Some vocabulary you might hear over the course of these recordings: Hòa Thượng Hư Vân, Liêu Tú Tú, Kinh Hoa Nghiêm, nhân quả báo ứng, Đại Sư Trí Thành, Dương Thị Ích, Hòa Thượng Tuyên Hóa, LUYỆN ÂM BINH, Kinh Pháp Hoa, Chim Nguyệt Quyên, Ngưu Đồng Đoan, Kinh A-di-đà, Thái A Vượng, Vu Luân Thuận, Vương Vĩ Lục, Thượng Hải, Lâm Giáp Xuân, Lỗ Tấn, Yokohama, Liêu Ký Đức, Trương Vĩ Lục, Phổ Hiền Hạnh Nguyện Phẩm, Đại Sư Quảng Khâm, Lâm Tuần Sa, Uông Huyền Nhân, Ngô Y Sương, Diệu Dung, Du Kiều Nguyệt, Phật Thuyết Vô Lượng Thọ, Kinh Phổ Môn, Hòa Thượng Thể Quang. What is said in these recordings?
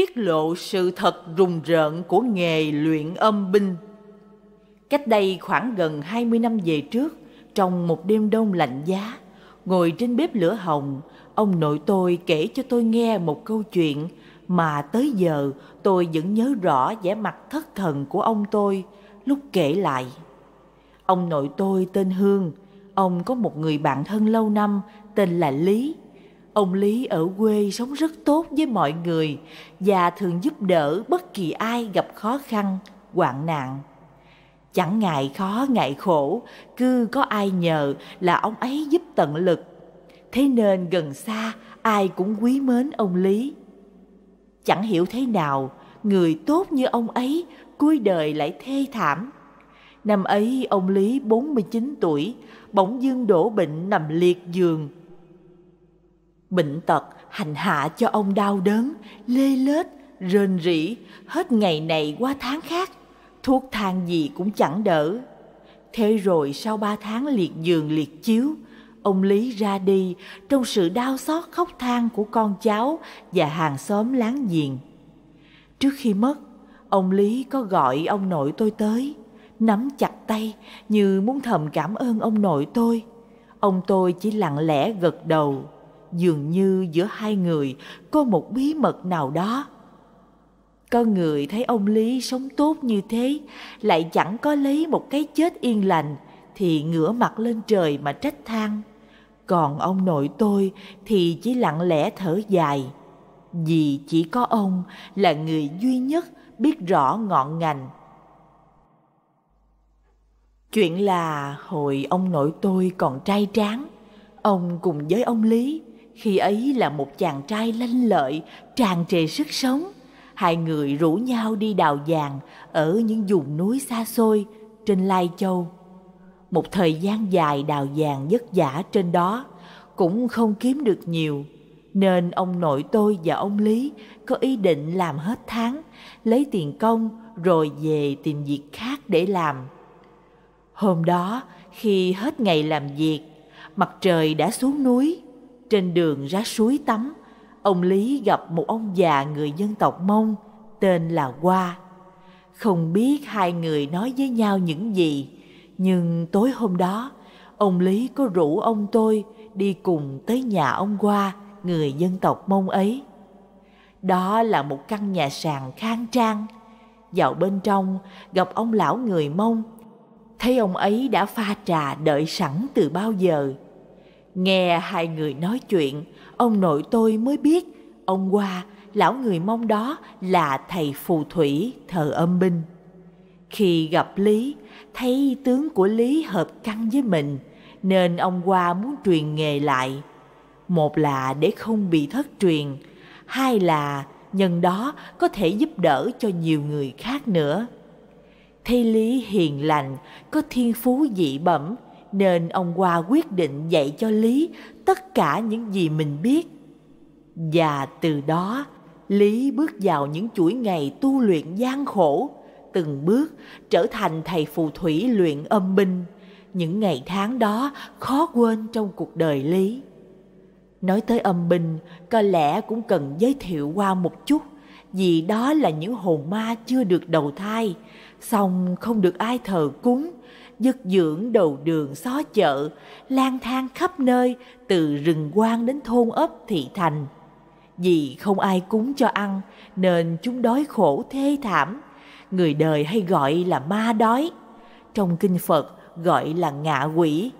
tiết lộ sự thật rùng rợn của nghề luyện âm binh. Cách đây khoảng gần 20 năm về trước, trong một đêm đông lạnh giá, ngồi trên bếp lửa hồng, ông nội tôi kể cho tôi nghe một câu chuyện mà tới giờ tôi vẫn nhớ rõ vẻ mặt thất thần của ông tôi lúc kể lại. Ông nội tôi tên Hương, ông có một người bạn thân lâu năm tên là Lý. Ông Lý ở quê sống rất tốt với mọi người và thường giúp đỡ bất kỳ ai gặp khó khăn, hoạn nạn. Chẳng ngại khó ngại khổ, cứ có ai nhờ là ông ấy giúp tận lực. Thế nên gần xa ai cũng quý mến ông Lý. Chẳng hiểu thế nào, người tốt như ông ấy cuối đời lại thê thảm. Năm ấy ông Lý 49 tuổi, bỗng dưng đổ bệnh nằm liệt giường. Bệnh tật hành hạ cho ông đau đớn, lê lết, rên rỉ, hết ngày này qua tháng khác, thuốc thang gì cũng chẳng đỡ. Thế rồi sau 3 tháng liệt giường liệt chiếu, ông Lý ra đi trong sự đau xót khóc than của con cháu và hàng xóm láng giềng. Trước khi mất, ông Lý có gọi ông nội tôi tới, nắm chặt tay như muốn thầm cảm ơn ông nội tôi. Ông tôi chỉ lặng lẽ gật đầu. Dường như giữa hai người có một bí mật nào đó. Con người thấy ông Lý sống tốt như thế, lại chẳng có lấy một cái chết yên lành, thì ngửa mặt lên trời mà trách than. Còn ông nội tôi thì chỉ lặng lẽ thở dài, vì chỉ có ông là người duy nhất biết rõ ngọn ngành. Chuyện là hồi ông nội tôi còn trai tráng, ông cùng với ông Lý, khi ấy là một chàng trai lanh lợi, tràn trề sức sống. Hai người rủ nhau đi đào vàng ở những vùng núi xa xôi trên Lai Châu. Một thời gian dài đào vàng vất vả trên đó cũng không kiếm được nhiều, nên ông nội tôi và ông Lý có ý định làm hết tháng, lấy tiền công rồi về tìm việc khác để làm. Hôm đó, khi hết ngày làm việc, mặt trời đã xuống núi. Trên đường ra suối tắm, ông Lý gặp một ông già người dân tộc Mông tên là Hoa. Không biết hai người nói với nhau những gì, nhưng tối hôm đó, ông Lý có rủ ông tôi đi cùng tới nhà ông Hoa, người dân tộc Mông ấy. Đó là một căn nhà sàn khang trang. Vào bên trong, gặp ông lão người Mông. Thấy ông ấy đã pha trà đợi sẵn từ bao giờ. Nghe hai người nói chuyện, ông nội tôi mới biết ông Hoa, lão người Mông đó, là thầy phù thủy thờ âm binh. Khi gặp Lý, thấy tướng của Lý hợp căn với mình, nên ông Hoa muốn truyền nghề lại. Một là để không bị thất truyền, hai là nhân đó có thể giúp đỡ cho nhiều người khác nữa. Thấy Lý hiền lành, có thiên phú dị bẩm, nên ông Hoa quyết định dạy cho Lý tất cả những gì mình biết. Và từ đó, Lý bước vào những chuỗi ngày tu luyện gian khổ, từng bước trở thành thầy phù thủy luyện âm binh. Những ngày tháng đó khó quên trong cuộc đời Lý. Nói tới âm binh, có lẽ cũng cần giới thiệu qua một chút, vì đó là những hồn ma chưa được đầu thai, xong không được ai thờ cúng, dứt dưỡng đầu đường xó chợ, lang thang khắp nơi, từ rừng quang đến thôn ấp thị thành. Vì không ai cúng cho ăn nên chúng đói khổ thê thảm, người đời hay gọi là ma đói, trong kinh Phật gọi là ngạ quỷ.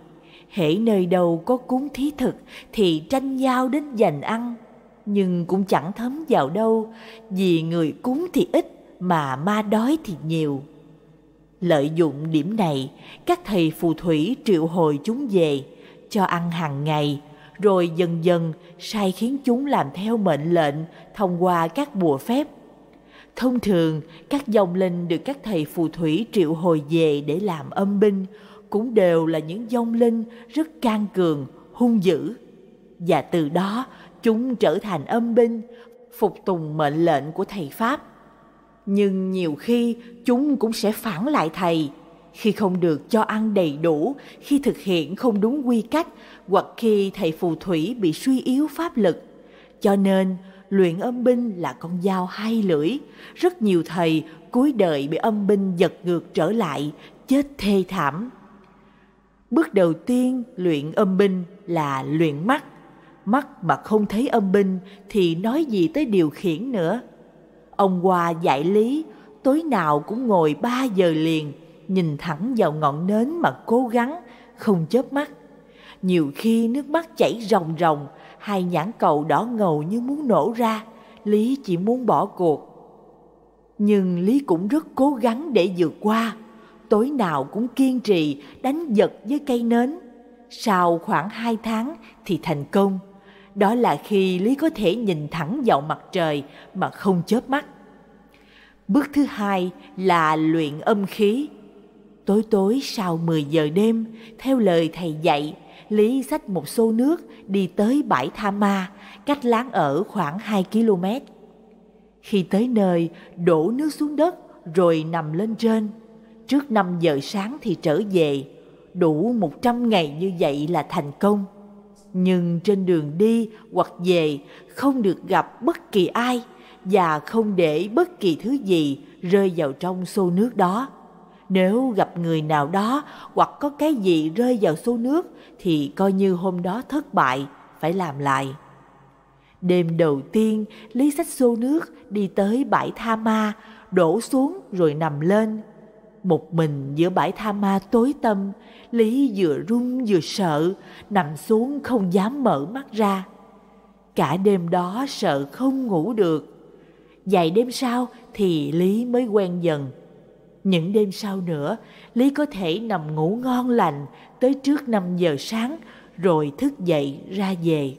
Hễ nơi đâu có cúng thí thực thì tranh nhau đến giành ăn, nhưng cũng chẳng thấm vào đâu, vì người cúng thì ít mà ma đói thì nhiều. Lợi dụng điểm này, các thầy phù thủy triệu hồi chúng về, cho ăn hàng ngày, rồi dần dần sai khiến chúng làm theo mệnh lệnh thông qua các bùa phép. Thông thường, các vong linh được các thầy phù thủy triệu hồi về để làm âm binh cũng đều là những vong linh rất can cường, hung dữ. Và từ đó, chúng trở thành âm binh, phục tùng mệnh lệnh của thầy Pháp. Nhưng nhiều khi chúng cũng sẽ phản lại thầy, khi không được cho ăn đầy đủ, khi thực hiện không đúng quy cách, hoặc khi thầy phù thủy bị suy yếu pháp lực. Cho nên luyện âm binh là con dao hai lưỡi. Rất nhiều thầy cuối đời bị âm binh giật ngược trở lại, chết thê thảm. Bước đầu tiên luyện âm binh là luyện mắt. Mắt mà không thấy âm binh thì nói gì tới điều khiển nữa. Ông Hòa dạy lý, tối nào cũng ngồi 3 giờ liền, nhìn thẳng vào ngọn nến mà cố gắng, không chớp mắt. Nhiều khi nước mắt chảy ròng ròng, hai nhãn cầu đỏ ngầu như muốn nổ ra, lý chỉ muốn bỏ cuộc. Nhưng lý cũng rất cố gắng để vượt qua, tối nào cũng kiên trì đánh giật với cây nến. Sau khoảng 2 tháng thì thành công. Đó là khi lý có thể nhìn thẳng vào mặt trời mà không chớp mắt. Bước thứ hai là luyện âm khí. Tối tối sau 10 giờ đêm, theo lời thầy dạy, lý xách một xô nước đi tới bãi Tha Ma, cách láng ở khoảng 2 km. Khi tới nơi, đổ nước xuống đất rồi nằm lên trên. Trước 5 giờ sáng thì trở về. Đủ 100 ngày như vậy là thành công. Nhưng trên đường đi hoặc về không được gặp bất kỳ ai và không để bất kỳ thứ gì rơi vào trong xô nước đó. Nếu gặp người nào đó hoặc có cái gì rơi vào xô nước thì coi như hôm đó thất bại, phải làm lại. Đêm đầu tiên, lý xách xô nước đi tới bãi Tha Ma, đổ xuống rồi nằm lên. Một mình giữa bãi Tha Ma tối tăm, lý vừa run vừa sợ, nằm xuống không dám mở mắt ra. Cả đêm đó sợ không ngủ được. Vài đêm sau thì lý mới quen dần. Những đêm sau nữa, lý có thể nằm ngủ ngon lành tới trước 5 giờ sáng rồi thức dậy ra về.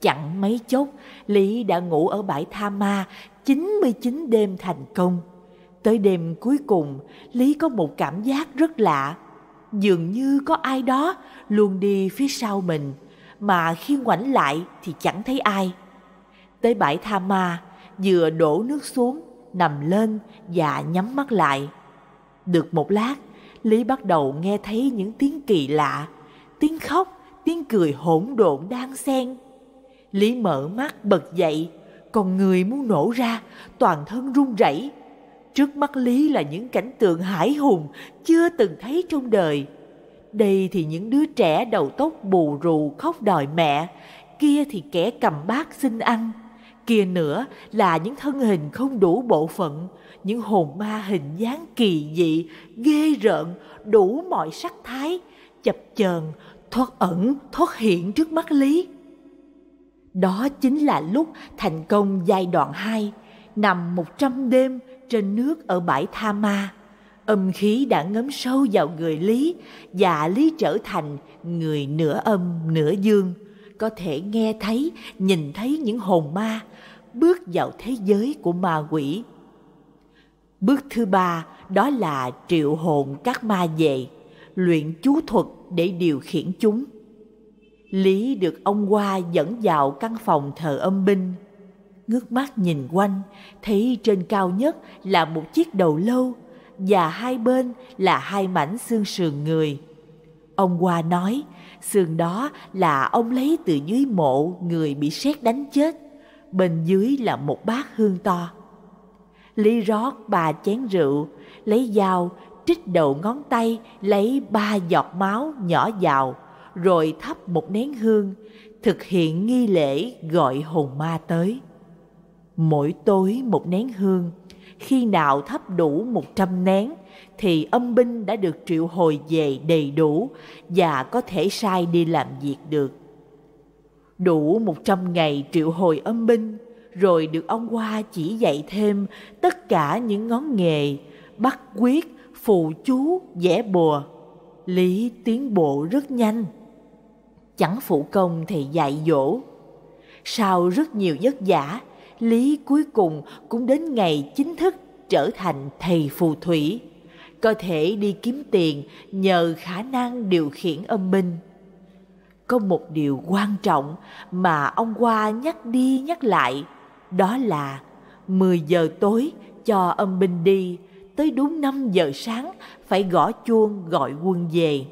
Chẳng mấy chốc, lý đã ngủ ở bãi Tha Ma 99 đêm thành công. Tới đêm cuối cùng, lý có một cảm giác rất lạ. Dường như có ai đó luôn đi phía sau mình, mà khi ngoảnh lại thì chẳng thấy ai. Tới bãi Tha Ma, vừa đổ nước xuống, nằm lên và nhắm mắt lại. Được một lát, lý bắt đầu nghe thấy những tiếng kỳ lạ, tiếng khóc, tiếng cười hỗn độn đan xen. Lý mở mắt bật dậy, còn người muốn nổ ra, toàn thân run rẩy. Trước mắt lý là những cảnh tượng hãi hùng chưa từng thấy trong đời. Đây thì những đứa trẻ đầu tóc bù rù khóc đòi mẹ, kia thì kẻ cầm bát xin ăn, kia nữa là những thân hình không đủ bộ phận, những hồn ma hình dáng kỳ dị, ghê rợn, đủ mọi sắc thái, chập chờn, thoát ẩn, thoát hiện trước mắt lý. Đó chính là lúc thành công giai đoạn 2, nằm 100 đêm trên nước ở bãi Tha Ma. Âm khí đã ngấm sâu vào người lý và lý trở thành người nửa âm nửa dương, có thể nghe thấy, nhìn thấy những hồn ma, bước vào thế giới của ma quỷ. Bước thứ ba đó là triệu hồn các ma về, luyện chú thuật để điều khiển chúng. Lý được ông Hoa dẫn vào căn phòng thờ âm binh. Ngước mắt nhìn quanh, thấy trên cao nhất là một chiếc đầu lâu và hai bên là hai mảnh xương sườn người. Ông Hoa nói, xương đó là ông lấy từ dưới mộ người bị sét đánh chết, bên dưới là một bát hương to. Lý rót 3 chén rượu, lấy dao trích đầu ngón tay lấy 3 giọt máu nhỏ vào, rồi thắp một nén hương, thực hiện nghi lễ gọi hồn ma tới. Mỗi tối một nén hương, khi nào thắp đủ 100 nén thì âm binh đã được triệu hồi về đầy đủ và có thể sai đi làm việc được. Đủ 100 ngày triệu hồi âm binh, rồi được ông Hoa chỉ dạy thêm tất cả những ngón nghề, bắt quyết, phù chú, vẽ bùa. Lý tiến bộ rất nhanh, chẳng phụ công thầy dạy dỗ. Sau rất nhiều vất vả, lý cuối cùng cũng đến ngày chính thức trở thành thầy phù thủy, có thể đi kiếm tiền nhờ khả năng điều khiển âm binh. Có một điều quan trọng mà ông Hoa nhắc đi nhắc lại, đó là 10 giờ tối cho âm binh đi, tới đúng 5 giờ sáng phải gõ chuông gọi quân về.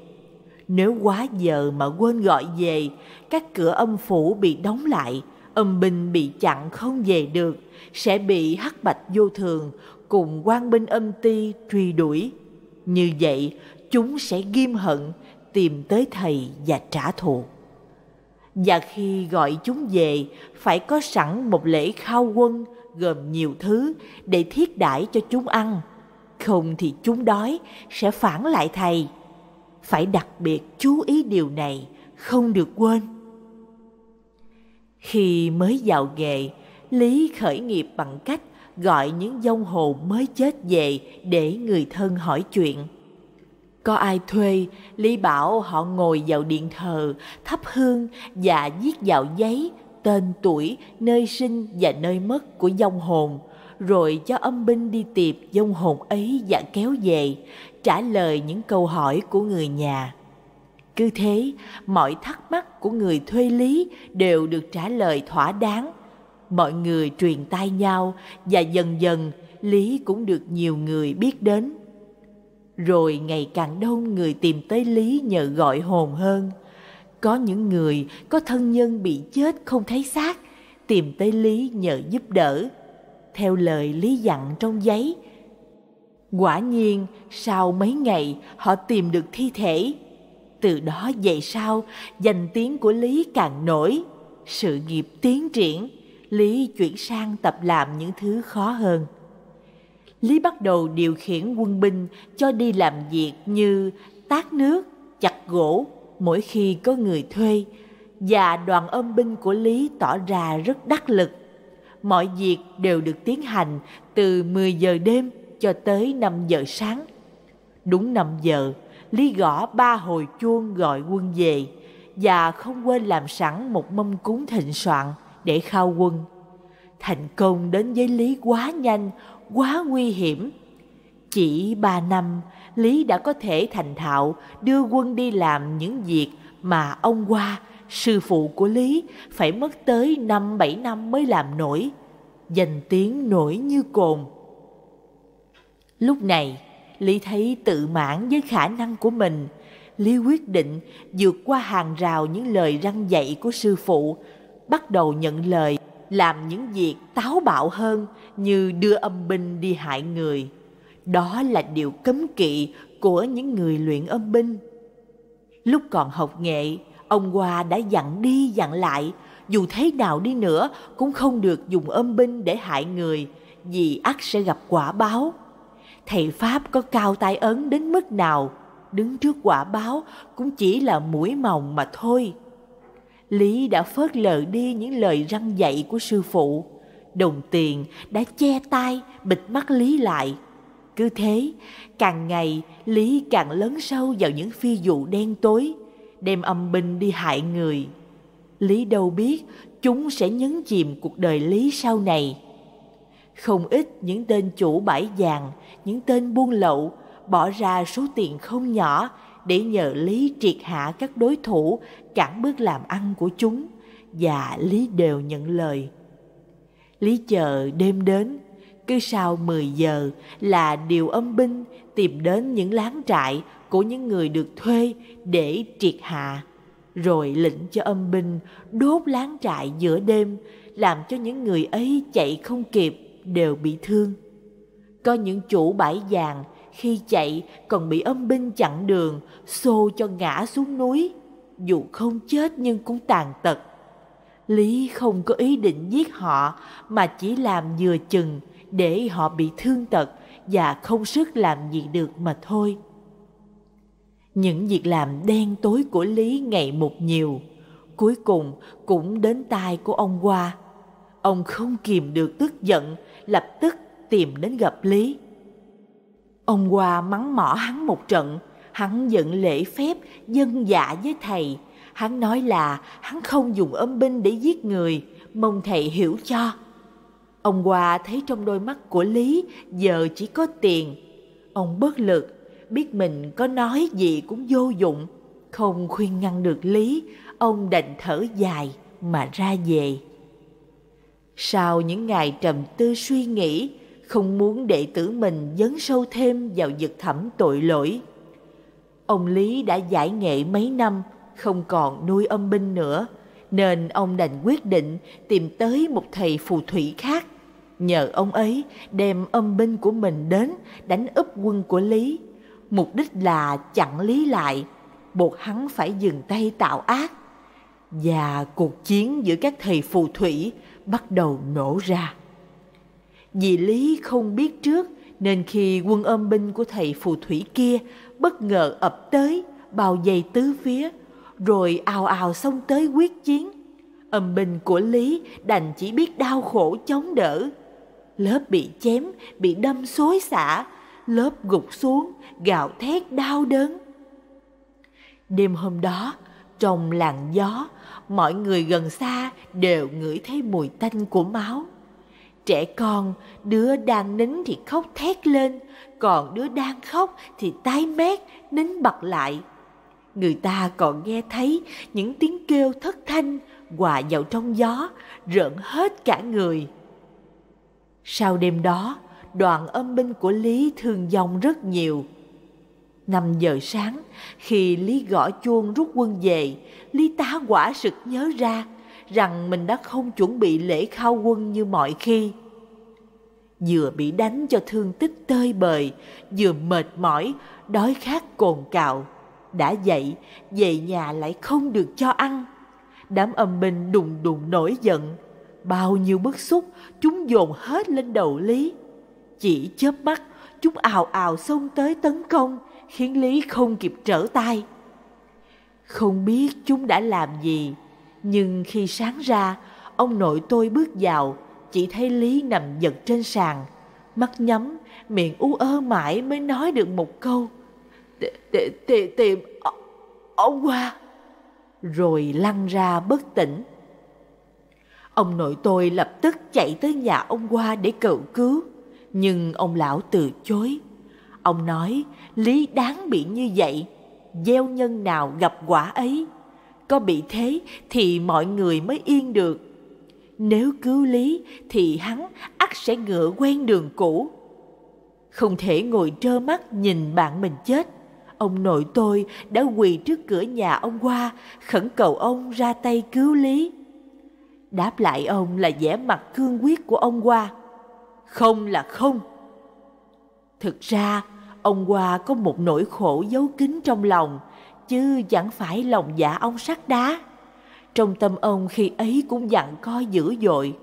Nếu quá giờ mà quên gọi về, các cửa âm phủ bị đóng lại, âm binh bị chặn không về được, sẽ bị hắc bạch vô thường cùng quan binh âm ti truy đuổi. Như vậy, chúng sẽ ghim hận, tìm tới thầy và trả thù. Và khi gọi chúng về, phải có sẵn một lễ khao quân gồm nhiều thứ để thiết đãi cho chúng ăn. Không thì chúng đói, sẽ phản lại thầy. Phải đặc biệt chú ý điều này, không được quên. Khi mới vào nghề, Lý khởi nghiệp bằng cách gọi những vong hồn mới chết về để người thân hỏi chuyện. Có ai thuê, Lý bảo họ ngồi vào điện thờ, thắp hương và viết vào giấy tên tuổi, nơi sinh và nơi mất của vong hồn, rồi cho âm binh đi tìm vong hồn ấy và kéo về, trả lời những câu hỏi của người nhà. Cứ thế, mọi thắc mắc của người thuê Lý đều được trả lời thỏa đáng. Mọi người truyền tai nhau và dần dần Lý cũng được nhiều người biết đến. Rồi ngày càng đông người tìm tới Lý nhờ gọi hồn hơn. Có những người có thân nhân bị chết không thấy xác, tìm tới Lý nhờ giúp đỡ, theo lời Lý dặn trong giấy. Quả nhiên, sau mấy ngày họ tìm được thi thể. Từ đó về sau, danh tiếng của Lý càng nổi, sự nghiệp tiến triển, Lý chuyển sang tập làm những thứ khó hơn. Lý bắt đầu điều khiển quân binh cho đi làm việc như tát nước, chặt gỗ mỗi khi có người thuê, và đoàn âm binh của Lý tỏ ra rất đắc lực. Mọi việc đều được tiến hành từ 10 giờ đêm cho tới 5 giờ sáng. Đúng 5 giờ, Lý gõ 3 hồi chuông gọi quân về, và không quên làm sẵn một mâm cúng thịnh soạn để khao quân. Thành công đến với Lý quá nhanh, quá nguy hiểm. Chỉ 3 năm, Lý đã có thể thành thạo đưa quân đi làm những việc mà ông Hoa, sư phụ của Lý, phải mất tới 5-7 năm mới làm nổi. Danh tiếng nổi như cồn. Lúc này, Lý thấy tự mãn với khả năng của mình. Lý quyết định vượt qua hàng rào những lời răn dạy của sư phụ, bắt đầu nhận lời làm những việc táo bạo hơn như đưa âm binh đi hại người. Đó là điều cấm kỵ của những người luyện âm binh. Lúc còn học nghệ, ông Hoa đã dặn đi dặn lại, dù thế nào đi nữa cũng không được dùng âm binh để hại người, vì ắt sẽ gặp quả báo. Thầy Pháp có cao tay ấn đến mức nào, đứng trước quả báo cũng chỉ là mũi mòng mà thôi. Lý đã phớt lờ đi những lời răn dạy của sư phụ. Đồng tiền đã che tai, bịt mắt Lý lại. Cứ thế, càng ngày Lý càng lấn sâu vào những phi vụ đen tối, đem âm binh đi hại người. Lý đâu biết chúng sẽ nhấn chìm cuộc đời Lý sau này. Không ít những tên chủ bãi vàng, những tên buôn lậu bỏ ra số tiền không nhỏ để nhờ Lý triệt hạ các đối thủ, cản bước làm ăn của chúng, và Lý đều nhận lời. Lý chờ đêm đến, cứ sau 10 giờ là điều âm binh tìm đến những lán trại của những người được thuê để triệt hạ, rồi lệnh cho âm binh đốt lán trại giữa đêm, làm cho những người ấy chạy không kịp đều bị thương. Có những chủ bãi vàng khi chạy còn bị âm binh chặn đường, xô cho ngã xuống núi, dù không chết nhưng cũng tàn tật. Lý không có ý định giết họ, mà chỉ làm vừa chừng để họ bị thương tật và không sức làm gì được mà thôi. Những việc làm đen tối của Lý ngày một nhiều, cuối cùng cũng đến tai của ông Hoa. Ông không kìm được tức giận, lập tức tìm đến gặp Lý. Ông Hoa mắng mỏ hắn một trận, hắn giận lễ phép, dân dạ với thầy. Hắn nói là hắn không dùng âm binh để giết người, mong thầy hiểu cho. Ông Hoa thấy trong đôi mắt của Lý giờ chỉ có tiền. Ông bất lực, biết mình có nói gì cũng vô dụng. Không khuyên ngăn được Lý, ông đành thở dài mà ra về. Sau những ngày trầm tư suy nghĩ, không muốn đệ tử mình dấn sâu thêm vào vực thẳm tội lỗi, ông Lý đã giải nghệ mấy năm, không còn nuôi âm binh nữa, nên ông đành quyết định tìm tới một thầy phù thủy khác. Nhờ ông ấy đem âm binh của mình đến đánh úp quân của Lý, mục đích là chặn Lý lại, buộc hắn phải dừng tay tạo ác. Và cuộc chiến giữa các thầy phù thủy bắt đầu nổ ra. Vì Lý không biết trước nên khi quân âm binh của thầy phù thủy kia bất ngờ ập tới, bao vây tứ phía, rồi ào ào xông tới quyết chiến, âm binh của Lý đành chỉ biết đau khổ chống đỡ. Lớp bị chém, bị đâm xối xả, lớp gục xuống, gào thét đau đớn. Đêm hôm đó, trong làn gió, mọi người gần xa đều ngửi thấy mùi tanh của máu. Trẻ con, đứa đang nín thì khóc thét lên, còn đứa đang khóc thì tái mét, nín bặt lại. Người ta còn nghe thấy những tiếng kêu thất thanh hòa vào trong gió, rợn hết cả người. Sau đêm đó, đoàn âm binh của Lý thương vong rất nhiều. 5 giờ sáng, khi Lý gõ chuông rút quân về, Lý tá quả sực nhớ ra rằng mình đã không chuẩn bị lễ khao quân như mọi khi. Vừa bị đánh cho thương tích tơi bời, vừa mệt mỏi, đói khát cồn cào. Đã vậy, về nhà lại không được cho ăn. Đám âm binh đùng đùng nổi giận. Bao nhiêu bức xúc, chúng dồn hết lên đầu Lý. Chỉ chớp mắt, chúng ào ào xông tới tấn công, khiến Lý không kịp trở tay. Không biết chúng đã làm gì, nhưng khi sáng ra, ông nội tôi bước vào, chỉ thấy Lý nằm giật trên sàn, mắt nhắm, miệng ú ớ mãi mới nói được một câu: "Tìm ông qua", rồi lăn ra bất tỉnh. Ông nội tôi lập tức chạy tới nhà ông qua để cầu cứu, nhưng ông lão từ chối. Ông nói Lý đáng bị như vậy, gieo nhân nào gặp quả ấy. Có bị thế thì mọi người mới yên được. Nếu cứu Lý thì hắn ắt sẽ ngựa quen đường cũ. Không thể ngồi trơ mắt nhìn bạn mình chết, ông nội tôi đã quỳ trước cửa nhà ông qua, khẩn cầu ông ra tay cứu Lý. Đáp lại ông là vẻ mặt cương quyết của ông qua: "Không là không." Thực ra, ông qua có một nỗi khổ giấu kín trong lòng, chứ chẳng phải lòng dạ ông sắt đá. Trong tâm ông khi ấy cũng dặn co dữ dội.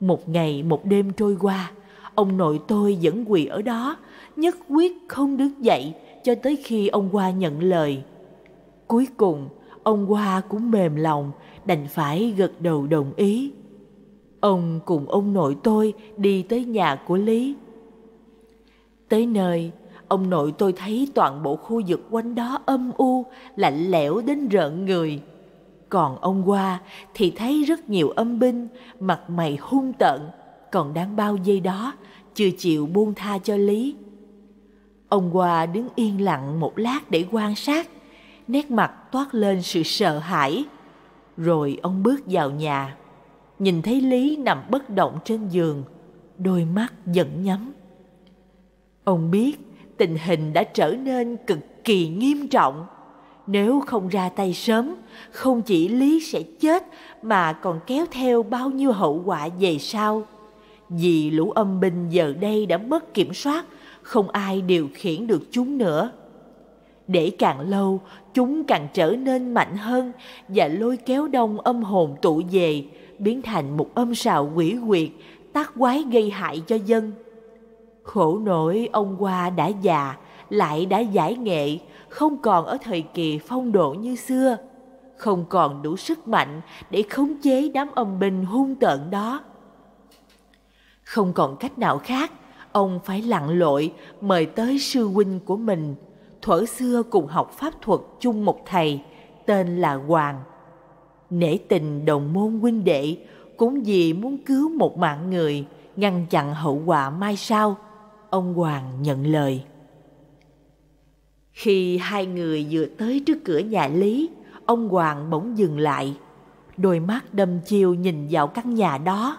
Một ngày một đêm trôi qua, ông nội tôi vẫn quỳ ở đó, nhất quyết không đứng dậy cho tới khi ông qua nhận lời. Cuối cùng, ông qua cũng mềm lòng, đành phải gật đầu đồng ý. Ông cùng ông nội tôi đi tới nhà của Lý. Tới nơi, ông nội tôi thấy toàn bộ khu vực quanh đó âm u, lạnh lẽo đến rợn người. Còn ông qua thì thấy rất nhiều âm binh, mặt mày hung tợn, còn đang bao vây đó, chưa chịu buông tha cho Lý. Ông qua đứng yên lặng một lát để quan sát, nét mặt toát lên sự sợ hãi. Rồi ông bước vào nhà, nhìn thấy Lý nằm bất động trên giường, đôi mắt vẫn nhắm. Ông biết tình hình đã trở nên cực kỳ nghiêm trọng. Nếu không ra tay sớm, không chỉ Lý sẽ chết mà còn kéo theo bao nhiêu hậu quả về sau. Vì lũ âm binh giờ đây đã mất kiểm soát, không ai điều khiển được chúng nữa. Để càng lâu, chúng càng trở nên mạnh hơn và lôi kéo đông âm hồn tụ về, biến thành một âm sào quỷ quyệt, tác quái gây hại cho dân. Khổ nỗi ông qua đã già, lại đã giải nghệ, không còn ở thời kỳ phong độ như xưa, không còn đủ sức mạnh để khống chế đám âm binh hung tợn đó. Không còn cách nào khác, ông phải lặn lội mời tới sư huynh của mình, thuở xưa cùng học pháp thuật chung một thầy, tên là Hoàng. Nể tình đồng môn huynh đệ, cũng vì muốn cứu một mạng người, ngăn chặn hậu quả mai sau, ông Hoàng nhận lời. Khi hai người vừa tới trước cửa nhà Lý, ông Hoàng bỗng dừng lại, đôi mắt đâm chiêu nhìn vào căn nhà đó.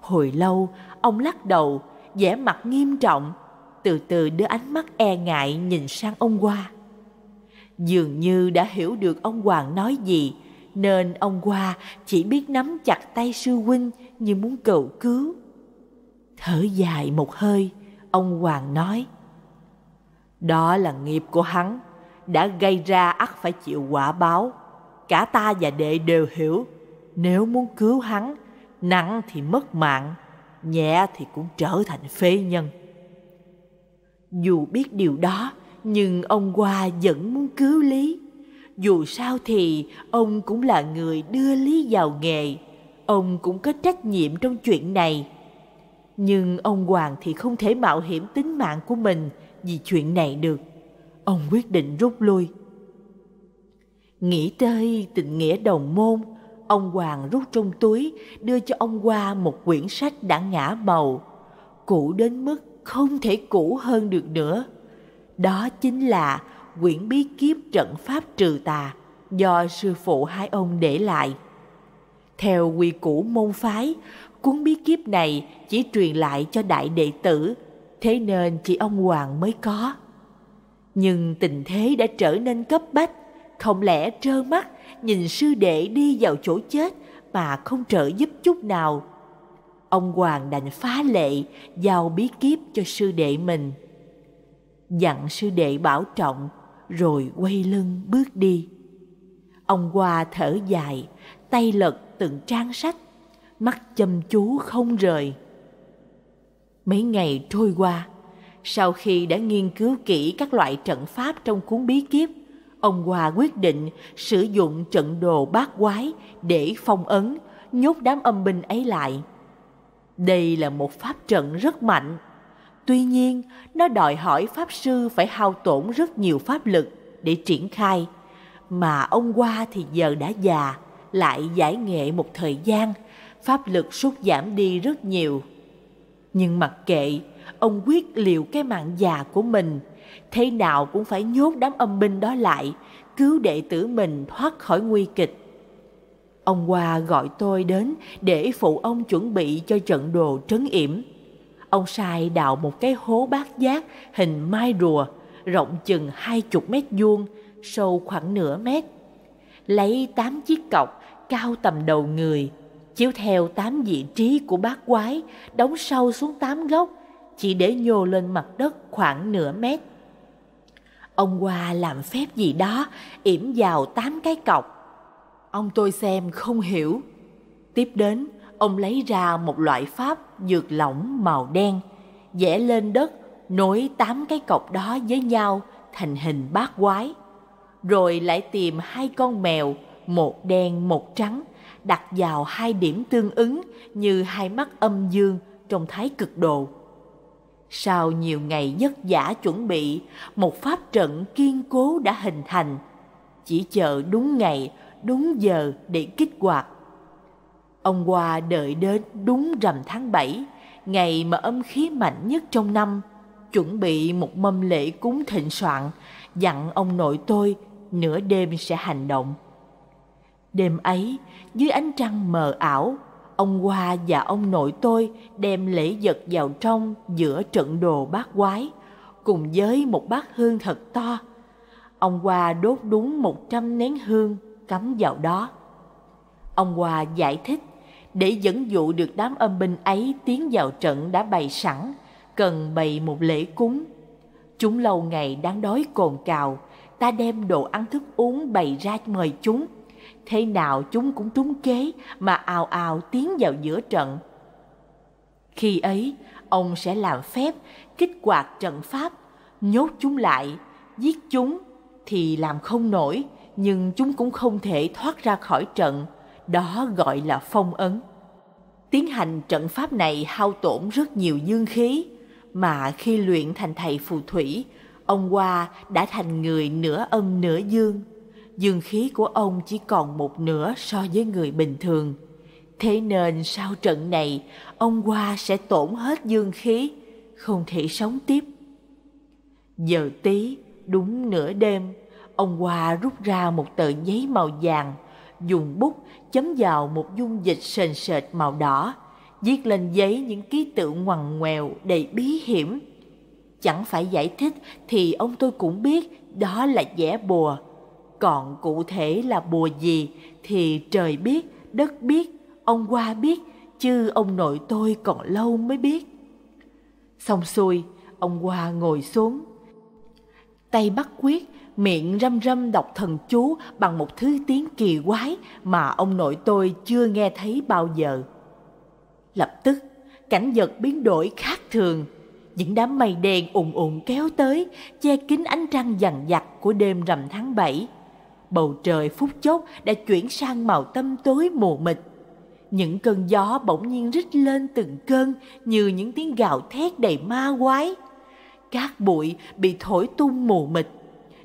Hồi lâu, ông lắc đầu, vẻ mặt nghiêm trọng, từ từ đưa ánh mắt e ngại nhìn sang ông qua. Dường như đã hiểu được ông Hoàng nói gì, nên ông Hoa chỉ biết nắm chặt tay sư huynh như muốn cầu cứu. Thở dài một hơi, ông Hoàng nói: "Đó là nghiệp của hắn, đã gây ra ắt phải chịu quả báo. Cả ta và đệ đều hiểu, nếu muốn cứu hắn, nặng thì mất mạng, nhẹ thì cũng trở thành phế nhân." Dù biết điều đó, nhưng ông Hoa vẫn muốn cứu Lý. Dù sao thì ông cũng là người đưa Lý vào nghề, ông cũng có trách nhiệm trong chuyện này. Nhưng ông Hoàng thì không thể mạo hiểm tính mạng của mình vì chuyện này được. Ông quyết định rút lui. Nghĩ tới tình nghĩa đồng môn, ông Hoàng rút trong túi đưa cho ông Hoa một quyển sách đã ngã màu, cũ đến mức không thể cũ hơn được nữa. Đó chính là quyển bí kíp trận pháp trừ tà do sư phụ hai ông để lại. Theo quy củ môn phái, cuốn bí kíp này chỉ truyền lại cho đại đệ tử, thế nên chỉ ông Hoàng mới có. Nhưng tình thế đã trở nên cấp bách, không lẽ trơ mắt nhìn sư đệ đi vào chỗ chết mà không trợ giúp chút nào. Ông Hoàng đành phá lệ giao bí kíp cho sư đệ mình, dặn sư đệ bảo trọng, rồi quay lưng bước đi. Ông Hoa thở dài, tay lật từng trang sách, mắt chăm chú không rời. Mấy ngày trôi qua, sau khi đã nghiên cứu kỹ các loại trận pháp trong cuốn bí kíp, ông Hoa quyết định sử dụng trận đồ bát quái để phong ấn, nhốt đám âm binh ấy lại. Đây là một pháp trận rất mạnh, tuy nhiên nó đòi hỏi pháp sư phải hao tổn rất nhiều pháp lực để triển khai, mà ông Hoa thì giờ đã già, lại giải nghệ một thời gian, pháp lực sút giảm đi rất nhiều. Nhưng mặc kệ, ông quyết liều cái mạng già của mình, thế nào cũng phải nhốt đám âm binh đó lại, cứu đệ tử mình thoát khỏi nguy kịch. Ông Hoa gọi tôi đến để phụ ông chuẩn bị cho trận đồ trấn yểm. Ông sai đào một cái hố bát giác hình mai rùa, rộng chừng 20 mét vuông, sâu khoảng nửa mét. Lấy 8 chiếc cọc cao tầm đầu người, chiếu theo 8 vị trí của bát quái, đóng sâu xuống 8 góc, chỉ để nhô lên mặt đất khoảng nửa mét. Ông Hoa làm phép gì đó, yểm vào 8 cái cọc. Ông tôi xem không hiểu. Tiếp đến, ông lấy ra một loại pháp dược lỏng màu đen, vẽ lên đất, nối 8 cái cọc đó với nhau thành hình bát quái. Rồi lại tìm 2 con mèo, một đen một trắng, đặt vào 2 điểm tương ứng như 2 mắt âm dương trong thái cực đồ. Sau nhiều ngày vất vả chuẩn bị, một pháp trận kiên cố đã hình thành, chỉ chờ đúng ngày, đúng giờ để kích hoạt. Ông Hoa đợi đến đúng rằm tháng 7, ngày mà âm khí mạnh nhất trong năm, chuẩn bị một mâm lễ cúng thịnh soạn, dặn ông nội tôi nửa đêm sẽ hành động. Đêm ấy, dưới ánh trăng mờ ảo, ông Hoa và ông nội tôi đem lễ vật vào trong giữa trận đồ bát quái, cùng với một bát hương thật to. Ông Hoa đốt đúng 100 nén hương cắm vào đó. Ông Hoa giải thích, để dẫn dụ được đám âm binh ấy tiến vào trận đã bày sẵn, cần bày một lễ cúng. Chúng lâu ngày đang đói cồn cào, ta đem đồ ăn thức uống bày ra mời chúng. Thế nào chúng cũng trúng kế mà ào ào tiến vào giữa trận. Khi ấy, ông sẽ làm phép kích hoạt trận pháp, nhốt chúng lại, giết chúng thì làm không nổi, nhưng chúng cũng không thể thoát ra khỏi trận. Đó gọi là phong ấn. Tiến hành trận pháp này hao tổn rất nhiều dương khí, mà khi luyện thành thầy phù thủy, ông Hoa đã thành người nửa âm nửa dương. Dương khí của ông chỉ còn một nửa so với người bình thường. Thế nên sau trận này, ông Hoa sẽ tổn hết dương khí, không thể sống tiếp. Giờ Tý, đúng nửa đêm, ông Hoa rút ra một tờ giấy màu vàng, dùng bút chấm vào một dung dịch sền sệt màu đỏ, viết lên giấy những ký tự ngoằn ngoèo đầy bí hiểm. Chẳng phải giải thích thì ông tôi cũng biết đó là vẽ bùa, còn cụ thể là bùa gì thì trời biết, đất biết, ông qua biết, chứ ông nội tôi còn lâu mới biết. Xong xuôi, ông qua ngồi xuống, tay bắt quyết, miệng răm răm đọc thần chú bằng một thứ tiếng kỳ quái mà ông nội tôi chưa nghe thấy bao giờ. Lập tức, cảnh vật biến đổi khác thường. Những đám mây đen ùn ùn kéo tới, che kín ánh trăng dằn vặt của đêm rằm tháng 7. Bầu trời phút chốc đã chuyển sang màu tăm tối mù mịt. Những cơn gió bỗng nhiên rít lên từng cơn như những tiếng gào thét đầy ma quái. Cát bụi bị thổi tung mù mịt,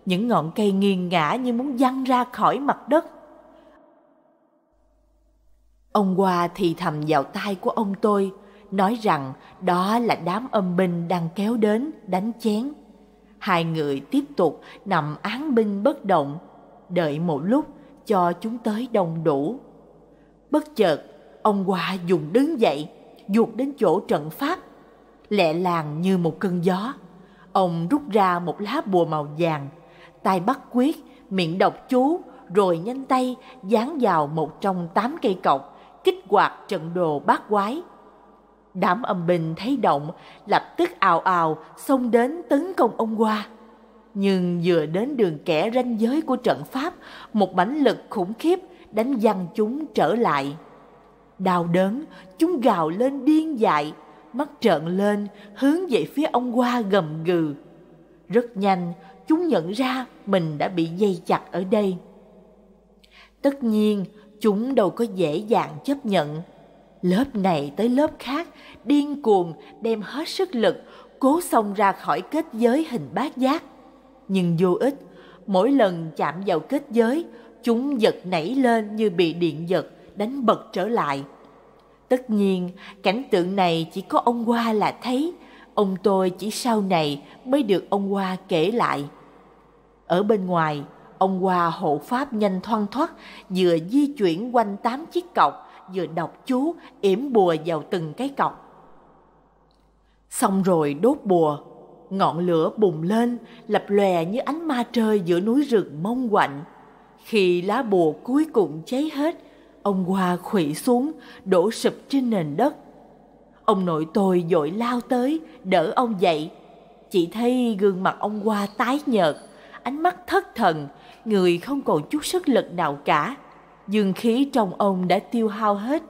những ngọn cây nghiêng ngả như muốn văng ra khỏi mặt đất. Ông Hoa thì thầm vào tai của ông tôi, nói rằng đó là đám âm binh đang kéo đến đánh chén. Hai người tiếp tục nằm án binh bất động, đợi một lúc cho chúng tới đông đủ. Bất chợt, ông Hoa dùng đứng dậy, vụt đến chỗ trận pháp. Lẹ làng như một cơn gió, ông rút ra một lá bùa màu vàng, tay bắt quyết, miệng đọc chú, rồi nhanh tay dán vào một trong 8 cây cọc, kích hoạt trận đồ bát quái. Đám âm binh thấy động, lập tức ào ào xông đến tấn công ông Hoa. Nhưng vừa đến đường kẻ ranh giới của trận pháp, một mãnh lực khủng khiếp đánh văng chúng trở lại. Đau đớn, chúng gào lên điên dại, mắt trợn lên, hướng về phía ông Hoa gầm gừ. Rất nhanh, chúng nhận ra mình đã bị dây chặt ở đây. Tất nhiên, chúng đâu có dễ dàng chấp nhận. Lớp này tới lớp khác, điên cuồng, đem hết sức lực, cố xông ra khỏi kết giới hình bát giác. Nhưng vô ích, mỗi lần chạm vào kết giới, chúng giật nảy lên như bị điện giật, đánh bật trở lại. Tất nhiên, cảnh tượng này chỉ có ông Hoa là thấy, ông tôi chỉ sau này mới được ông Hoa kể lại. Ở bên ngoài, ông Hoa hộ pháp nhanh thoăn thoắt, vừa di chuyển quanh 8 chiếc cọc, vừa đọc chú, yểm bùa vào từng cái cọc. Xong rồi đốt bùa, ngọn lửa bùng lên, lập lòe như ánh ma trời giữa núi rừng mông quạnh. Khi lá bùa cuối cùng cháy hết, ông Hoa khuỵu xuống, đổ sụp trên nền đất. Ông nội tôi vội lao tới, đỡ ông dậy. Chỉ thấy gương mặt ông Hoa tái nhợt, ánh mắt thất thần, người không còn chút sức lực nào cả. Dương khí trong ông đã tiêu hao hết.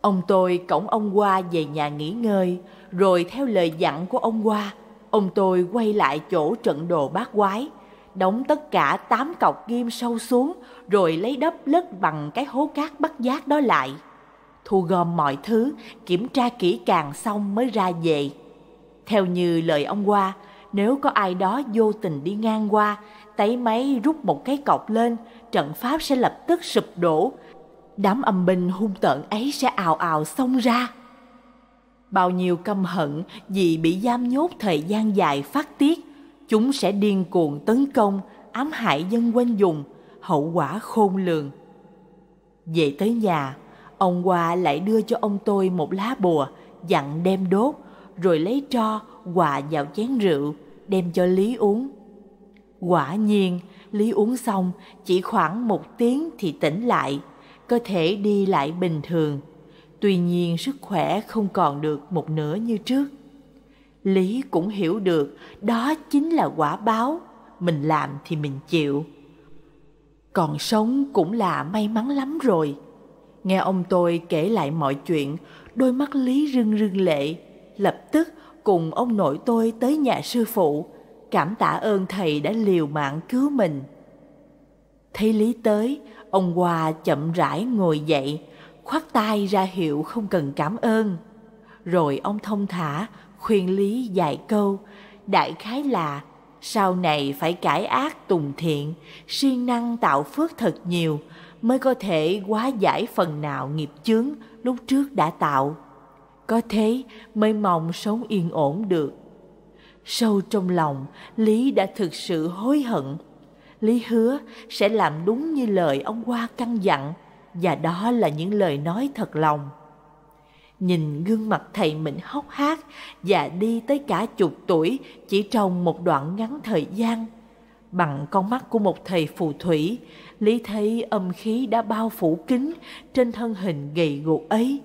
Ông tôi cõng ông Hoa về nhà nghỉ ngơi, rồi theo lời dặn của ông Hoa, ông tôi quay lại chỗ trận đồ bát quái, đóng tất cả 8 cọc ghim sâu xuống, rồi lấy đắp lất bằng cái hố cát bắt giác đó lại. Thu gom mọi thứ, kiểm tra kỹ càng xong mới ra về. Theo như lời ông Hoa, nếu có ai đó vô tình đi ngang qua, táy máy rút một cái cọc lên, trận pháp sẽ lập tức sụp đổ. Đám âm binh hung tợn ấy sẽ ào ào xông ra. Bao nhiêu căm hận vì bị giam nhốt thời gian dài phát tiết, chúng sẽ điên cuồng tấn công, ám hại dân quanh vùng, hậu quả khôn lường. Về tới nhà, ông Hoa lại đưa cho ông tôi một lá bùa, dặn đem đốt, rồi lấy tro hòa vào chén rượu, đem cho Lý uống. Quả nhiên, Lý uống xong, chỉ khoảng 1 tiếng thì tỉnh lại, cơ thể đi lại bình thường. Tuy nhiên sức khỏe không còn được một nửa như trước. Lý cũng hiểu được đó chính là quả báo, mình làm thì mình chịu. Còn sống cũng là may mắn lắm rồi. Nghe ông tôi kể lại mọi chuyện, đôi mắt Lý rưng rưng lệ, lập tức cùng ông nội tôi tới nhà sư phụ, cảm tạ ơn thầy đã liều mạng cứu mình. Thấy Lý tới, ông Hoa chậm rãi ngồi dậy, khoát tay ra hiệu không cần cảm ơn. Rồi ông thong thả khuyên Lý vài câu, đại khái là sau này phải cải ác tùng thiện, siêng năng tạo phước thật nhiều, mới có thể hóa giải phần nào nghiệp chướng lúc trước đã tạo. Có thế mới mong sống yên ổn được. Sâu trong lòng, Lý đã thực sự hối hận. Lý hứa sẽ làm đúng như lời ông Hoa căn dặn, và đó là những lời nói thật lòng. Nhìn gương mặt thầy mình hốc hác và đi tới cả chục tuổi chỉ trong một đoạn ngắn thời gian, Bằng con mắt của một thầy phù thủy, Lý thấy âm khí đã bao phủ kín trên thân hình gầy guộc ấy.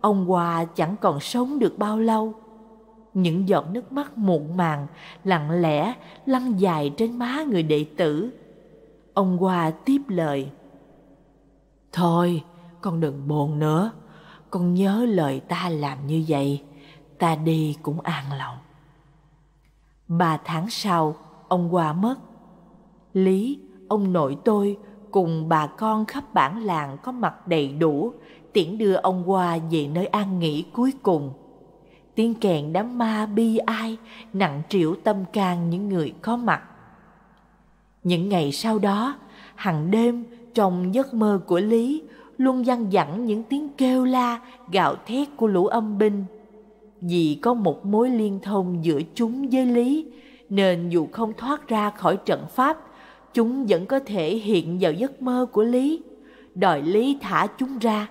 Ông Hòa chẳng còn sống được bao lâu. Những giọt nước mắt muộn màng, lặng lẽ lăn dài trên má người đệ tử. Ông Hòa tiếp lời: "Thôi, con đừng buồn nữa. Con nhớ lời ta làm như vậy, ta đi cũng an lòng." 3 tháng sau, ông Hòa mất. Lý, ông nội tôi cùng bà con khắp bản làng có mặt đầy đủ, tiễn đưa ông Hòa về nơi an nghỉ cuối cùng. Tiếng kèn đám ma bi ai nặng trĩu tâm can những người có mặt. Những ngày sau đó, hằng đêm trong giấc mơ của Lý luôn văng vẳng những tiếng kêu la, gào thét của lũ âm binh. Vì có một mối liên thông giữa chúng với Lý, nên dù không thoát ra khỏi trận pháp, chúng vẫn có thể hiện vào giấc mơ của Lý, đòi Lý thả chúng ra.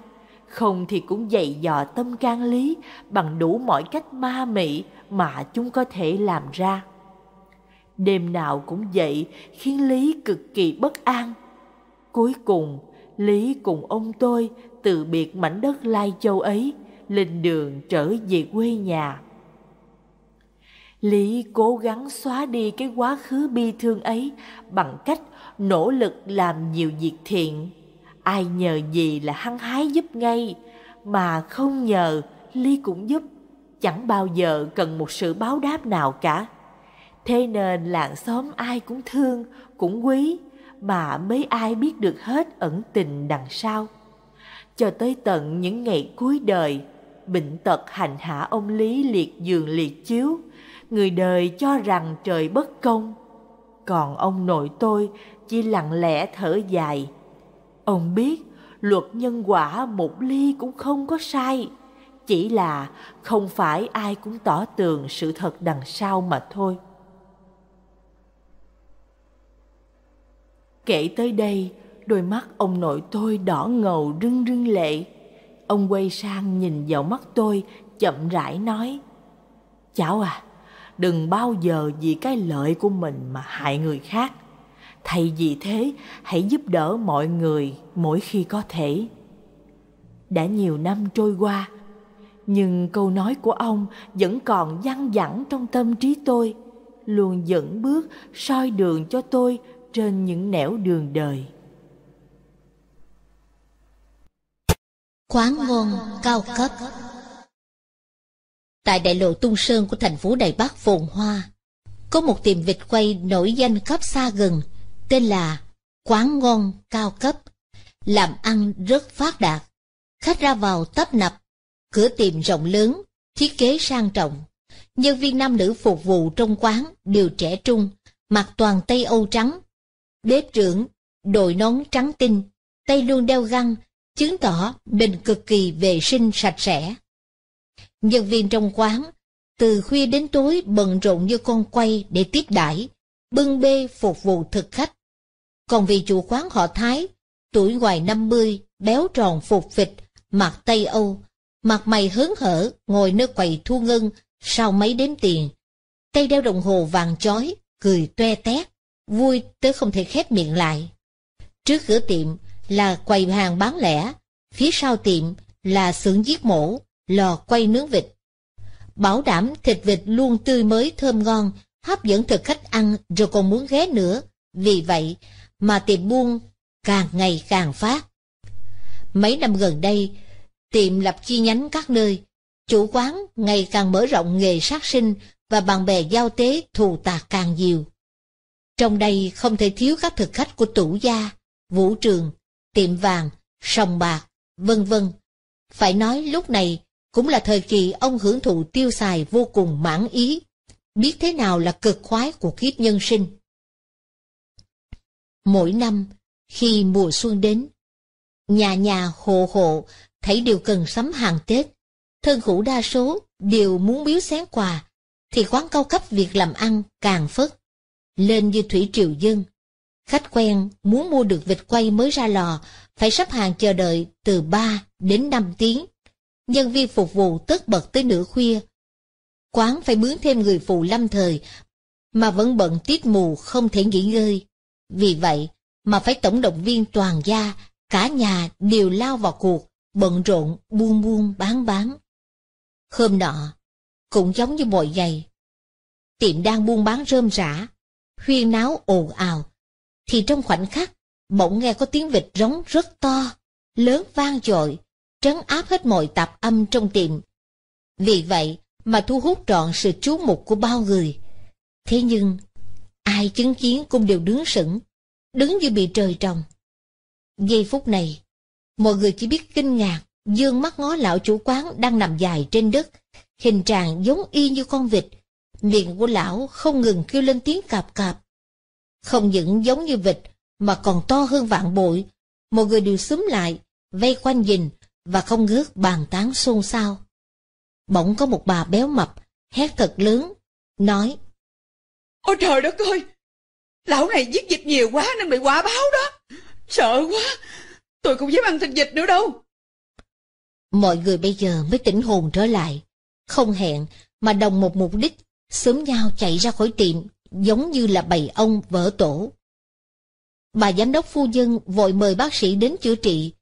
Không thì cũng dày dò tâm can Lý bằng đủ mọi cách ma mị mà chúng có thể làm ra. Đêm nào cũng vậy, khiến Lý cực kỳ bất an. Cuối cùng, Lý cùng ông tôi từ biệt mảnh đất Lai Châu ấy, lên đường trở về quê nhà. Lý cố gắng xóa đi cái quá khứ bi thương ấy bằng cách nỗ lực làm nhiều việc thiện. Ai nhờ gì là hăng hái giúp ngay, mà không nhờ Lý cũng giúp, chẳng bao giờ cần một sự báo đáp nào cả. Thế nên làng xóm ai cũng thương, cũng quý, mà mấy ai biết được hết ẩn tình đằng sau. Cho tới tận những ngày cuối đời, bệnh tật hành hạ ông Lý liệt giường liệt chiếu, người đời cho rằng trời bất công. Còn ông nội tôi chỉ lặng lẽ thở dài. Ông biết luật nhân quả một ly cũng không có sai, chỉ là không phải ai cũng tỏ tường sự thật đằng sau mà thôi. Kể tới đây, đôi mắt ông nội tôi đỏ ngầu rưng rưng lệ. Ông quay sang nhìn vào mắt tôi, chậm rãi nói: "Cháu à, đừng bao giờ vì cái lợi của mình mà hại người khác. Thay vì thế, hãy giúp đỡ mọi người mỗi khi có thể." Đã nhiều năm trôi qua, nhưng câu nói của ông vẫn còn văng vẳng trong tâm trí tôi, luôn dẫn bước soi đường cho tôi trên những nẻo đường đời. Khoáng ngôn cao cấp. Tại đại lộ Tung Sơn của thành phố Đài Bắc phồn hoa, có một tiệm vịt quay nổi danh khắp xa gần, tên là Quán Ngon Cao Cấp, làm ăn rất phát đạt, khách ra vào tấp nập, cửa tiệm rộng lớn, thiết kế sang trọng. Nhân viên nam nữ phục vụ trong quán đều trẻ trung, mặc toàn tây Âu trắng. Bếp trưởng đội nón trắng tinh, tay luôn đeo găng, chứng tỏ mình cực kỳ vệ sinh sạch sẽ. Nhân viên trong quán từ khuya đến tối bận rộn như con quay để tiếp đãi, bưng bê phục vụ thực khách. Còn vị chủ quán họ Thái, tuổi ngoài 50, béo tròn phục vịt, mặt tây Âu, mặt mày hớn hở, ngồi nơi quầy thu ngân, sau máy đếm tiền, tay đeo đồng hồ vàng chói, cười toe tét, vui tới không thể khép miệng lại. Trước cửa tiệm là quầy hàng bán lẻ, phía sau tiệm là xưởng giết mổ, lò quay nướng vịt. Bảo đảm thịt vịt luôn tươi mới thơm ngon, hấp dẫn thực khách ăn rồi còn muốn ghé nữa. Vì vậy mà tiệm buôn càng ngày càng phát. Mấy năm gần đây, tiệm lập chi nhánh các nơi, chủ quán ngày càng mở rộng nghề sát sinh và bạn bè giao tế thù tạc càng nhiều. Trong đây không thể thiếu các thực khách của Tủ Gia, Vũ Trường, Tiệm Vàng, Sòng Bạc, vân vân. Phải nói lúc này cũng là thời kỳ ông hưởng thụ tiêu xài vô cùng mãn ý, biết thế nào là cực khoái của kiếp nhân sinh. Mỗi năm, khi mùa xuân đến, nhà nhà hộ hộ thấy đều cần sắm hàng Tết, thân hữu đa số đều muốn biếu xén quà, thì quán cao cấp việc làm ăn càng phất lên như thủy triều dâng. Khách quen muốn mua được vịt quay mới ra lò, phải xếp hàng chờ đợi từ 3 đến 5 tiếng. Nhân viên phục vụ tất bật tới nửa khuya. Quán phải mướn thêm người phụ lâm thời, mà vẫn bận tiết mù không thể nghỉ ngơi. Vì vậy mà phải tổng động viên toàn gia, cả nhà đều lao vào cuộc, bận rộn buôn buôn bán bán. Hôm nọ, cũng giống như mọi ngày, tiệm đang buôn bán rơm rã, huyên náo ồn ào, thì trong khoảnh khắc, bỗng nghe có tiếng vịt rống rất to, lớn vang dội, trấn áp hết mọi tạp âm trong tiệm. Vì vậy mà thu hút trọn sự chú mục của bao người. Thế nhưng, ai chứng kiến cũng đều đứng sững, đứng như bị trời trồng. Giây phút này, mọi người chỉ biết kinh ngạc, dương mắt ngó lão chủ quán đang nằm dài trên đất, hình trạng giống y như con vịt. Miệng của lão không ngừng kêu lên tiếng cạp cạp. Không những giống như vịt, mà còn to hơn vạn bội. Mọi người đều xúm lại, vây quanh nhìn, và không ngớt bàn tán xôn xao. Bỗng có một bà béo mập, hét thật lớn, nói: "Ôi trời đất ơi! Lão này giết vịt nhiều quá nên bị quả báo đó! Sợ quá! Tôi không dám ăn thịt vịt nữa đâu!" Mọi người bây giờ mới tỉnh hồn trở lại, không hẹn mà đồng một mục đích, xúm nhau chạy ra khỏi tiệm, giống như là bầy ong vỡ tổ. Bà giám đốc phu nhân vội mời bác sĩ đến chữa trị,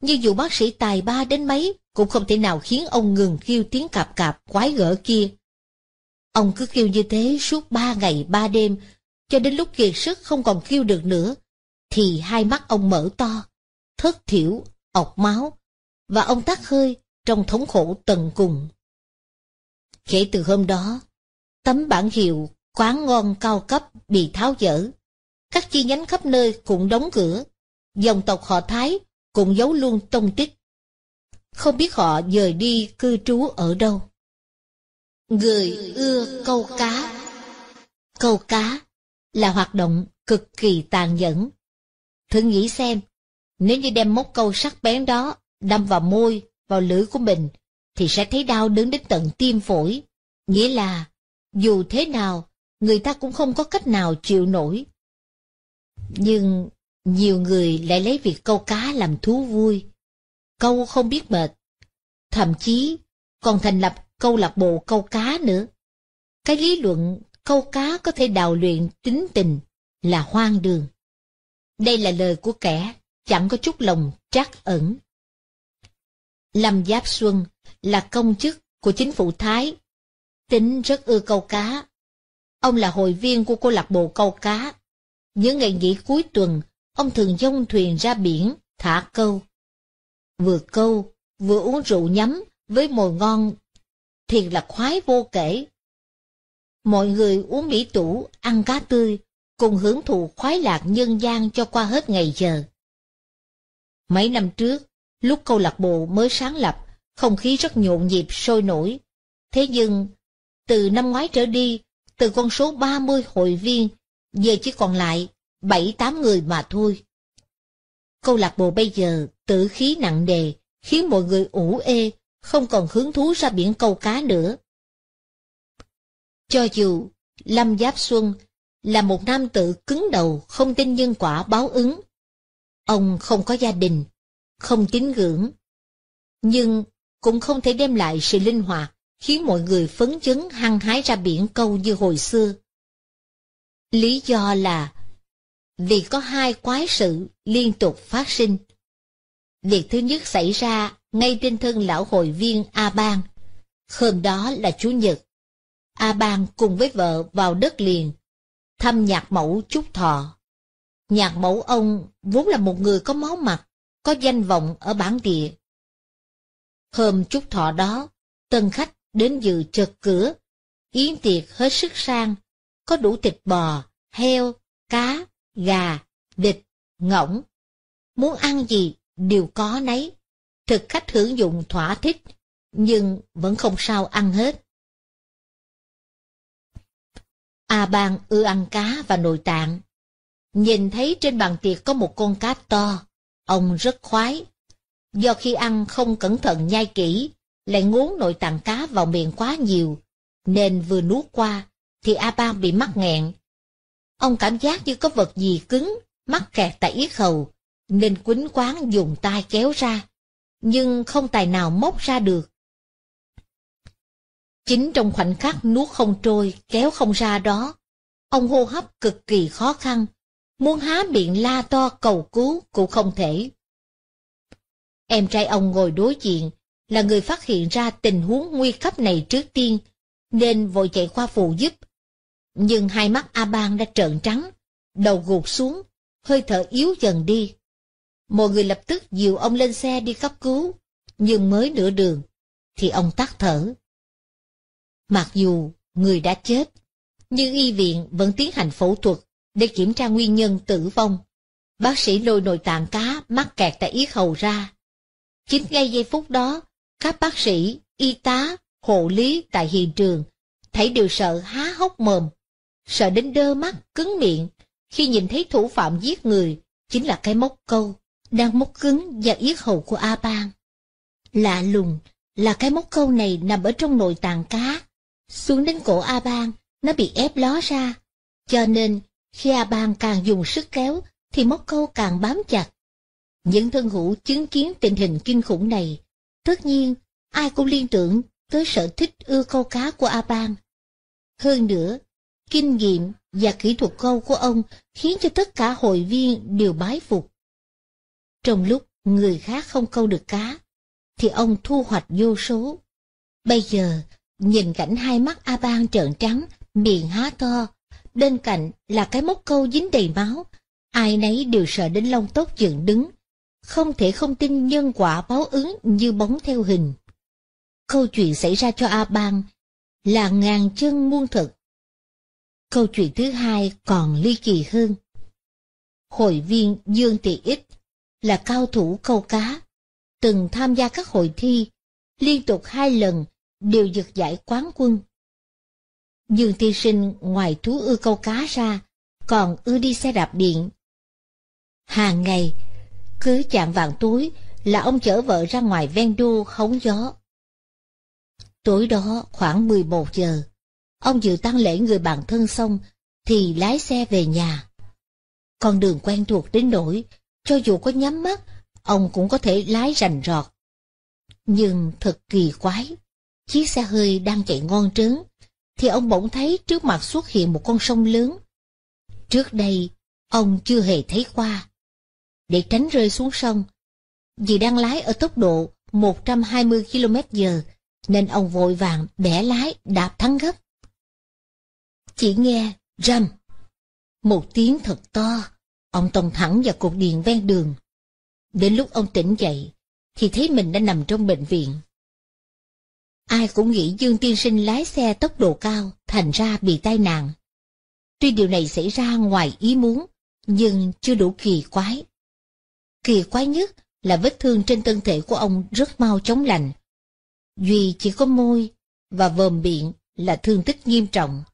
nhưng dù bác sĩ tài ba đến mấy cũng không thể nào khiến ông ngừng kêu tiếng cạp cạp quái gở kia. Ông cứ kêu như thế suốt 3 ngày 3 đêm, cho đến lúc kiệt sức không còn kêu được nữa, thì hai mắt ông mở to, thất thiểu, ọc máu, và ông tắt hơi trong thống khổ tận cùng. Kể từ hôm đó, tấm bảng hiệu quán ngon cao cấp bị tháo dỡ, các chi nhánh khắp nơi cũng đóng cửa, dòng tộc họ Thái cũng giấu luôn tông tích. Không biết họ dời đi cư trú ở đâu. Người ưa câu cá. Câu cá là hoạt động cực kỳ tàn nhẫn. Thử nghĩ xem, nếu như đem móc câu sắc bén đó đâm vào môi, vào lưỡi của mình, thì sẽ thấy đau đớn đến tận tim phổi. Nghĩa là, dù thế nào, người ta cũng không có cách nào chịu nổi. Nhưng nhiều người lại lấy việc câu cá làm thú vui, câu không biết mệt, thậm chí còn thành lập câu lạc bộ câu cá nữa. Cái lý luận câu cá có thể đào luyện tính tình là hoang đường. Đây là lời của kẻ chẳng có chút lòng trắc ẩn. Lâm Giáp Xuân là công chức của chính phủ Thái, tính rất ưa câu cá. Ông là hội viên của câu lạc bộ câu cá. Những ngày nghỉ cuối tuần, ông thường dông thuyền ra biển thả câu. Vừa câu, vừa uống rượu nhắm với mồi ngon, thiệt là khoái vô kể. Mọi người uống mỹ tủ, ăn cá tươi, cùng hưởng thụ khoái lạc nhân gian cho qua hết ngày giờ. Mấy năm trước, lúc câu lạc bộ mới sáng lập, không khí rất nhộn nhịp sôi nổi. Thế nhưng, từ năm ngoái trở đi, từ con số 30 hội viên, giờ chỉ còn lại 7-8 người mà thôi. Câu lạc bộ bây giờ tử khí nặng nề, khiến mọi người ủ ê, không còn hứng thú ra biển câu cá nữa. Cho dù Lâm Giáp Xuân là một nam tử cứng đầu, không tin nhân quả báo ứng, ông không có gia đình, không tín ngưỡng, nhưng cũng không thể đem lại sự linh hoạt khiến mọi người phấn chấn hăng hái ra biển câu như hồi xưa. Lý do là vì có hai quái sự liên tục phát sinh. Việc thứ nhất xảy ra ngay trên thân lão hội viên A Bang. Hôm đó là Chủ nhật, A Bang cùng với vợ vào đất liền thăm nhạc mẫu chúc thọ. Nhạc mẫu ông vốn là một người có máu mặt, có danh vọng ở bản địa. Hôm chúc thọ đó, tân khách đến dự chật cửa, yến tiệc hết sức sang, có đủ thịt bò, heo, cá, gà, vịt, ngỗng. Muốn ăn gì đều có nấy, thực khách hưởng dụng thỏa thích, nhưng vẫn không sao ăn hết. A Bang ưa ăn cá và nội tạng. Nhìn thấy trên bàn tiệc có một con cá to, ông rất khoái. Do khi ăn không cẩn thận nhai kỹ, lại ngốn nội tạng cá vào miệng quá nhiều, nên vừa nuốt qua thì A Bang bị mắc nghẹn. Ông cảm giác như có vật gì cứng mắc kẹt tại yết hầu, nên quýnh quáng dùng tay kéo ra, nhưng không tài nào móc ra được. Chính trong khoảnh khắc nuốt không trôi, kéo không ra đó, ông hô hấp cực kỳ khó khăn, muốn há miệng la to cầu cứu cũng không thể. Em trai ông ngồi đối diện, là người phát hiện ra tình huống nguy cấp này trước tiên, nên vội chạy qua phụ giúp. Nhưng hai mắt A Bang đã trợn trắng, đầu gục xuống, hơi thở yếu dần đi. Mọi người lập tức dìu ông lên xe đi cấp cứu, nhưng mới nửa đường thì ông tắt thở. Mặc dù người đã chết, nhưng y viện vẫn tiến hành phẫu thuật để kiểm tra nguyên nhân tử vong. Bác sĩ lôi nội tạng cá mắc kẹt tại yết hầu ra. Chính ngay giây phút đó, các bác sĩ, y tá, hộ lý tại hiện trường thấy đều sợ há hốc mồm, sợ đến đơ mắt, cứng miệng khi nhìn thấy thủ phạm giết người chính là cái móc câu đang móc cứng và yết hầu của A Bang. Lạ lùng là cái móc câu này nằm ở trong nội tạng cá, xuống đến cổ A Bang nó bị ép ló ra, cho nên khi A Bang càng dùng sức kéo thì móc câu càng bám chặt. Những thân hữu chứng kiến tình hình kinh khủng này, tất nhiên ai cũng liên tưởng tới sở thích ưa câu cá của A Bang. Hơn nữa, kinh nghiệm và kỹ thuật câu của ông khiến cho tất cả hội viên đều bái phục. Trong lúc người khác không câu được cá, thì ông thu hoạch vô số. Bây giờ, nhìn cảnh hai mắt A Bang trợn trắng, miệng há to, bên cạnh là cái móc câu dính đầy máu, ai nấy đều sợ đến lông tóc dựng đứng, không thể không tin nhân quả báo ứng như bóng theo hình. Câu chuyện xảy ra cho A Bang là ngàn chân muôn thực. Câu chuyện thứ hai còn ly kỳ hơn. Hội viên Dương Thị Ích là cao thủ câu cá, từng tham gia các hội thi, liên tục 2 lần đều giật giải quán quân. Dương Thi Sinh ngoài thú ưa câu cá ra, còn ưa đi xe đạp điện. Hàng ngày, cứ chạm vạng tối là ông chở vợ ra ngoài ven đô hóng gió. Tối đó khoảng 11 giờ, ông dự tang lễ người bạn thân xong thì lái xe về nhà. Con đường quen thuộc đến nỗi, cho dù có nhắm mắt, ông cũng có thể lái rành rọt. Nhưng thật kỳ quái, chiếc xe hơi đang chạy ngon trớn, thì ông bỗng thấy trước mặt xuất hiện một con sông lớn. Trước đây, ông chưa hề thấy qua. Để tránh rơi xuống sông, vì đang lái ở tốc độ 120 km/h, nên ông vội vàng bẻ lái đạp thắng gấp. Chỉ nghe rầm một tiếng thật to, ông tông thẳng vào cột điện ven đường. Đến lúc ông tỉnh dậy thì thấy mình đã nằm trong bệnh viện. Ai cũng nghĩ Dương Tiên Sinh lái xe tốc độ cao, thành ra bị tai nạn. Tuy điều này xảy ra ngoài ý muốn, nhưng chưa đủ kỳ quái. Kỳ quái nhất là vết thương trên thân thể của ông rất mau chóng lành. Duy chỉ có môi và vòm miệng là thương tích nghiêm trọng.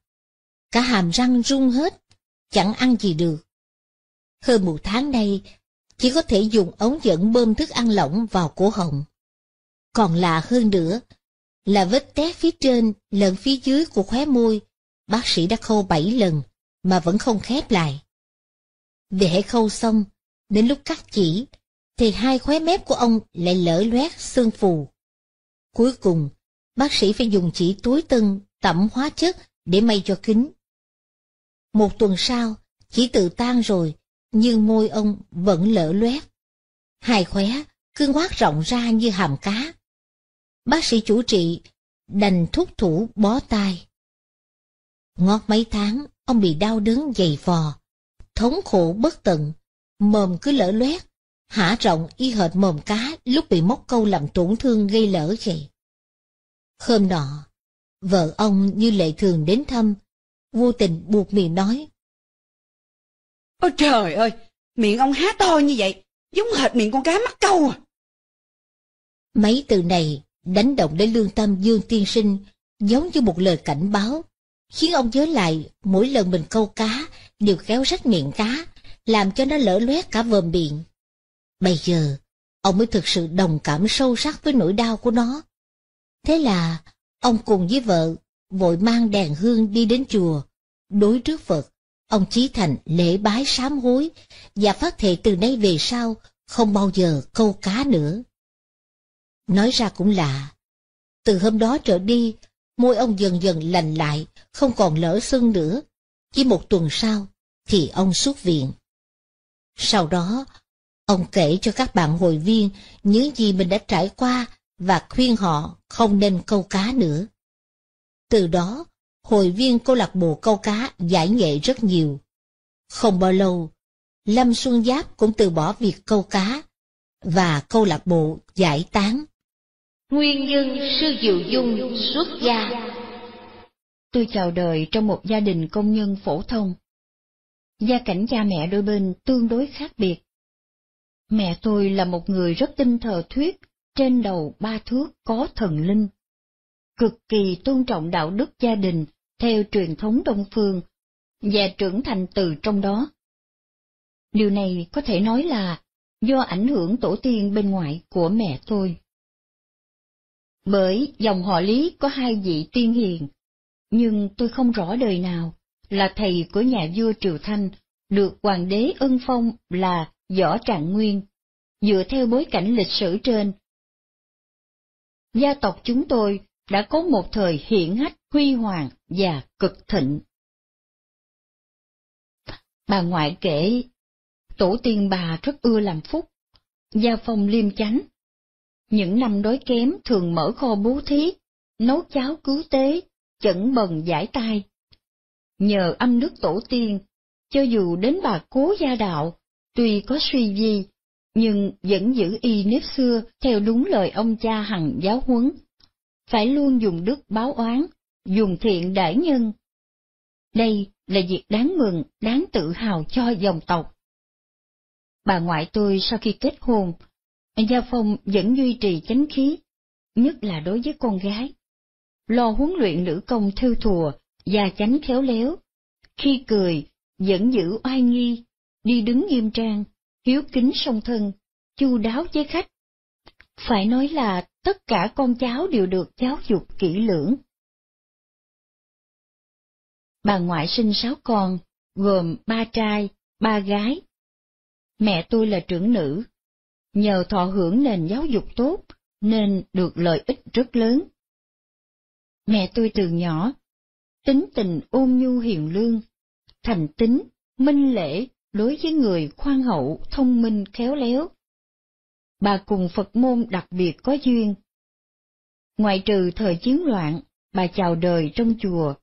Cả hàm răng rung hết, chẳng ăn gì được. Hơn 1 tháng nay, chỉ có thể dùng ống dẫn bơm thức ăn lỏng vào cổ họng. Còn lạ hơn nữa là vết té phía trên lẫn phía dưới của khóe môi, bác sĩ đã khâu 7 lần mà vẫn không khép lại. Vì hễ khâu xong, đến lúc cắt chỉ, thì 2 khóe mép của ông lại lở loét xương phù. Cuối cùng, bác sĩ phải dùng chỉ túi tân tẩm hóa chất để may cho kín. 1 tuần sau, chỉ tự tan rồi, nhưng môi ông vẫn lở loét. 2 khóe cứ ngoác rộng ra như hàm cá. Bác sĩ chủ trị đành thúc thủ bó tay. Ngót mấy tháng, ông bị đau đớn dày vò, thống khổ bất tận, mồm cứ lở loét, há rộng y hệt mồm cá lúc bị móc câu làm tổn thương gây lỡ vậy. Hôm nọ, vợ ông như lệ thường đến thăm, vô tình buột miệng nói: "Ôi trời ơi, miệng ông há to như vậy, giống hệt miệng con cá mắc câu à." Mấy từ này đánh động đến lương tâm Dương Tiên Sinh, giống như một lời cảnh báo, khiến ông nhớ lại mỗi lần mình câu cá đều kéo rách miệng cá, làm cho nó lở loét cả vòm miệng. Bây giờ, ông mới thực sự đồng cảm sâu sắc với nỗi đau của nó. Thế là, ông cùng với vợ vội mang đèn hương đi đến chùa. Đối trước Phật, ông Chí Thành lễ bái sám hối và phát thệ từ nay về sau không bao giờ câu cá nữa. Nói ra cũng lạ, từ hôm đó trở đi, môi ông dần dần lành lại, không còn lở sưng nữa, Chỉ một tuần sau thì ông xuất viện. Sau đó, ông kể cho các bạn hội viên những gì mình đã trải qua và khuyên họ không nên câu cá nữa. Từ đó, hội viên câu lạc bộ câu cá giải nghệ rất nhiều. Không bao lâu, Lâm Xuân Giáp cũng từ bỏ việc câu cá và câu lạc bộ giải tán. Nguyên nhân sư Diệu Dung xuất gia. Tôi chào đời trong một gia đình công nhân phổ thông. Gia cảnh cha mẹ đôi bên tương đối khác biệt. Mẹ tôi là một người rất tin thờ thuyết, trên đầu 3 thước có thần linh. Cực kỳ tôn trọng đạo đức gia đình theo truyền thống Đông Phương, và trưởng thành từ trong đó. Điều này có thể nói là do ảnh hưởng tổ tiên bên ngoại của mẹ tôi. Bởi dòng họ Lý có 2 vị tiên hiền, nhưng tôi không rõ đời nào là thầy của nhà vua Triều Thanh, được hoàng đế ân phong là Võ Trạng Nguyên. Dựa theo bối cảnh lịch sử trên, gia tộc chúng tôi đã có một thời hiển hách, huy hoàng và cực thịnh. Bà ngoại kể, tổ tiên bà rất ưa làm phúc, gia phong liêm chánh. Những năm đói kém thường mở kho bố thí, nấu cháo cứu tế, chẩn bần giải tai. Nhờ âm đức tổ tiên, cho dù đến bà Cố Gia Đạo, tuy có suy vi, nhưng vẫn giữ y nếp xưa theo đúng lời ông cha hằng giáo huấn, phải luôn dùng đức báo oán, dùng thiện đãi nhân. Đây là việc đáng mừng, đáng tự hào cho dòng tộc. Bà ngoại tôi sau khi kết hôn, gia phong vẫn duy trì chánh khí, nhất là đối với con gái, lo huấn luyện nữ công thêu thùa, gia chánh khéo léo, khi cười vẫn giữ oai nghi, đi đứng nghiêm trang, hiếu kính song thân, chu đáo với khách. Phải nói là tất cả con cháu đều được giáo dục kỹ lưỡng. Bà ngoại sinh 6 con, gồm 3 trai, 3 gái. Mẹ tôi là trưởng nữ, nhờ thọ hưởng nền giáo dục tốt nên được lợi ích rất lớn. Mẹ tôi từ nhỏ, tính tình ôn nhu hiền lương, thành tín, minh lễ đối với người khoan hậu, thông minh khéo léo. Bà cùng Phật môn đặc biệt có duyên. Ngoại trừ thời chiến loạn, bà chào đời trong chùa.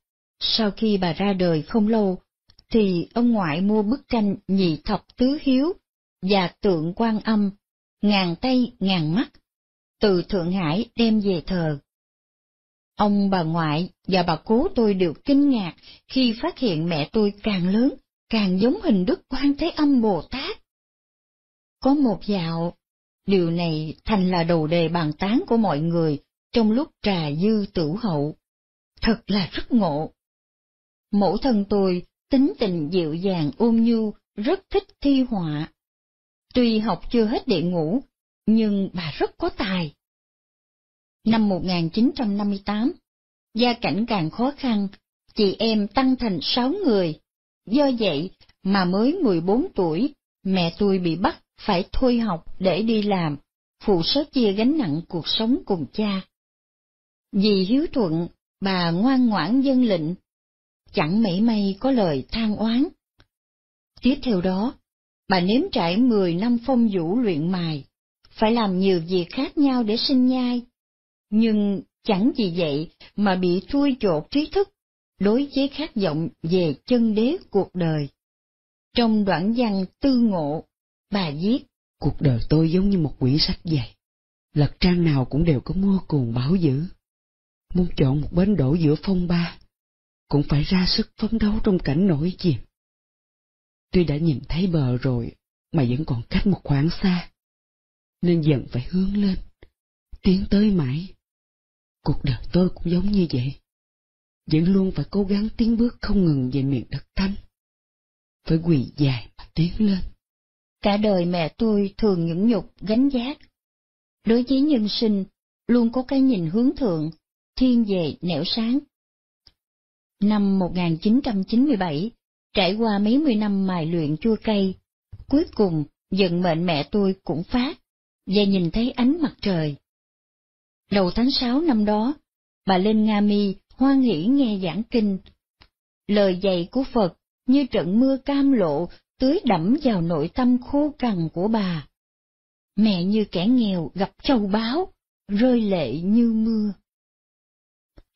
Sau khi bà ra đời không lâu, thì ông ngoại mua bức tranh Nhị Thập Tứ Hiếu và tượng Quan Âm, 1000 tay 1000 mắt, từ Thượng Hải đem về thờ. Ông bà ngoại và bà cố tôi đều kinh ngạc khi phát hiện mẹ tôi càng lớn, càng giống hình Đức Quan Thế Âm Bồ Tát. Có một dạo, điều này thành là đầu đề bàn tán của mọi người trong lúc trà dư tửu hậu. Thật là rất ngộ. Mẫu thân tôi tính tình dịu dàng ôn nhu, rất thích thi họa. Tuy học chưa hết đệ ngũ, nhưng bà rất có tài. Năm 1958, gia cảnh càng khó khăn, chị em tăng thành 6 người. Do vậy mà mới 14 tuổi, mẹ tôi bị bắt phải thôi học để đi làm, phụ sớ chia gánh nặng cuộc sống cùng cha. Vì hiếu thuận, bà ngoan ngoãn vâng lệnh, chẳng mảy may có lời than oán. Tiếp theo đó, bà nếm trải 10 năm phong vũ luyện mài, phải làm nhiều việc khác nhau để sinh nhai, nhưng chẳng vì vậy mà bị thui chột trí thức đối với khát vọng về chân đế cuộc đời. Trong đoạn văn Tư Ngộ, bà viết: cuộc đời tôi giống như một quyển sách dày, lật trang nào cũng đều có mưa cuồng bão dữ. Muốn chọn một bến đỗ giữa phong ba, cũng phải ra sức phấn đấu trong cảnh nổi chìm. Tuy đã nhìn thấy bờ rồi, mà vẫn còn cách một khoảng xa, nên dần phải hướng lên, tiến tới mãi. Cuộc đời tôi cũng giống như vậy, vẫn luôn phải cố gắng tiến bước không ngừng về miền đất Thanh, phải quỳ dài mà tiến lên. Cả đời mẹ tôi thường nhẫn nhục gánh vác, đối với nhân sinh luôn có cái nhìn hướng thượng, thiên về nẻo sáng. Năm 1997, trải qua mấy mươi năm mài luyện chua cay, cuối cùng vận mệnh mẹ tôi cũng phát, và nhìn thấy ánh mặt trời. Đầu tháng 6 năm đó, bà lên Nga Mi hoan hỉ nghe giảng kinh. Lời dạy của Phật như trận mưa cam lộ tưới đẫm vào nội tâm khô cằn của bà. Mẹ như kẻ nghèo gặp châu báu, rơi lệ như mưa.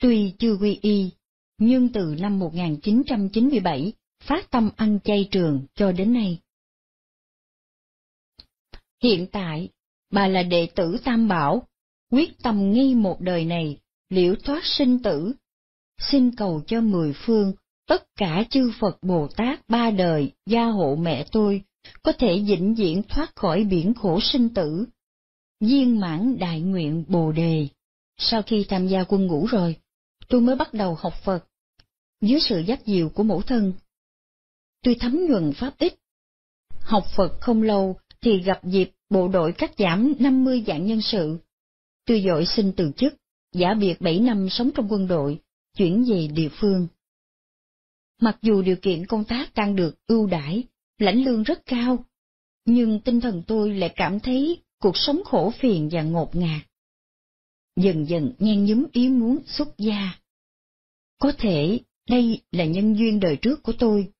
Tuy chưa quy y, nhưng từ năm 1997 phát tâm ăn chay trường cho đến nay. Hiện tại, bà là đệ tử Tam Bảo, quyết tâm ngay một đời này, liễu thoát sinh tử, xin cầu cho mười phương, tất cả chư Phật Bồ Tát ba đời gia hộ mẹ tôi, có thể vĩnh viễn thoát khỏi biển khổ sinh tử, viên mãn đại nguyện Bồ Đề. Sau khi tham gia quân ngũ rồi, tôi mới bắt đầu học Phật, dưới sự dắt dìu của mẫu thân. Tôi thấm nhuần Pháp ít. Học Phật không lâu thì gặp dịp bộ đội cắt giảm 50 vạn nhân sự. Tôi vội xin từ chức, giả biệt 7 năm sống trong quân đội, chuyển về địa phương. Mặc dù điều kiện công tác đang được ưu đãi, lãnh lương rất cao, nhưng tinh thần tôi lại cảm thấy cuộc sống khổ phiền và ngột ngạt. Dần dần nhen nhúm ý muốn xuất gia. Có thể đây là nhân duyên đời trước của tôi,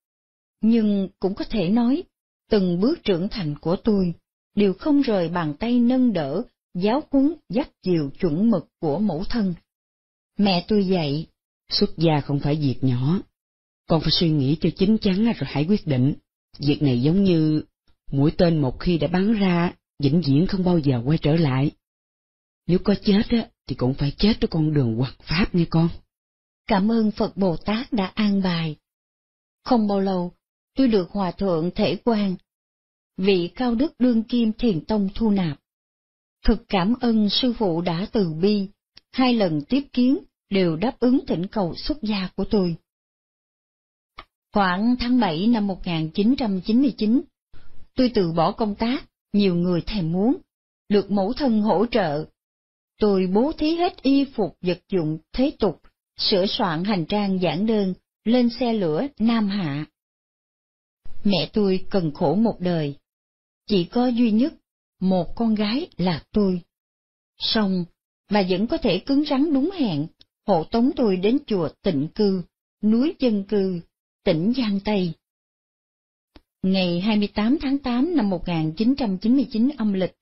nhưng cũng có thể nói từng bước trưởng thành của tôi đều không rời bàn tay nâng đỡ, giáo huấn dắt dìu chuẩn mực của mẫu thân. Mẹ tôi dạy, xuất gia không phải việc nhỏ, con phải suy nghĩ cho chín chắn rồi hãy quyết định. Việc này giống như mũi tên, một khi đã bắn ra, vĩnh viễn không bao giờ quay trở lại. Nếu có chết á, thì cũng phải chết với con đường hoằng pháp nghe con. Cảm ơn Phật Bồ Tát đã an bài. Không bao lâu, tôi được Hòa Thượng Thể Quang, vị cao đức đương kim Thiền Tông thu nạp. Thực cảm ơn sư phụ đã từ bi, hai lần tiếp kiến đều đáp ứng thỉnh cầu xuất gia của tôi. Khoảng tháng 7 năm 1999, tôi từ bỏ công tác, nhiều người thèm muốn, được mẫu thân hỗ trợ. Tôi bố thí hết y phục vật dụng thế tục, sửa soạn hành trang giản đơn, lên xe lửa Nam Hạ. Mẹ tôi cần khổ một đời, chỉ có duy nhất một con gái là tôi. Song, bà vẫn có thể cứng rắn đúng hẹn, hộ tống tôi đến chùa Tịnh Cư, núi Dân Cư, tỉnh Giang Tây. Ngày 28 tháng 8 năm 1999 âm lịch,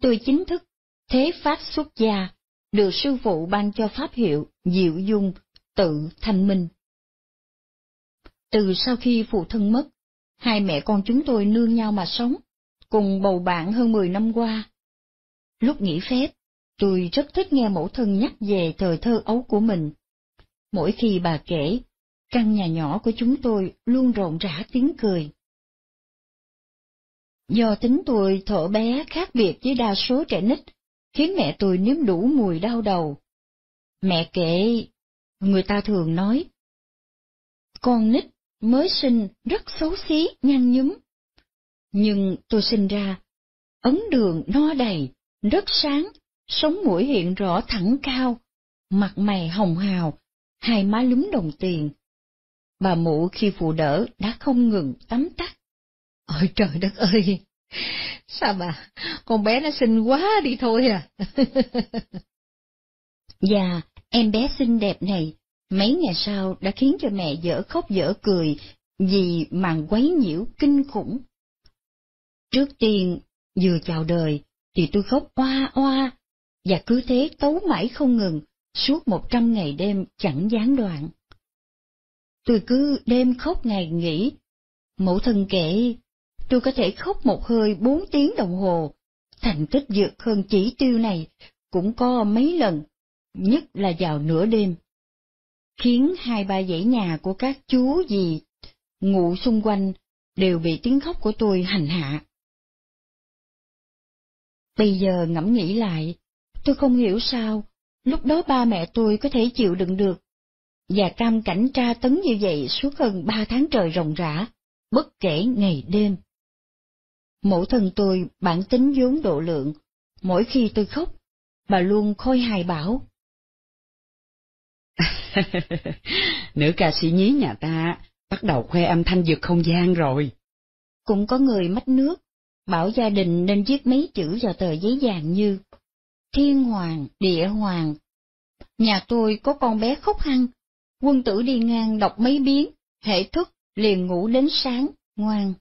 tôi chính thức thế pháp xuất gia, được sư phụ ban cho pháp hiệu Diệu Dung, tự Thanh Minh. Từ sau khi phụ thân mất, hai mẹ con chúng tôi nương nhau mà sống, cùng bầu bạn hơn 10 năm qua. Lúc nghỉ phép, tôi rất thích nghe mẫu thân nhắc về thời thơ ấu của mình. Mỗi khi bà kể, căn nhà nhỏ của chúng tôi luôn rộn rã tiếng cười. Do tính tôi thuở bé khác biệt với đa số trẻ nít, khiến mẹ tôi nếm đủ mùi đau đầu. Mẹ kể, người ta thường nói, con nít mới sinh rất xấu xí, nhăn nhúm. Nhưng tôi sinh ra, ấn đường no đầy, rất sáng, sống mũi hiện rõ thẳng cao, mặt mày hồng hào, hai má lúm đồng tiền. Bà mụ khi phụ đỡ đã không ngừng tắm tắt. Ôi trời đất ơi! Sao bà, con bé nó xinh quá đi thôi à! Và em bé xinh đẹp này, mấy ngày sau đã khiến cho mẹ dở khóc dở cười vì màn quấy nhiễu kinh khủng. Trước tiên, vừa chào đời, thì tôi khóc oa oa, và cứ thế tấu mãi không ngừng, suốt 100 ngày đêm chẳng gián đoạn. Tôi cứ đêm khóc ngày nghỉ. Mẫu thân kể, tôi có thể khóc một hơi 4 tiếng đồng hồ, thành tích vượt hơn chỉ tiêu này cũng có mấy lần, nhất là vào nửa đêm, khiến 2-3 dãy nhà của các chú dì ngụ xung quanh đều bị tiếng khóc của tôi hành hạ. Bây giờ ngẫm nghĩ lại, tôi không hiểu sao lúc đó ba mẹ tôi có thể chịu đựng được, và cam cảnh tra tấn như vậy suốt hơn 3 tháng trời ròng rã, bất kể ngày đêm. Mẫu thân tôi bản tính vốn độ lượng, mỗi khi tôi khóc, bà luôn khôi hài bảo. Nữ ca sĩ nhí nhà ta bắt đầu khoe âm thanh vượt không gian rồi. Cũng có người mách nước, bảo gia đình nên viết mấy chữ vào tờ giấy vàng như Thiên Hoàng, Địa Hoàng. Nhà tôi có con bé khóc hăng, quân tử đi ngang đọc mấy biến, hễ thức liền ngủ đến sáng, ngoan.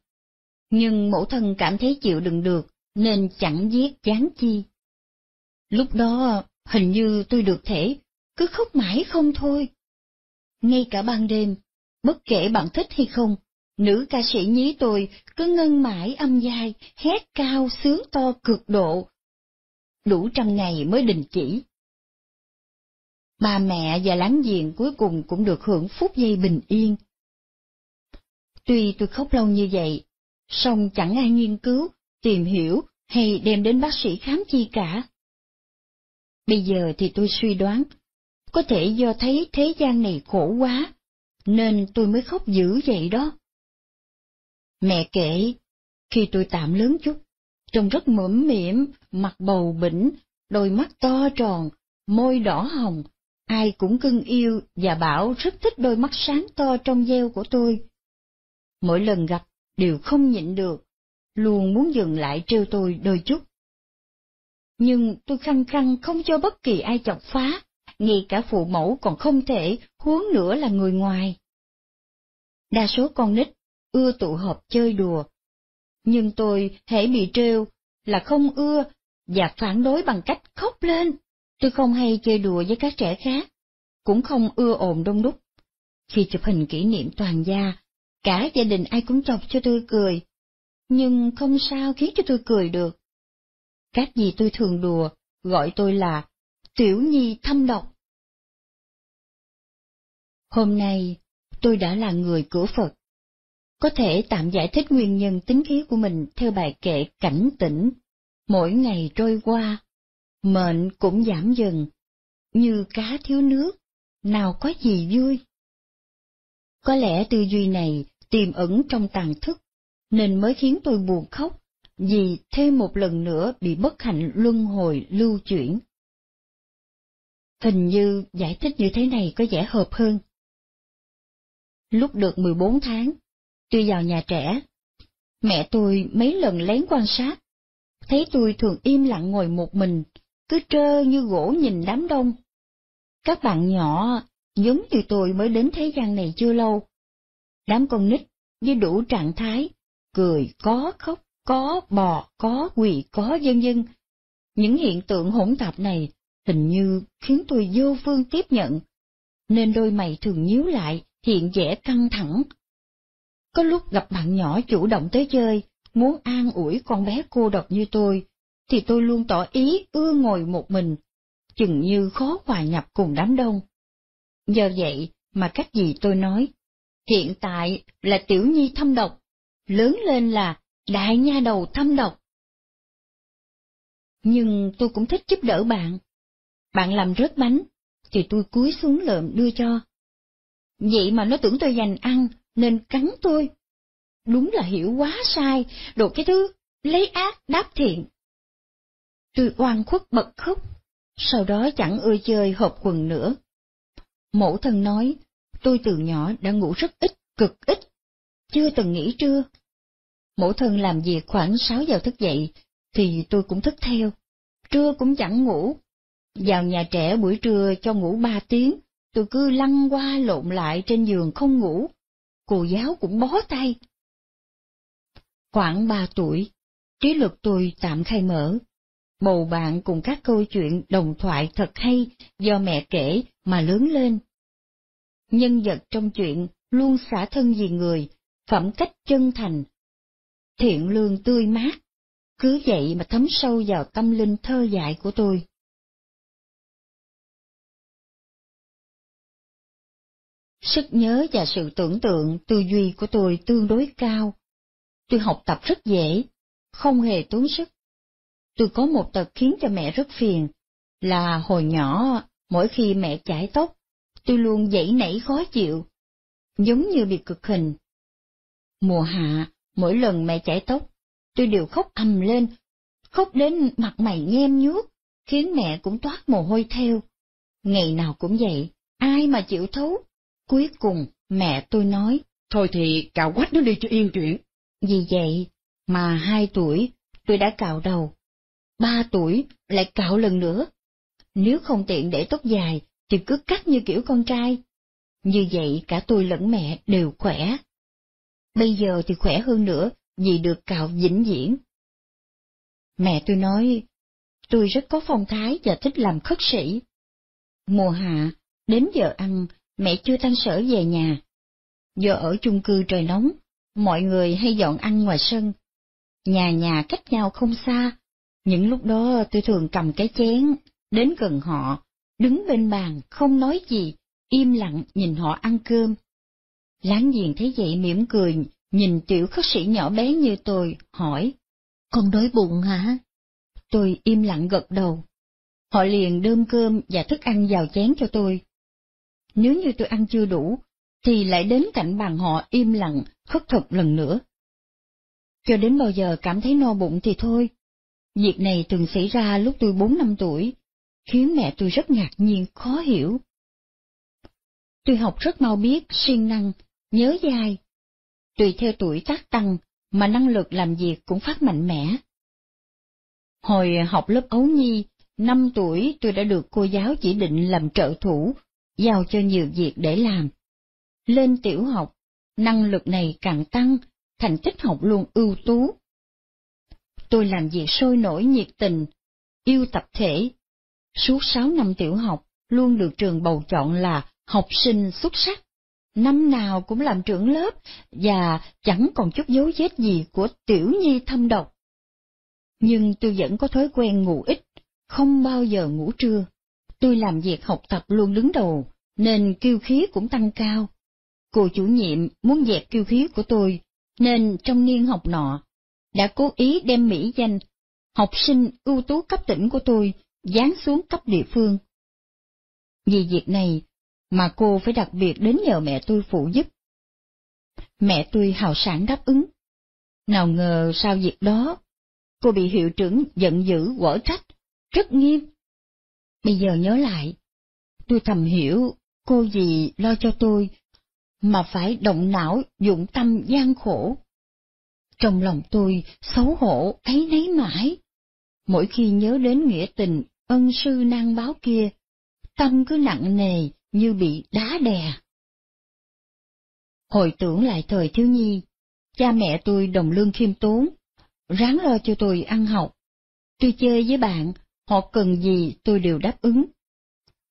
Nhưng mẫu thân cảm thấy chịu đựng được, nên chẳng viết chán chi. Lúc đó, hình như tôi được thể, cứ khóc mãi không thôi. Ngay cả ban đêm, bất kể bạn thích hay không, nữ ca sĩ nhí tôi cứ ngân mãi âm dai, hét cao, sướng to cực độ. Đủ trăm ngày mới đình chỉ. Bà mẹ và láng giềng cuối cùng cũng được hưởng phút giây bình yên. Tuy tôi khóc lâu như vậy, song chẳng ai nghiên cứu, tìm hiểu hay đem đến bác sĩ khám chi cả. Bây giờ thì tôi suy đoán, có thể do thấy thế gian này khổ quá, nên tôi mới khóc dữ vậy đó. Mẹ kể, khi tôi tạm lớn chút, trông rất mũm mĩm, mặt bầu bỉnh, đôi mắt to tròn, môi đỏ hồng, ai cũng cưng yêu và bảo rất thích đôi mắt sáng to trong veo của tôi. Mỗi lần gặp đều không nhịn được, luôn muốn dừng lại trêu tôi đôi chút. Nhưng tôi khăng khăng không cho bất kỳ ai chọc phá, ngay cả phụ mẫu còn không thể, huống nữa là người ngoài. Đa số con nít ưa tụ họp chơi đùa, nhưng tôi hễ bị trêu là không ưa và phản đối bằng cách khóc lên. Tôi không hay chơi đùa với các trẻ khác, cũng không ưa ồn đông đúc. Khi chụp hình kỷ niệm toàn gia, cả gia đình ai cũng chọc cho tôi cười, nhưng không sao khiến cho tôi cười được. Các dì tôi thường đùa, gọi tôi là Tiểu Nhi thâm độc. Hôm nay, tôi đã là người cửa Phật. Có thể tạm giải thích nguyên nhân tính khí của mình theo bài kệ cảnh tỉnh. Mỗi ngày trôi qua, mệnh cũng giảm dần, như cá thiếu nước, nào có gì vui. Có lẽ tư duy này tiềm ẩn trong tàng thức, nên mới khiến tôi buồn khóc, vì thêm một lần nữa bị bất hạnh luân hồi lưu chuyển. Hình như giải thích như thế này có vẻ hợp hơn. Lúc được 14 tháng, tôi vào nhà trẻ. Mẹ tôi mấy lần lén quan sát, thấy tôi thường im lặng ngồi một mình, cứ trơ như gỗ nhìn đám đông. Các bạn nhỏ giống như tôi mới đến thế gian này chưa lâu. Đám con nít với đủ trạng thái, cười có, khóc có, bò có, quỳ có, vân vân. Những hiện tượng hỗn tạp này hình như khiến tôi vô phương tiếp nhận, nên đôi mày thường nhíu lại, hiện vẻ căng thẳng. Có lúc gặp bạn nhỏ chủ động tới chơi, muốn an ủi con bé cô độc như tôi, thì tôi luôn tỏ ý ưa ngồi một mình, chừng như khó hòa nhập cùng đám đông. Do vậy mà các dì tôi nói, hiện tại là Tiểu Nhi thâm độc, lớn lên là Đại Nha Đầu thâm độc. Nhưng tôi cũng thích giúp đỡ bạn. Bạn làm rớt bánh, thì tôi cúi xuống lượm đưa cho. Vậy mà nó tưởng tôi dành ăn, nên cắn tôi. Đúng là hiểu quá sai, đồ cái thứ, lấy ác đáp thiện. Tôi oan khuất bật khóc, sau đó chẳng ưa chơi hộp quần nữa. Mẫu thân nói, tôi từ nhỏ đã ngủ rất ít, cực ít, chưa từng nghỉ trưa. Mẫu thân làm việc khoảng 6 giờ thức dậy, thì tôi cũng thức theo, trưa cũng chẳng ngủ. Vào nhà trẻ buổi trưa cho ngủ 3 tiếng, tôi cứ lăn qua lộn lại trên giường không ngủ, cô giáo cũng bó tay. Khoảng 3 tuổi, trí lực tôi tạm khai mở, bầu bạn cùng các câu chuyện đồng thoại thật hay do mẹ kể mà lớn lên. Nhân vật trong chuyện luôn xả thân vì người, phẩm cách chân thành, thiện lương tươi mát, cứ vậy mà thấm sâu vào tâm linh thơ dại của tôi. Sức nhớ và sự tưởng tượng, tư duy của tôi tương đối cao. Tôi học tập rất dễ, không hề tốn sức. Tôi có một tật khiến cho mẹ rất phiền, là hồi nhỏ, mỗi khi mẹ chải tóc, tôi luôn dãy nảy khó chịu, giống như bị cực hình. Mùa hạ, mỗi lần mẹ chải tóc, tôi đều khóc ầm lên, khóc đến mặt mày nhem nhuốc, khiến mẹ cũng toát mồ hôi theo. Ngày nào cũng vậy, ai mà chịu thấu. Cuối cùng, mẹ tôi nói, thôi thì cạo quách nó đi cho yên chuyện. Vì vậy mà 2 tuổi, tôi đã cạo đầu, 3 tuổi lại cạo lần nữa. Nếu không tiện để tóc dài, thì cứ cắt như kiểu con trai. như vậy cả tôi lẫn mẹ đều khỏe. Bây giờ thì khỏe hơn nữa vì được cạo vĩnh viễn. Mẹ tôi nói, tôi rất có phong thái và thích làm khất sĩ. Mùa hạ, đến giờ ăn, mẹ chưa tan sở về nhà. Do ở chung cư trời nóng, mọi người hay dọn ăn ngoài sân. Nhà nhà cách nhau không xa, những lúc đó tôi thường cầm cái chén, đến gần họ, đứng bên bàn không nói gì, im lặng nhìn họ ăn cơm. Láng giềng thấy vậy mỉm cười, nhìn tiểu khất sĩ nhỏ bé như tôi, hỏi, con đói bụng hả? Tôi im lặng gật đầu. Họ liền đơm cơm và thức ăn vào chén cho tôi. Nếu như tôi ăn chưa đủ, thì lại đến cạnh bàn họ im lặng, khất thực lần nữa. Cho đến bao giờ cảm thấy no bụng thì thôi. Việc này từng xảy ra lúc tôi 4-5 tuổi, khiến mẹ tôi rất ngạc nhiên, khó hiểu. Tôi học rất mau biết, siêng năng, nhớ dai. Tùy theo tuổi tác tăng, mà năng lực làm việc cũng phát mạnh mẽ. Hồi học lớp ấu nhi, 5 tuổi tôi đã được cô giáo chỉ định làm trợ thủ, giao cho nhiều việc để làm. Lên tiểu học, năng lực này càng tăng, thành tích học luôn ưu tú. Tôi làm việc sôi nổi nhiệt tình, yêu tập thể. Suốt 6 năm tiểu học, luôn được trường bầu chọn là học sinh xuất sắc. Năm nào cũng làm trưởng lớp và chẳng còn chút dấu vết gì của tiểu nhi thâm độc. Nhưng tôi vẫn có thói quen ngủ ít, không bao giờ ngủ trưa. Tôi làm việc học tập luôn đứng đầu, nên kiêu khí cũng tăng cao. Cô chủ nhiệm muốn dẹp kiêu khí của tôi, nên trong niên học nọ, đã cố ý đem mỹ danh học sinh ưu tú cấp tỉnh của tôi dán xuống cấp địa phương. Vì việc này mà cô phải đặc biệt đến nhờ mẹ tôi phụ giúp. Mẹ tôi hào sảng đáp ứng. Nào ngờ sau việc đó, cô bị hiệu trưởng giận dữ quở trách, rất nghiêm. Bây giờ nhớ lại, tôi thầm hiểu cô vì lo cho tôi, mà phải động não dụng tâm gian khổ. Trong lòng tôi xấu hổ, áy náy mãi. Mỗi khi nhớ đến nghĩa tình, ân sư nan báo kia, tâm cứ nặng nề như bị đá đè. Hồi tưởng lại thời thiếu nhi, cha mẹ tôi đồng lương khiêm tốn, ráng lo cho tôi ăn học. Tôi chơi với bạn, họ cần gì tôi đều đáp ứng.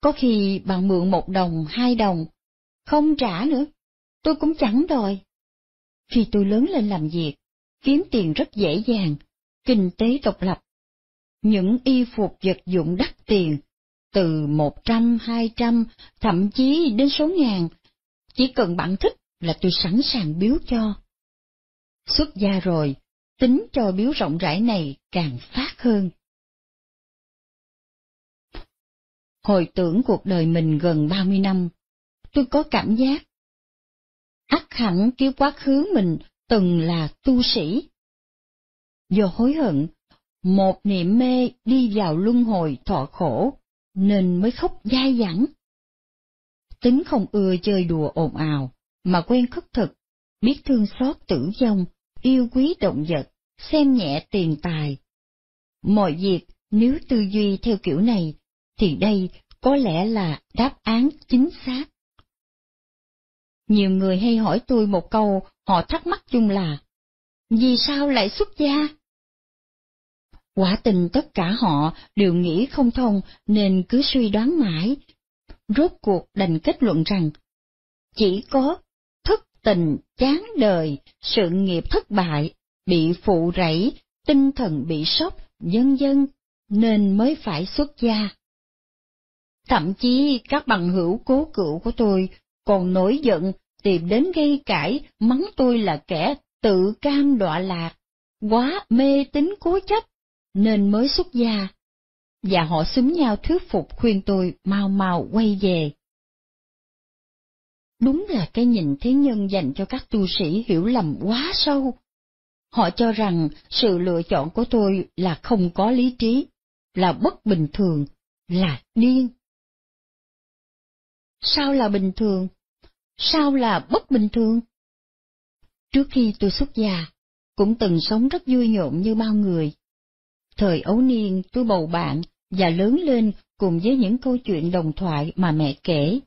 Có khi bạn mượn 1 đồng, 2 đồng, không trả nữa, tôi cũng chẳng đòi. Khi tôi lớn lên làm việc, kiếm tiền rất dễ dàng, kinh tế độc lập. Những y phục vật dụng đắt tiền, từ 100, 200, thậm chí đến số ngàn, chỉ cần bạn thích là tôi sẵn sàng biếu cho. Xuất gia rồi, tính cho biếu rộng rãi này càng phát hơn. Hồi tưởng cuộc đời mình gần 30 năm, tôi có cảm giác, ắt hẳn kiếp quá khứ mình từng là tu sĩ. Do hối hận, một niệm mê đi vào luân hồi thọ khổ, nên mới khóc dai dẳng. Tính không ưa chơi đùa ồn ào, mà quen khất thực, biết thương xót tử vong, yêu quý động vật, xem nhẹ tiền tài. Mọi việc nếu tư duy theo kiểu này, thì đây có lẽ là đáp án chính xác. Nhiều người hay hỏi tôi một câu họ thắc mắc chung là, vì sao lại xuất gia? Quả tình tất cả họ đều nghĩ không thông nên cứ suy đoán mãi, rốt cuộc đành kết luận rằng, chỉ có thất tình chán đời, sự nghiệp thất bại, bị phụ rẫy, tinh thần bị sốc, vân vân nên mới phải xuất gia. Thậm chí các bằng hữu cố cựu của tôi còn nổi giận tìm đến gây cãi, mắng tôi là kẻ tự cam đọa lạc, quá mê tín cố chấp nên mới xuất gia, và họ xúm nhau thuyết phục khuyên tôi mau mau quay về. Đúng là cái nhìn thế nhân dành cho các tu sĩ hiểu lầm quá sâu. Họ cho rằng sự lựa chọn của tôi là không có lý trí, là bất bình thường, là điên. Sao là bình thường? Sao là bất bình thường? Trước khi tôi xuất gia, cũng từng sống rất vui nhộn như bao người. Thời ấu niên tôi bầu bạn và lớn lên cùng với những câu chuyện đồng thoại mà mẹ kể.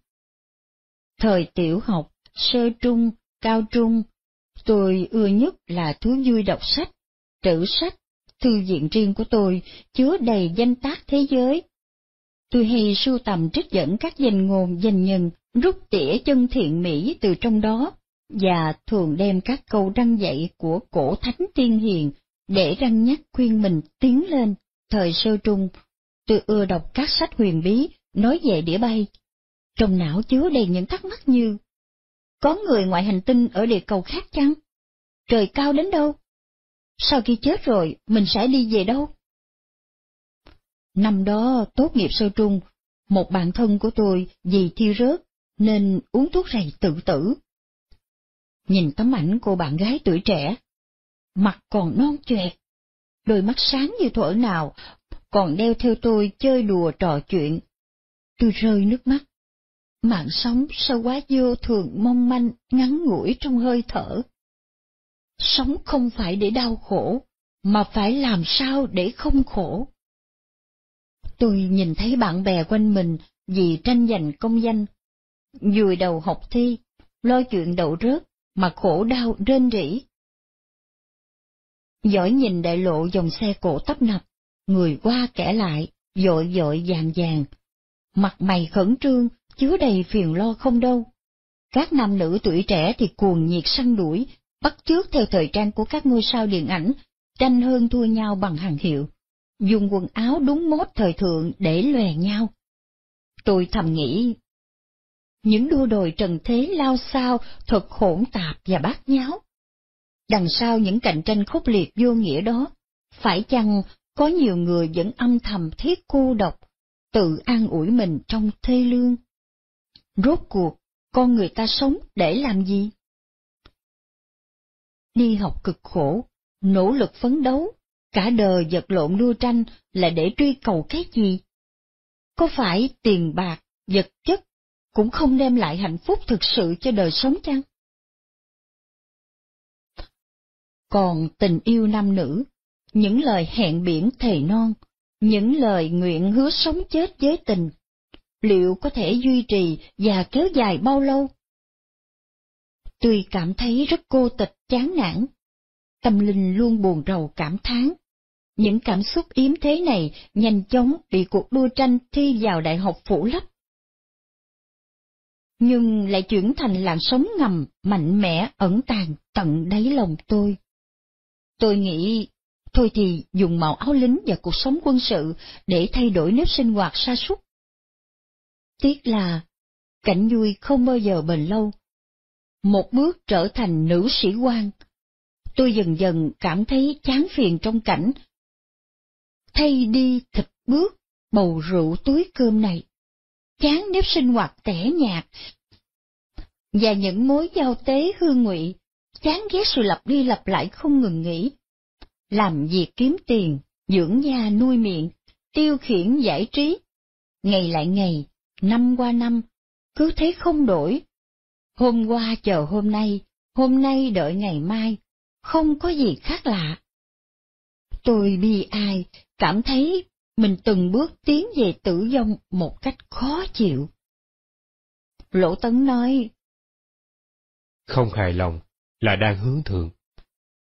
thời tiểu học, sơ trung, cao trung, tôi ưa nhất là thú vui đọc sách, trữ sách. Thư viện riêng của tôi chứa đầy danh tác thế giới. Tôi hay sưu tầm trích dẫn các danh ngôn danh nhân, rút tỉa chân thiện mỹ từ trong đó, và thường đem các câu răn dạy của cổ thánh tiên hiền để răn nhắc khuyên mình tiến lên. Thời sơ trung, tôi ưa đọc các sách huyền bí nói về đĩa bay. Trong não chứa đầy những thắc mắc như: có người ngoại hành tinh ở địa cầu khác chăng? Trời cao đến đâu? Sau khi chết rồi, mình sẽ đi về đâu? Năm đó, tốt nghiệp sơ trung, một bạn thân của tôi vì thi rớt, nên uống thuốc rầy tự tử. Nhìn tấm ảnh cô bạn gái tuổi trẻ, mặt còn non choẹt, đôi mắt sáng như thuở nào, còn đeo theo tôi chơi đùa trò chuyện. Tôi rơi nước mắt. Mạng sống sao quá vô thường mong manh, ngắn ngủi trong hơi thở. Sống không phải để đau khổ, mà phải làm sao để không khổ. Tôi nhìn thấy bạn bè quanh mình vì tranh giành công danh, vùi đầu học thi, lo chuyện đậu rớt, mà khổ đau rên rỉ. Dõi nhìn đại lộ dòng xe cộ tấp nập, người qua kẻ lại, vội vội vàng vàng, mặt mày khẩn trương, chứa đầy phiền lo không đâu. Các nam nữ tuổi trẻ thì cuồng nhiệt săn đuổi, bắt chước theo thời trang của các ngôi sao điện ảnh, tranh hơn thua nhau bằng hàng hiệu, dùng quần áo đúng mốt thời thượng để lòe nhau. Tôi thầm nghĩ, những đua đòi trần thế lao xao thật hỗn tạp và bát nháo. Đằng sau những cạnh tranh khốc liệt vô nghĩa đó, phải chăng có nhiều người vẫn âm thầm thiết cô độc, tự an ủi mình trong thê lương? Rốt cuộc, con người ta sống để làm gì? Đi học cực khổ, nỗ lực phấn đấu, cả đời vật lộn đua tranh là để truy cầu cái gì? Có phải tiền bạc, vật chất cũng không đem lại hạnh phúc thực sự cho đời sống chăng? Còn tình yêu nam nữ, những lời hẹn biển thề non, những lời nguyện hứa sống chết với tình, liệu có thể duy trì và kéo dài bao lâu? Tôi cảm thấy rất cô tịch, chán nản, tâm linh luôn buồn rầu cảm thán. Những cảm xúc yếm thế này nhanh chóng bị cuộc đua tranh thi vào đại học phủ lấp, nhưng lại chuyển thành làn sóng ngầm mạnh mẽ ẩn tàng tận đáy lòng tôi. Tôi nghĩ, thôi thì dùng màu áo lính và cuộc sống quân sự để thay đổi nếp sinh hoạt sa sút. Tiếc là, cảnh vui không bao giờ bền lâu. Một bước trở thành nữ sĩ quan, tôi dần dần cảm thấy chán phiền trong cảnh thay đi thịt bước, bầu rượu túi cơm này, chán nếp sinh hoạt tẻ nhạt và những mối giao tế hư ngụy, chán ghét sự lặp đi lặp lại không ngừng nghỉ, làm việc kiếm tiền, dưỡng da nuôi miệng, tiêu khiển giải trí, ngày lại ngày, năm qua năm, cứ thế không đổi. Hôm qua chờ hôm nay đợi ngày mai, không có gì khác lạ. Tôi bi ai, cảm thấy mình từng bước tiến về tử vong một cách khó chịu. Lỗ Tấn nói, không hài lòng là đang hướng thượng.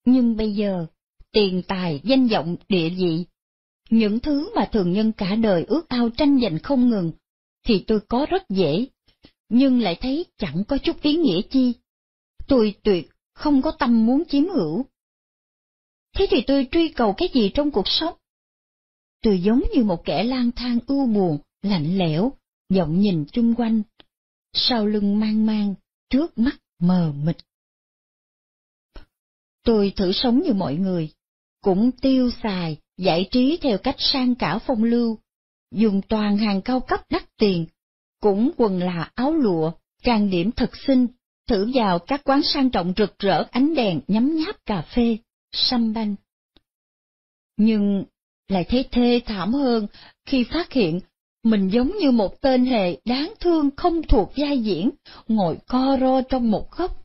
Nhưng bây giờ, tiền tài, danh vọng, địa vị, những thứ mà thường nhân cả đời ước ao tranh giành không ngừng, thì tôi có rất dễ, nhưng lại thấy chẳng có chút ý nghĩa chi. Tôi tuyệt không có tâm muốn chiếm hữu. Thế thì tôi truy cầu cái gì trong cuộc sống? Tôi giống như một kẻ lang thang ưu buồn, lạnh lẽo, vọng nhìn chung quanh, sau lưng mang mang, trước mắt mờ mịt. Tôi thử sống như mọi người, cũng tiêu xài, giải trí theo cách sang cả phong lưu, dùng toàn hàng cao cấp đắt tiền, cũng quần là áo lụa, trang điểm thật xinh, thử vào các quán sang trọng rực rỡ ánh đèn, nhấm nháp cà phê, sâm banh. Nhưng lại thấy thê thảm hơn khi phát hiện mình giống như một tên hề đáng thương không thuộc vai diễn, ngồi co ro trong một góc.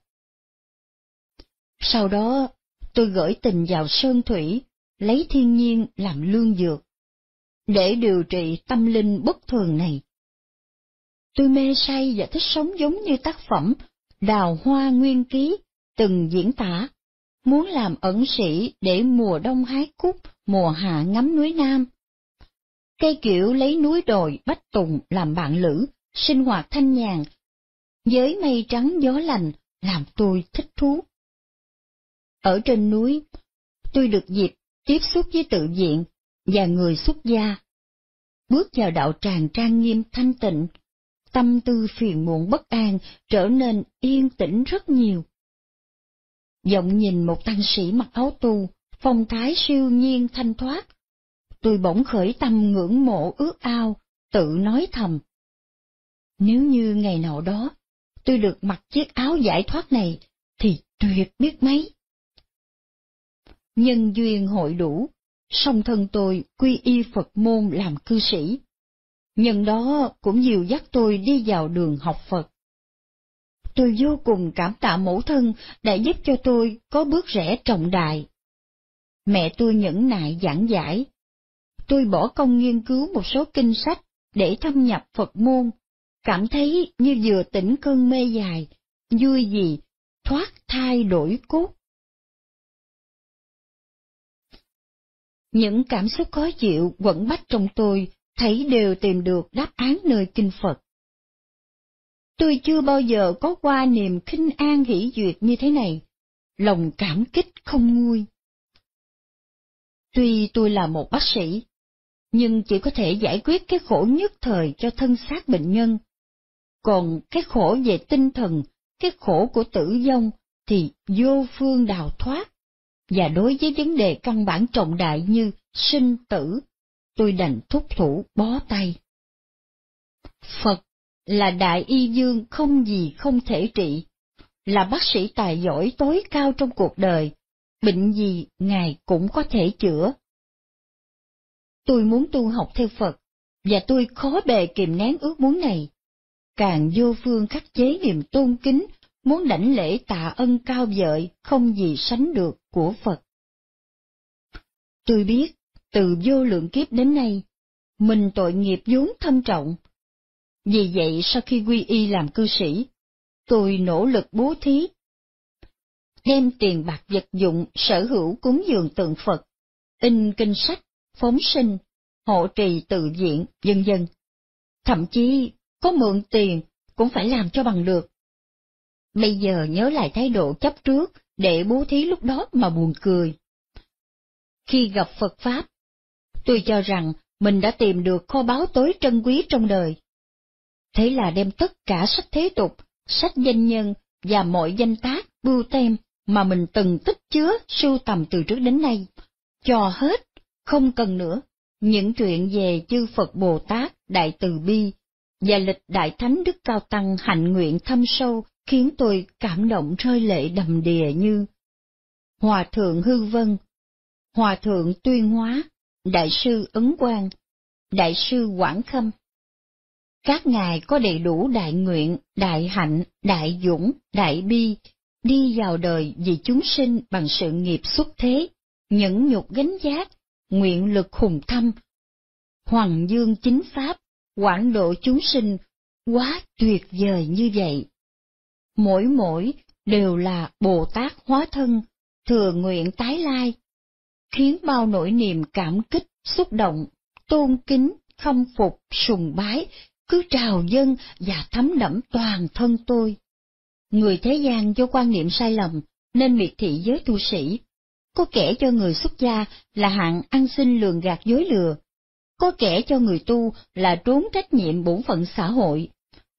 Sau đó, tôi gửi tình vào sơn thủy, lấy thiên nhiên làm lương dược, để điều trị tâm linh bất thường này. tôi mê say và thích sống giống như tác phẩm Đạo Hoa Nguyên Ký từng diễn tả, muốn làm ẩn sĩ để mùa đông hái cúc, mùa hạ ngắm núi Nam. Cây kiệu lấy núi đồi bách tùng làm bạn lữ, sinh hoạt thanh nhàn, với mây trắng gió lành làm tôi thích thú. Ở trên núi, tôi được dịp tiếp xúc với tự viện và người xuất gia, bước vào đạo tràng trang nghiêm thanh tịnh, tâm tư phiền muộn bất an trở nên yên tĩnh rất nhiều. Vọng nhìn một tăng sĩ mặc áo tu, phong thái siêu nhiên thanh thoát, tôi bỗng khởi tâm ngưỡng mộ ước ao, tự nói thầm: nếu như ngày nào đó tôi được mặc chiếc áo giải thoát này thì tuyệt biết mấy. Nhân duyên hội đủ, song thân tôi quy y Phật môn làm cư sĩ. Nhân đó cũng dìu dắt tôi đi vào đường học Phật. Tôi vô cùng cảm tạ mẫu thân đã giúp cho tôi có bước rẽ trọng đại. Mẹ tôi nhẫn nại giảng giải. Tôi bỏ công nghiên cứu một số kinh sách để thâm nhập Phật môn, cảm thấy như vừa tỉnh cơn mê dài, vui gì, thoát thai đổi cốt. Những cảm xúc khó chịu quẩn bách trong tôi thấy đều tìm được đáp án nơi kinh Phật. Tôi chưa bao giờ có qua niềm khinh an hỷ duyệt như thế này, lòng cảm kích không nguôi. Tuy tôi là một bác sĩ, nhưng chỉ có thể giải quyết cái khổ nhất thời cho thân xác bệnh nhân, còn cái khổ về tinh thần, cái khổ của tử vong thì vô phương đào thoát. Và đối với vấn đề căn bản trọng đại như sinh tử, tôi đành thúc thủ bó tay. Phật là đại y dương không gì không thể trị, là bác sĩ tài giỏi tối cao trong cuộc đời, bệnh gì Ngài cũng có thể chữa. Tôi muốn tu học theo Phật, và tôi khó bề kìm nén ước muốn này, càng vô phương khắc chế niềm tôn kính, muốn đảnh lễ tạ ân cao vợi không gì sánh được của Phật. Tôi biết, từ vô lượng kiếp đến nay, mình tội nghiệp vốn thâm trọng. Vì vậy sau khi quy y làm cư sĩ, tôi nỗ lực bố thí, đem tiền bạc vật dụng sở hữu cúng dường tượng Phật, in kinh sách, phóng sinh, hộ trì tự viện, vân vân. Thậm chí, có mượn tiền cũng phải làm cho bằng được. Bây giờ nhớ lại thái độ chấp trước để bố thí lúc đó mà buồn cười. Khi gặp Phật Pháp, tôi cho rằng mình đã tìm được kho báu tối trân quý trong đời. Thế là đem tất cả sách thế tục, sách danh nhân và mọi danh tác, bưu tem mà mình từng tích chứa sưu tầm từ trước đến nay, cho hết, không cần nữa, những chuyện về chư Phật Bồ Tát, Đại Từ Bi và lịch Đại Thánh Đức Cao Tăng hạnh nguyện thâm sâu, khiến tôi cảm động rơi lệ đầm đìa như Hòa Thượng Hư Vân, Hòa Thượng Tuyên Hóa, Đại Sư Ứng Quang, Đại Sư Quảng Khâm. Các ngài có đầy đủ đại nguyện, đại hạnh, đại dũng, đại bi, đi vào đời vì chúng sinh bằng sự nghiệp xuất thế, nhẫn nhục gánh vác, nguyện lực hùng thâm, hoằng dương chính pháp, quảng độ chúng sinh, quá tuyệt vời như vậy. Mỗi đều là Bồ Tát hóa thân, thừa nguyện tái lai, khiến bao nỗi niềm cảm kích, xúc động, tôn kính, khâm phục, sùng bái cứ trào dâng và thấm đẫm toàn thân tôi. Người thế gian do quan niệm sai lầm nên miệt thị giới tu sĩ, có kẻ cho người xuất gia là hạng ăn xin lường gạt dối lừa, có kẻ cho người tu là trốn trách nhiệm bổn phận xã hội,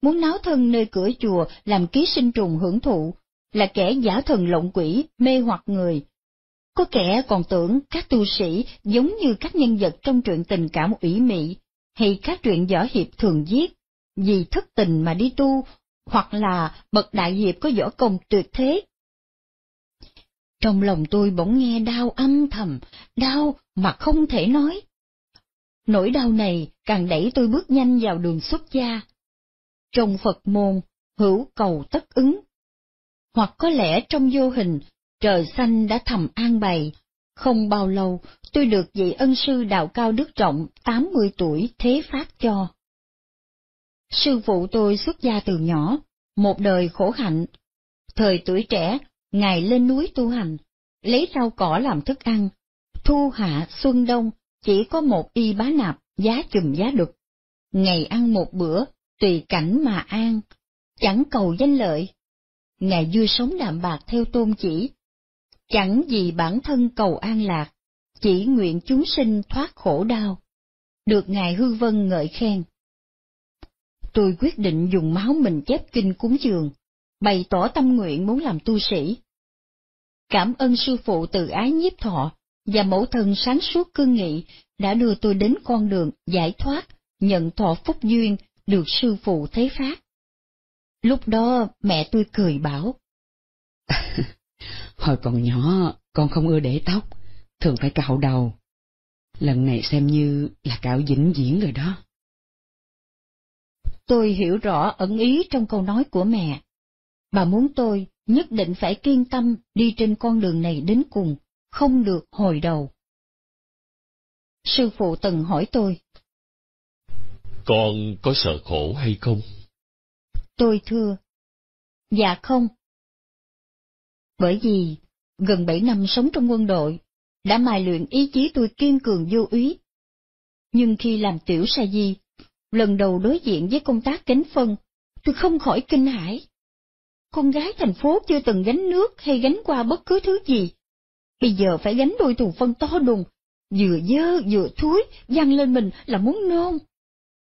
muốn náo thân nơi cửa chùa làm ký sinh trùng hưởng thụ, là kẻ giả thần lộng quỷ mê hoặc người. Có kẻ còn tưởng các tu sĩ giống như các nhân vật trong truyện tình cảm ủy mị hay các truyện võ hiệp thường viết, vì thất tình mà đi tu, hoặc là bậc đại hiệp có võ công tuyệt thế. Trong lòng tôi bỗng nghe đau âm thầm, đau mà không thể nói. Nỗi đau này càng đẩy tôi bước nhanh vào đường xuất gia. Trong Phật môn, hữu cầu tất ứng. Hoặc có lẽ trong vô hình, trời xanh đã thầm an bày. Không bao lâu, tôi được vị ân sư đạo cao đức trọng 80 tuổi thế phát cho. Sư phụ tôi xuất gia từ nhỏ, một đời khổ hạnh. Thời tuổi trẻ, Ngài lên núi tu hành, lấy rau cỏ làm thức ăn. Thu hạ xuân đông, chỉ có một y bá nạp, giá chùm giá đực. Ngày ăn một bữa, tùy cảnh mà ăn, chẳng cầu danh lợi. Ngài vui sống đạm bạc theo tôn chỉ, chẳng vì bản thân cầu an lạc, chỉ nguyện chúng sinh thoát khổ đau. Được Ngài Hư Vân ngợi khen. Tôi quyết định dùng máu mình chép kinh cúng dường, bày tỏ tâm nguyện muốn làm tu sĩ. Cảm ơn sư phụ từ ái nhiếp thọ và mẫu thân sáng suốt cương nghị đã đưa tôi đến con đường giải thoát, nhận thọ phúc duyên được sư phụ thế phát. Lúc đó mẹ tôi cười bảo, hồi còn nhỏ con không ưa để tóc, thường phải cạo đầu. Lần này xem như là cạo vĩnh viễn rồi đó. Tôi hiểu rõ ẩn ý trong câu nói của mẹ. Bà muốn tôi nhất định phải kiên tâm đi trên con đường này đến cùng, không được hồi đầu. Sư phụ từng hỏi tôi, con có sợ khổ hay không? Tôi thưa, dạ không. Bởi vì gần 7 năm sống trong quân đội, đã mài luyện ý chí tôi kiên cường vô úy. Nhưng khi làm tiểu sa di, lần đầu đối diện với công tác gánh phân, tôi không khỏi kinh hãi. Con gái thành phố chưa từng gánh nước hay gánh qua bất cứ thứ gì, bây giờ phải gánh đôi thùng phân to đùng, vừa dơ vừa thúi, văng lên mình là muốn nôn.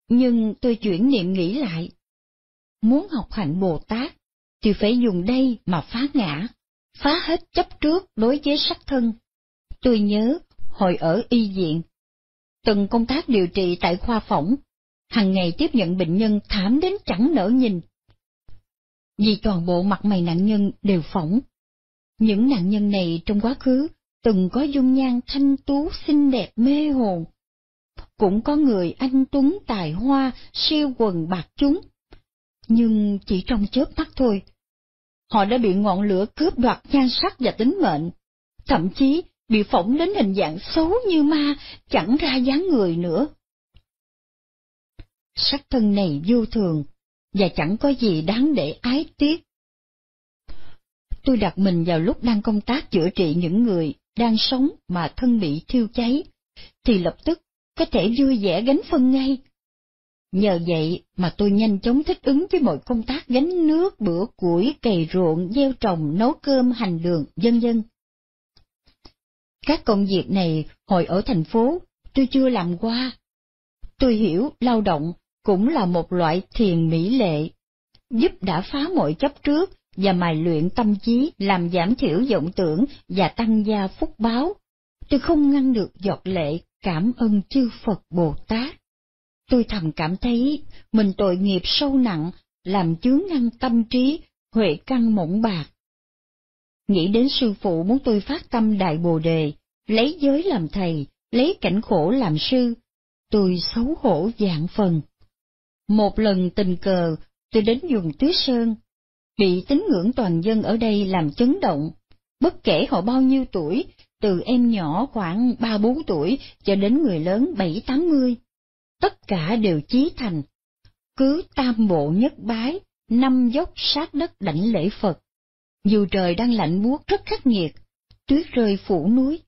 Nhưng tôi chuyển niệm nghĩ lại, muốn học hạnh Bồ Tát thì phải dùng đây mà phá ngã, phá hết chấp trước đối với sắc thân. Tôi nhớ hồi ở y viện, từng công tác điều trị tại khoa phỏng, hằng ngày tiếp nhận bệnh nhân thảm đến chẳng nỡ nhìn. Vì toàn bộ mặt mày nạn nhân đều phỏng. Những nạn nhân này trong quá khứ từng có dung nhan thanh tú xinh đẹp mê hồn, cũng có người anh tuấn tài hoa siêu quần bạc chúng, nhưng chỉ trong chớp mắt thôi, họ đã bị ngọn lửa cướp đoạt nhan sắc và tính mệnh, thậm chí bị phỏng đến hình dạng xấu như ma, chẳng ra dáng người nữa. Sắc thân này vô thường và chẳng có gì đáng để ái tiếc. Tôi đặt mình vào lúc đang công tác chữa trị những người đang sống mà thân bị thiêu cháy, thì lập tức có thể vui vẻ gánh phân ngay. Nhờ vậy mà tôi nhanh chóng thích ứng với mọi công tác gánh nước, bữa củi, cày ruộng, gieo trồng, nấu cơm, hành đường, vân vân. Các công việc này hồi ở thành phố tôi chưa làm qua. Tôi hiểu lao động cũng là một loại thiền mỹ lệ, giúp đã phá mọi chấp trước và mài luyện tâm trí, làm giảm thiểu vọng tưởng và tăng gia phúc báo. Tôi không ngăn được giọt lệ cảm ơn chư Phật Bồ Tát. Tôi thầm cảm thấy mình tội nghiệp sâu nặng, làm chướng ngăn tâm trí, huệ căn mộng bạc. Nghĩ đến sư phụ muốn tôi phát tâm đại bồ đề, lấy giới làm thầy, lấy cảnh khổ làm sư, tôi xấu hổ vạn phần. Một lần tình cờ, tôi đến vùng Tuyết Sơn, bị tín ngưỡng toàn dân ở đây làm chấn động, bất kể họ bao nhiêu tuổi, từ em nhỏ khoảng 3-4 tuổi cho đến người lớn 70-80, tất cả đều chí thành, cứ tam bộ nhất bái, 5 dốc sát đất đảnh lễ Phật. Dù trời đang lạnh buốt rất khắc nghiệt, tuyết rơi phủ núi.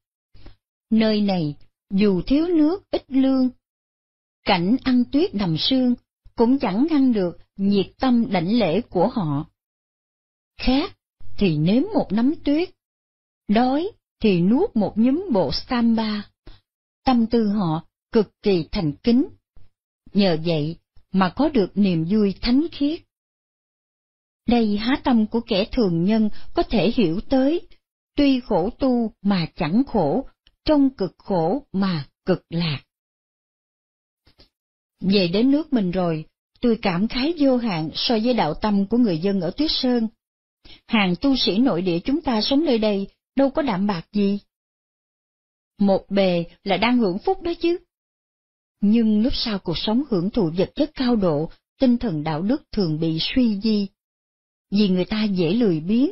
Nơi này, dù thiếu nước ít lương, cảnh ăn tuyết nằm sương, cũng chẳng ngăn được nhiệt tâm đảnh lễ của họ. Khát thì nếm một nắm tuyết, đói thì nuốt một nhúm bột samba. Tâm tư họ cực kỳ thành kính, nhờ vậy mà có được niềm vui thánh khiết. Đây há tâm của kẻ thường nhân có thể hiểu tới, tuy khổ tu mà chẳng khổ, trong cực khổ mà cực lạc. Về đến nước mình rồi, tôi cảm khái vô hạn so với đạo tâm của người dân ở Tuyết Sơn. Hàng tu sĩ nội địa chúng ta sống nơi đây đâu có đạm bạc gì. Một bề là đang hưởng phúc đó chứ. Nhưng lúc sau cuộc sống hưởng thụ vật chất cao độ, tinh thần đạo đức thường bị suy di. Vì người ta dễ lười biếng,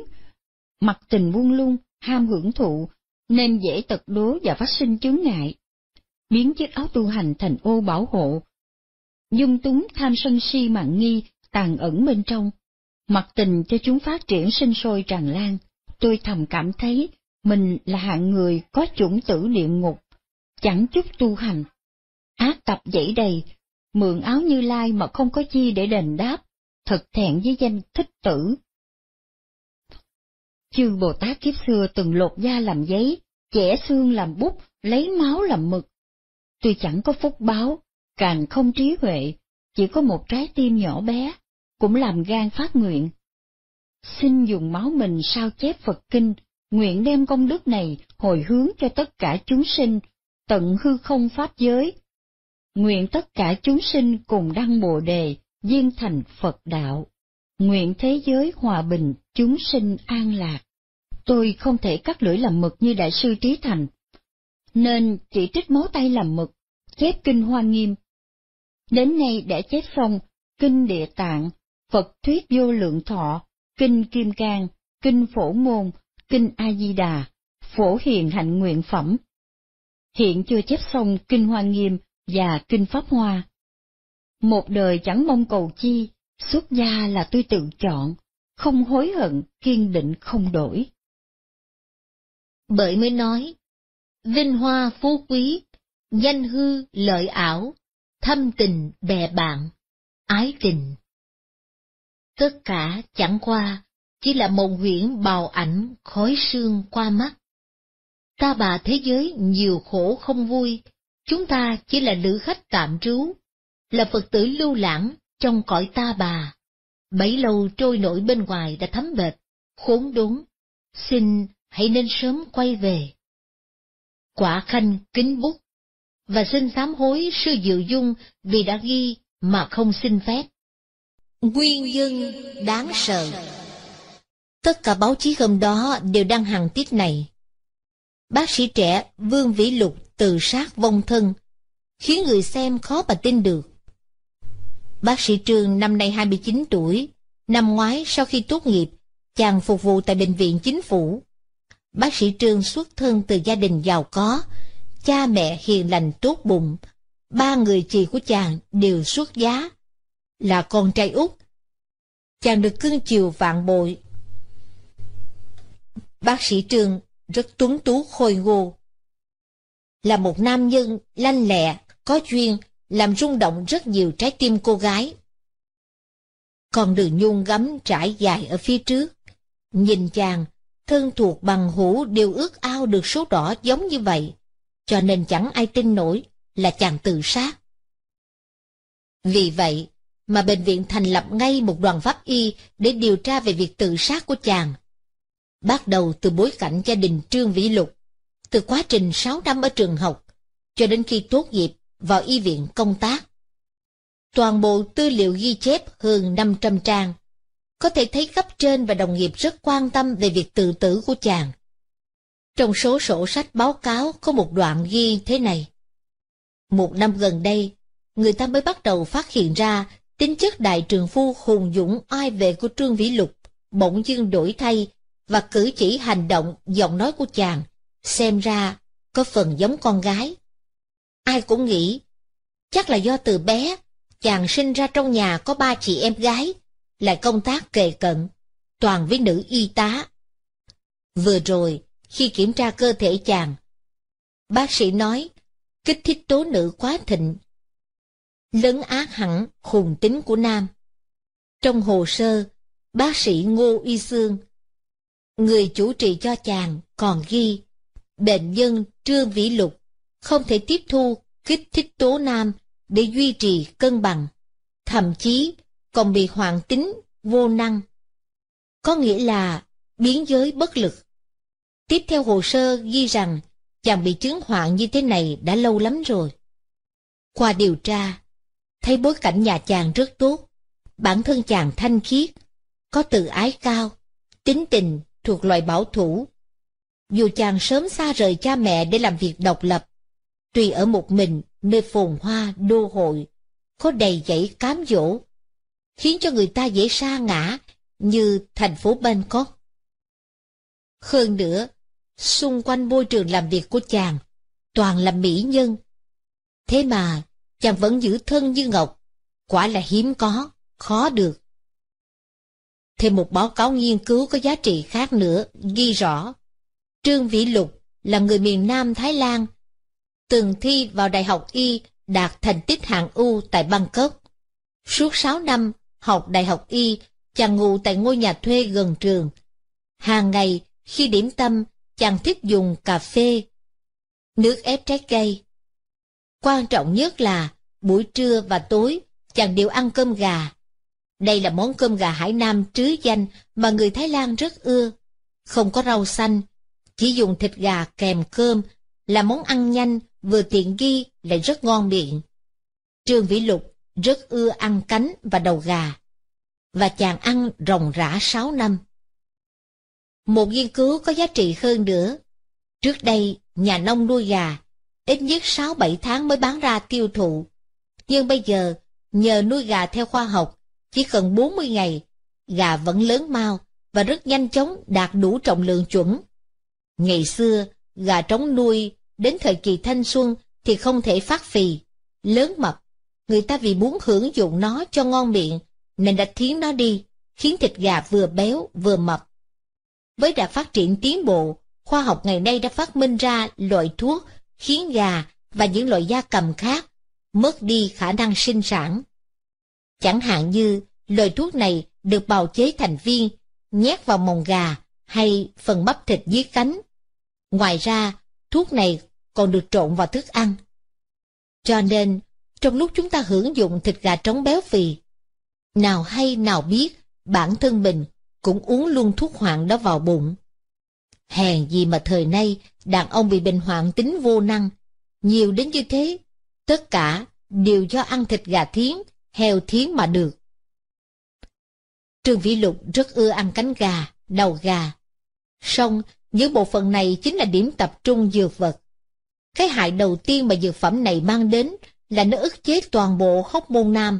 mặc tình buông lung, ham hưởng thụ, nên dễ tật đố và phát sinh chướng ngại, biến chiếc áo tu hành thành ô bảo hộ. dung túng tham sân si mạng nghi, tàn ẩn bên trong, mặc tình cho chúng phát triển sinh sôi tràn lan, tôi thầm cảm thấy mình là hạng người có chủng tử địa ngục, chẳng chút tu hành. Ác tập dẫy đầy, mượn áo Như Lai mà không có chi để đền đáp, thật thẹn với danh thích tử. Chư Bồ Tát kiếp xưa từng lột da làm giấy, chẻ xương làm bút, lấy máu làm mực. Tuy chẳng có phúc báo, càng không trí huệ, chỉ có một trái tim nhỏ bé, cũng làm gan phát nguyện. Xin dùng máu mình sao chép Phật Kinh, nguyện đem công đức này hồi hướng cho tất cả chúng sinh, tận hư không pháp giới. Nguyện tất cả chúng sinh cùng đăng Bồ Đề, viên thành Phật đạo. Nguyện thế giới hòa bình, chúng sinh an lạc. Tôi không thể cắt lưỡi làm mực như Đại sư Trí Thành, nên chỉ trích máu tay làm mực, chép Kinh Hoa Nghiêm. Đến nay đã chép xong Kinh Địa Tạng, Phật Thuyết Vô Lượng Thọ, Kinh Kim Cang, Kinh Phổ Môn, Kinh A-di-đà, Phổ Hiền Hạnh Nguyện Phẩm. Hiện chưa chép xong Kinh Hoa Nghiêm và Kinh Pháp Hoa. Một đời chẳng mong cầu chi, xuất gia là tôi tự chọn, không hối hận, kiên định không đổi. Bởi mới nói, vinh hoa phú quý, danh hư lợi ảo, thâm tình bè bạn, ái tình. Tất cả chẳng qua, chỉ là mộng huyễn bào ảnh khói sương qua mắt. Ta bà thế giới nhiều khổ không vui, chúng ta chỉ là lữ khách tạm trú, là Phật tử lưu lãng trong cõi ta bà. Bấy lâu trôi nổi bên ngoài đã thấm bệt, khốn đốn, xin hãy nên sớm quay về. Quả khanh kính bút, và xin sám hối sư Diệu Dung vì đã ghi mà không xin phép. Nguyên nhân đáng sợ. Tất cả báo chí hôm đó đều đăng hàng tiết này. Bác sĩ trẻ Vương Vĩ Lục tự sát vong thân, khiến người xem khó mà tin được. Bác sĩ Trương năm nay 29 tuổi, năm ngoái sau khi tốt nghiệp, chàng phục vụ tại Bệnh viện Chính phủ. Bác sĩ Trương xuất thân từ gia đình giàu có, cha mẹ hiền lành tốt bụng, ba người chị của chàng đều xuất giá. Là con trai út, chàng được cưng chiều vạn bội. Bác sĩ Trương rất tuấn tú khôi ngô, là một nam nhân lanh lẹ, có duyên, làm rung động rất nhiều trái tim cô gái. Con đường nhung gấm trải dài ở phía trước. Nhìn chàng, thân thuộc bằng hữu đều ước ao được số đỏ giống như vậy, cho nên chẳng ai tin nổi là chàng tự sát. Vì vậy mà bệnh viện thành lập ngay một đoàn pháp y để điều tra về việc tự sát của chàng. Bắt đầu từ bối cảnh gia đình Trương Vĩ Lục, từ quá trình 6 năm ở trường học, cho đến khi tốt nghiệp vào y viện công tác. Toàn bộ tư liệu ghi chép hơn 500 trang. Có thể thấy cấp trên và đồng nghiệp rất quan tâm về việc tự tử của chàng. Trong số sổ sách báo cáo có một đoạn ghi thế này. Một năm gần đây, người ta mới bắt đầu phát hiện ra tính chất đại trường phu hùng dũng oai vệ của Trương Vĩ Lục bỗng dưng đổi thay, và cử chỉ hành động giọng nói của chàng xem ra có phần giống con gái. Ai cũng nghĩ chắc là do từ bé chàng sinh ra trong nhà có 3 chị em gái, lại công tác kề cận, toàn với nữ y tá. Vừa rồi khi kiểm tra cơ thể chàng, bác sĩ nói kích thích tố nữ quá thịnh, lấn át hẳn hùng tính của nam. Trong hồ sơ, bác sĩ Ngô Y Sương, người chủ trì cho chàng, còn ghi bệnh nhân Trương Vĩ Lục không thể tiếp thu kích thích tố nam để duy trì cân bằng, thậm chí còn bị hoạn tính vô năng, có nghĩa là biến giới bất lực. Tiếp theo hồ sơ ghi rằng chàng bị chứng hoạn như thế này đã lâu lắm rồi. Qua điều tra, thấy bối cảnh nhà chàng rất tốt, bản thân chàng thanh khiết, có tự ái cao, tính tình thuộc loại bảo thủ. Dù chàng sớm xa rời cha mẹ để làm việc độc lập, tuy ở một mình nơi phồn hoa đô hội, có đầy dẫy cám dỗ, khiến cho người ta dễ sa ngã như thành phố Bangkok. Hơn nữa, xung quanh môi trường làm việc của chàng toàn là mỹ nhân, thế mà chàng vẫn giữ thân như ngọc, quả là hiếm có, khó được. Thêm một báo cáo nghiên cứu có giá trị khác nữa ghi rõ, Trương Vĩ Lục là người miền Nam Thái Lan, từng thi vào Đại học Y đạt thành tích hạng U tại Bangkok. Suốt 6 năm học Đại học Y, chàng ngủ tại ngôi nhà thuê gần trường. Hàng ngày, khi điểm tâm, chàng thích dùng cà phê, nước ép trái cây. Quan trọng nhất là, buổi trưa và tối, chàng đều ăn cơm gà. Đây là món cơm gà Hải Nam trứ danh mà người Thái Lan rất ưa. Không có rau xanh, chỉ dùng thịt gà kèm cơm, là món ăn nhanh, vừa tiện nghi lại rất ngon miệng. Trương Vĩ Lục rất ưa ăn cánh và đầu gà, và chàng ăn ròng rã 6 năm. Một nghiên cứu có giá trị hơn nữa. Trước đây, nhà nông nuôi gà, ít nhất 6-7 tháng mới bán ra tiêu thụ. Nhưng bây giờ, nhờ nuôi gà theo khoa học, chỉ cần 40 ngày, gà vẫn lớn mau và rất nhanh chóng đạt đủ trọng lượng chuẩn. Ngày xưa, gà trống nuôi đến thời kỳ thanh xuân thì không thể phát phì, lớn mập. Người ta vì muốn hưởng dụng nó cho ngon miệng, nên đã thiến nó đi, khiến thịt gà vừa béo vừa mập. Với đà phát triển tiến bộ, khoa học ngày nay đã phát minh ra loại thuốc khiến gà và những loại gia cầm khác mất đi khả năng sinh sản. Chẳng hạn như loại thuốc này được bào chế thành viên, nhét vào mồng gà hay phần bắp thịt dưới cánh. Ngoài ra, thuốc này còn được trộn vào thức ăn. Cho nên, trong lúc chúng ta hưởng dụng thịt gà trống béo phì, nào hay nào biết, bản thân mình cũng uống luôn thuốc hoạn đó vào bụng. Hèn gì mà thời nay, đàn ông bị bệnh hoạn tính vô năng, nhiều đến như thế, tất cả đều do ăn thịt gà thiến, heo thiến mà được. Trương Vĩ Lục rất ưa ăn cánh gà, đầu gà. Song, những bộ phận này chính là điểm tập trung dược vật. Cái hại đầu tiên mà dược phẩm này mang đến là nó ức chế toàn bộ hormone nam.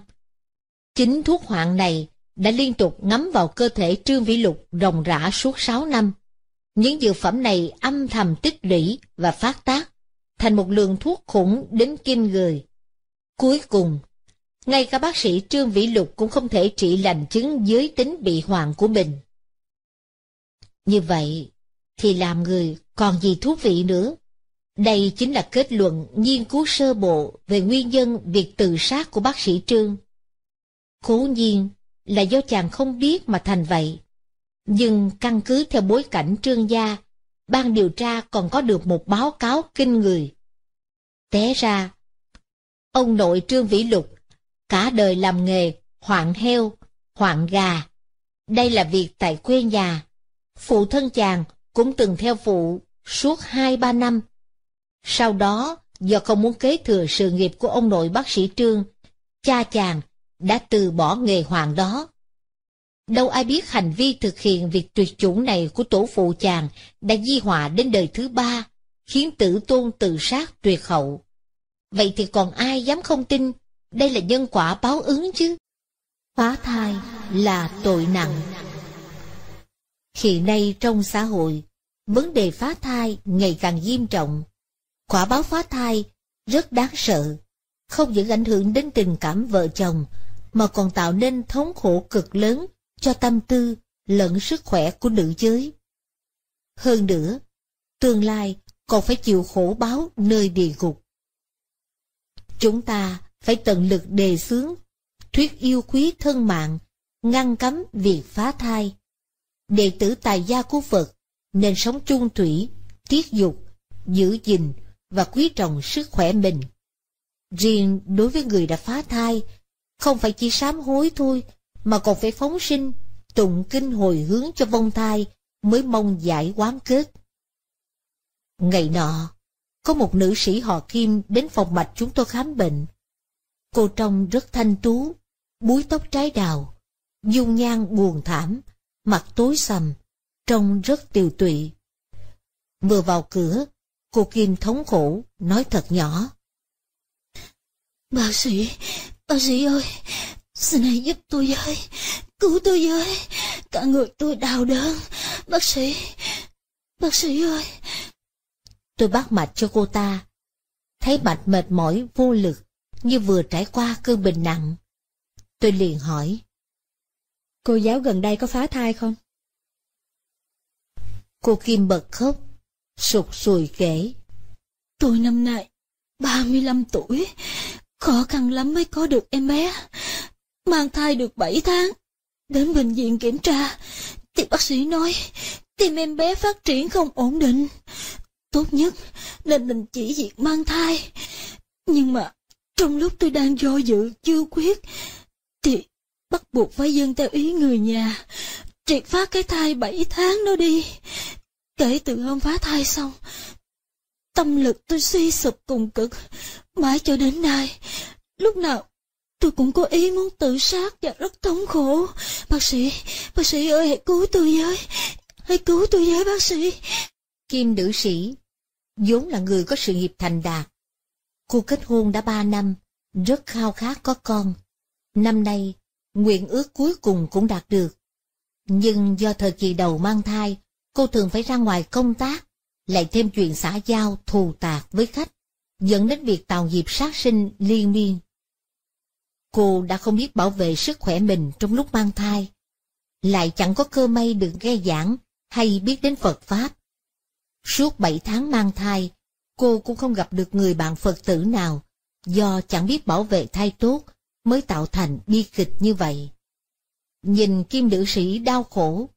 Chính thuốc hoạn này đã liên tục ngấm vào cơ thể Trương Vĩ Lục ròng rã suốt 6 năm. Những dược phẩm này âm thầm tích lũy và phát tác, thành một lượng thuốc khủng đến kinh người. Cuối cùng, ngay cả bác sĩ Trương Vĩ Lục cũng không thể trị lành chứng giới tính bị hoạn của mình. Như vậy thì làm người còn gì thú vị nữa. Đây chính là kết luận nghiên cứu sơ bộ về nguyên nhân việc tự sát của bác sĩ Trương. Cố nhiên là do chàng không biết mà thành vậy. Nhưng căn cứ theo bối cảnh Trương gia, ban điều tra còn có được một báo cáo kinh người. Té ra, ông nội Trương Vĩ Lục cả đời làm nghề hoạn heo, hoạn gà. Đây là việc tại quê nhà. Phụ thân chàng cũng từng theo phụ suốt 2-3 năm. Sau đó, do không muốn kế thừa sự nghiệp của ông nội bác sĩ Trương, cha chàng đã từ bỏ nghề hoạn đó. Đâu ai biết hành vi thực hiện việc tuyệt chủng này của tổ phụ chàng đã di họa đến đời thứ ba, khiến tử tôn tự sát tuyệt hậu. Vậy thì còn ai dám không tin đây là nhân quả báo ứng chứ? Phá thai là tội nặng. Hiện nay trong xã hội, vấn đề phá thai ngày càng nghiêm trọng. Quả báo phá thai rất đáng sợ, không những ảnh hưởng đến tình cảm vợ chồng, mà còn tạo nên thống khổ cực lớn cho tâm tư lẫn sức khỏe của nữ giới. Hơn nữa, tương lai còn phải chịu khổ báo nơi địa ngục. Chúng ta phải tận lực đề xướng thuyết yêu quý thân mạng, ngăn cấm việc phá thai. Đệ tử tài gia của Phật nên sống chung thủy, tiết dục, giữ gìn và quý trọng sức khỏe mình. Riêng đối với người đã phá thai, không phải chỉ sám hối thôi, mà còn phải phóng sinh, tụng kinh hồi hướng cho vong thai, mới mong giải oán kết. Ngày nọ, có một nữ sĩ họ Kim đến phòng mạch chúng tôi khám bệnh. Cô trông rất thanh tú, búi tóc trái đào, dung nhan buồn thảm, mặt tối sầm, trông rất tiều tụy. Vừa vào cửa, cô Kim thống khổ, nói thật nhỏ. Bác sĩ ơi, xin hãy giúp tôi với, cứu tôi với, cả người tôi đau đớn, bác sĩ ơi. Tôi bắt mạch cho cô ta, thấy mạch mệt mỏi vô lực, như vừa trải qua cơn bệnh nặng. Tôi liền hỏi, cô giáo gần đây có phá thai không? Cô Kim bật khóc, sụt sùi kể, tôi năm nay 35 tuổi, khó khăn lắm mới có được em bé, mang thai được 7 tháng, đến bệnh viện kiểm tra, thì bác sĩ nói tim em bé phát triển không ổn định, tốt nhất nên đình chỉ việc mang thai. Nhưng mà trong lúc tôi đang do dự chưa quyết, thì bắt buộc phải dâng theo ý người nhà, triệt phá cái thai 7 tháng nó đi. Kể từ hôm phá thai xong, tâm lực tôi suy sụp cùng cực, mãi cho đến nay, lúc nào tôi cũng có ý muốn tự sát và rất thống khổ. Bác sĩ ơi hãy cứu tôi với, hãy cứu tôi với bác sĩ. Kim nữ sĩ, vốn là người có sự nghiệp thành đạt. Cô kết hôn đã 3 năm, rất khao khát có con. Năm nay, nguyện ước cuối cùng cũng đạt được. Nhưng do thời kỳ đầu mang thai, cô thường phải ra ngoài công tác, lại thêm chuyện xã giao thù tạc với khách, dẫn đến việc tạo nghiệp sát sinh liên miên. Cô đã không biết bảo vệ sức khỏe mình trong lúc mang thai, lại chẳng có cơ may được nghe giảng hay biết đến Phật Pháp. Suốt 7 tháng mang thai, cô cũng không gặp được người bạn Phật tử nào, do chẳng biết bảo vệ thai tốt mới tạo thành bi kịch như vậy. Nhìn Kim nữ sĩ đau khổ,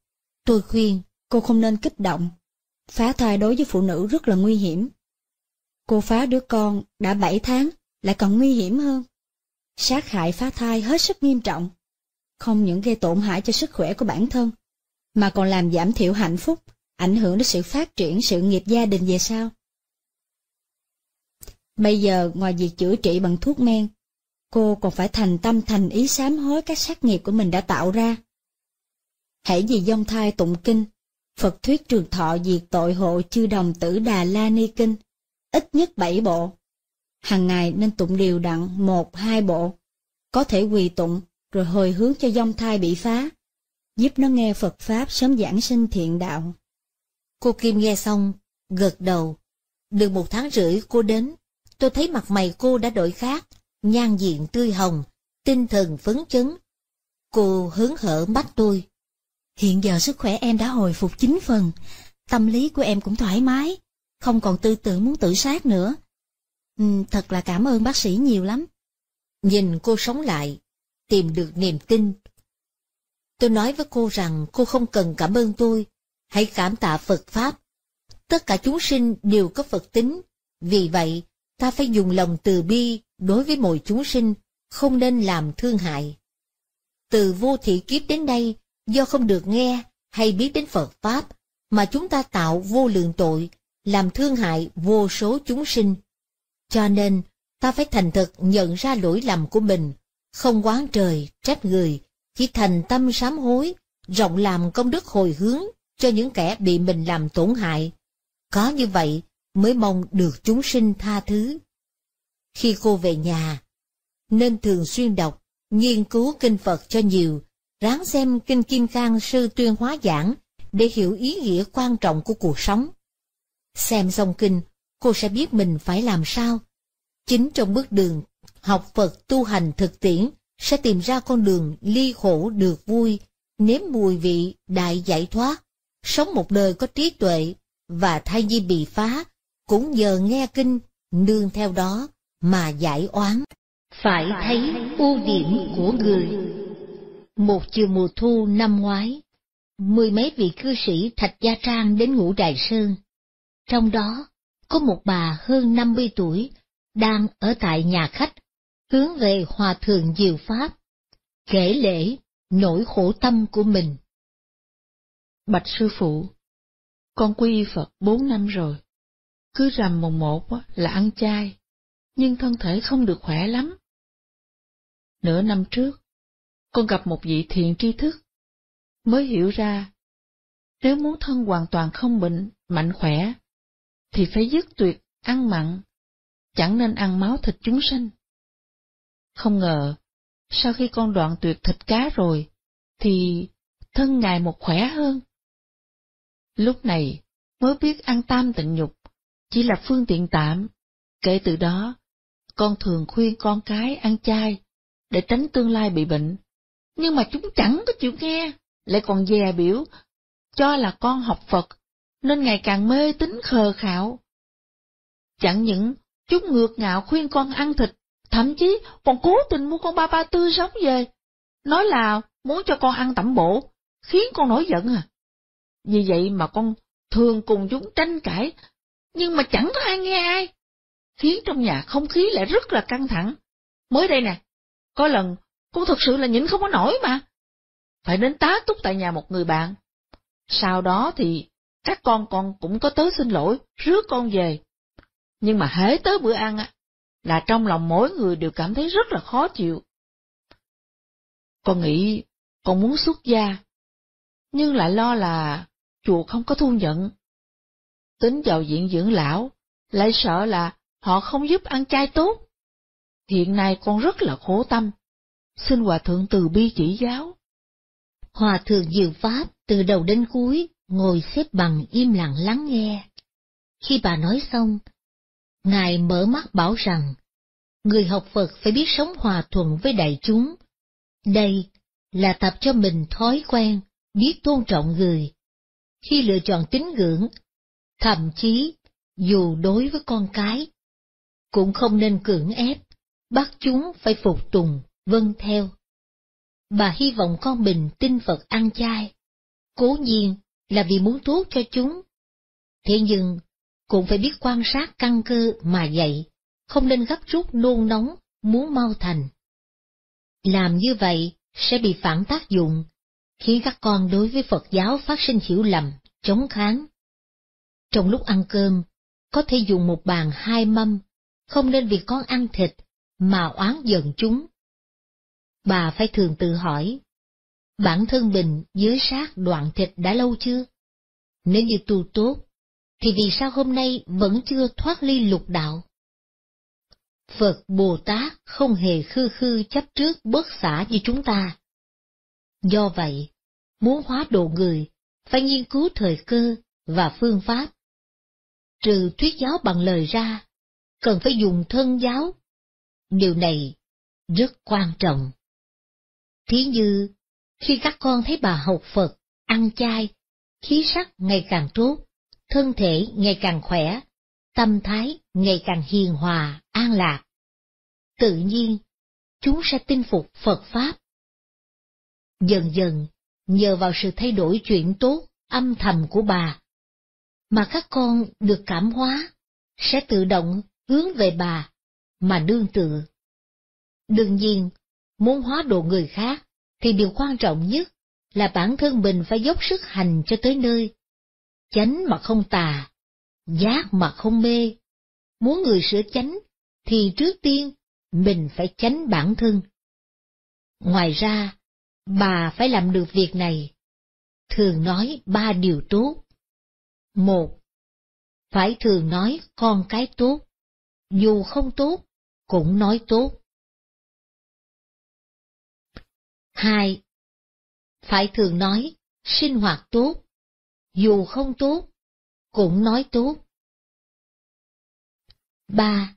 tôi khuyên cô không nên kích động. Phá thai đối với phụ nữ rất là nguy hiểm. Cô phá đứa con đã 7 tháng, lại còn nguy hiểm hơn. Sát hại phá thai hết sức nghiêm trọng, không những gây tổn hại cho sức khỏe của bản thân, mà còn làm giảm thiểu hạnh phúc, ảnh hưởng đến sự phát triển sự nghiệp gia đình về sau. Bây giờ ngoài việc chữa trị bằng thuốc men, cô còn phải thành tâm thành ý sám hối các sát nghiệp của mình đã tạo ra. Hãy vì dông thai tụng kinh, Phật thuyết trường thọ diệt tội hộ chư đồng tử Đà La Ni Kinh, ít nhất 7 bộ. Hàng ngày nên tụng đều đặn 1-2 bộ, có thể quỳ tụng rồi hồi hướng cho dông thai bị phá, giúp nó nghe Phật Pháp sớm giảng sinh thiện đạo. Cô Kim nghe xong, gật đầu. Được 1 tháng rưỡi cô đến, tôi thấy mặt mày cô đã đổi khác, nhan diện tươi hồng, tinh thần phấn chấn. Cô hớn hở bắt tôi. Hiện giờ sức khỏe em đã hồi phục 9 phần, tâm lý của em cũng thoải mái, không còn tư tưởng muốn tự sát nữa. Thật là cảm ơn bác sĩ nhiều lắm. Nhìn cô sống lại, tìm được niềm tin. Tôi nói với cô rằng cô không cần cảm ơn tôi, hãy cảm tạ Phật Pháp. Tất cả chúng sinh đều có Phật tính, vì vậy ta phải dùng lòng từ bi đối với mọi chúng sinh, không nên làm thương hại. Từ vô thị kiếp đến nay, do không được nghe hay biết đến Phật Pháp, mà chúng ta tạo vô lượng tội, làm thương hại vô số chúng sinh. Cho nên, ta phải thành thật nhận ra lỗi lầm của mình, không oán trời, trách người, chỉ thành tâm sám hối, rộng làm công đức hồi hướng cho những kẻ bị mình làm tổn hại. Có như vậy mới mong được chúng sinh tha thứ. Khi cô về nhà, nên thường xuyên đọc, nghiên cứu kinh Phật cho nhiều, ráng xem kinh Kim Cang sư Tuyên Hóa giảng để hiểu ý nghĩa quan trọng của cuộc sống. Xem xong kinh, cô sẽ biết mình phải làm sao. Chính trong bước đường học Phật tu hành thực tiễn sẽ tìm ra con đường ly khổ được vui, nếm mùi vị đại giải thoát, sống một đời có trí tuệ, và thay vì bị phá, cũng nhờ nghe kinh, nương theo đó mà giải oán. Phải thấy ưu điểm của người. Một chiều mùa thu năm ngoái, 10 mấy vị cư sĩ Thạch Gia Trang đến Ngũ Đài Sơn. Trong đó, có một bà hơn 50 tuổi, đang ở tại nhà khách, hướng về Hòa Thượng Diệu Pháp, kể lễ nỗi khổ tâm của mình. Bạch sư phụ, con quy Phật 4 năm rồi, cứ rằm mùng 1 là ăn chay, nhưng thân thể không được khỏe lắm. Nửa năm trước, con gặp một vị thiện tri thức, mới hiểu ra, nếu muốn thân hoàn toàn không bệnh, mạnh khỏe, thì phải dứt tuyệt ăn mặn, chẳng nên ăn máu thịt chúng sanh. Không ngờ, sau khi con đoạn tuyệt thịt cá rồi, thì thân ngài một khỏe hơn. Lúc này, mới biết ăn tam tịnh nhục, chỉ là phương tiện tạm. Kể từ đó, con thường khuyên con cái ăn chay, để tránh tương lai bị bệnh. Nhưng mà chúng chẳng có chịu nghe, lại còn dè biểu, cho là con học Phật, nên ngày càng mê tín khờ khạo. Chẳng những chúng ngược ngạo khuyên con ăn thịt, thậm chí còn cố tình mua con ba tươi sống về, nói là muốn cho con ăn tẩm bổ, khiến con nổi giận à. Vì vậy mà con thường cùng chúng tranh cãi, nhưng mà chẳng có ai nghe ai, khiến trong nhà không khí lại rất là căng thẳng. Mới đây nè, có lần con thật sự là nhịn không có nổi mà, phải đến tá túc tại nhà một người bạn. Sau đó thì các con cũng có tới xin lỗi, rước con về. Nhưng mà hễ tới bữa ăn á, là trong lòng mỗi người đều cảm thấy rất là khó chịu. Con nghĩ con muốn xuất gia, nhưng lại lo là chùa không có thu nhận. Tính vào viện dưỡng lão, lại sợ là họ không giúp ăn chay tốt. Hiện nay con rất là khổ tâm, xin Hòa Thượng từ bi chỉ giáo. Hòa Thượng Diệu Pháp từ đầu đến cuối ngồi xếp bằng im lặng lắng nghe. Khi bà nói xong, Ngài mở mắt bảo rằng, người học Phật phải biết sống hòa thuận với đại chúng. Đây là tập cho mình thói quen, biết tôn trọng người, khi lựa chọn tín ngưỡng, thậm chí dù đối với con cái, cũng không nên cưỡng ép, bắt chúng phải phục tùng, vâng theo. Bà hy vọng con mình tin Phật ăn chay, cố nhiên là vì muốn tốt cho chúng. Thế nhưng, cũng phải biết quan sát căn cơ mà dạy, không nên gấp rút nôn nóng, muốn mau thành. Làm như vậy sẽ bị phản tác dụng, khiến các con đối với Phật giáo phát sinh hiểu lầm, chống kháng. Trong lúc ăn cơm, có thể dùng một bàn hai mâm, không nên vì con ăn thịt mà oán giận chúng. Bà phải thường tự hỏi, bản thân mình giới sát đoạn thịt đã lâu chưa? Nếu như tu tốt, thì vì sao hôm nay vẫn chưa thoát ly lục đạo? Phật Bồ Tát không hề khư khư chấp trước bớt xả như chúng ta. Do vậy, muốn hóa độ người, phải nghiên cứu thời cơ và phương pháp. Trừ thuyết giáo bằng lời ra, cần phải dùng thân giáo. Điều này rất quan trọng. Thí như, khi các con thấy bà học Phật, ăn chay, khí sắc ngày càng tốt, thân thể ngày càng khỏe, tâm thái ngày càng hiền hòa, an lạc. Tự nhiên, chúng sẽ tin phục Phật Pháp. Dần dần, nhờ vào sự thay đổi chuyện tốt, âm thầm của bà, mà các con được cảm hóa, sẽ tự động hướng về bà, mà nương tựa. Đương nhiên, muốn hóa độ người khác, thì điều quan trọng nhất là bản thân mình phải dốc sức hành cho tới nơi. Chánh mà không tà, giác mà không mê. Muốn người sửa chánh, thì trước tiên mình phải chánh bản thân. Ngoài ra, bà phải làm được việc này. Thường nói ba điều tốt. 1. Phải thường nói con cái tốt, dù không tốt, cũng nói tốt. 2. Phải thường nói sinh hoạt tốt, dù không tốt, cũng nói tốt. 3.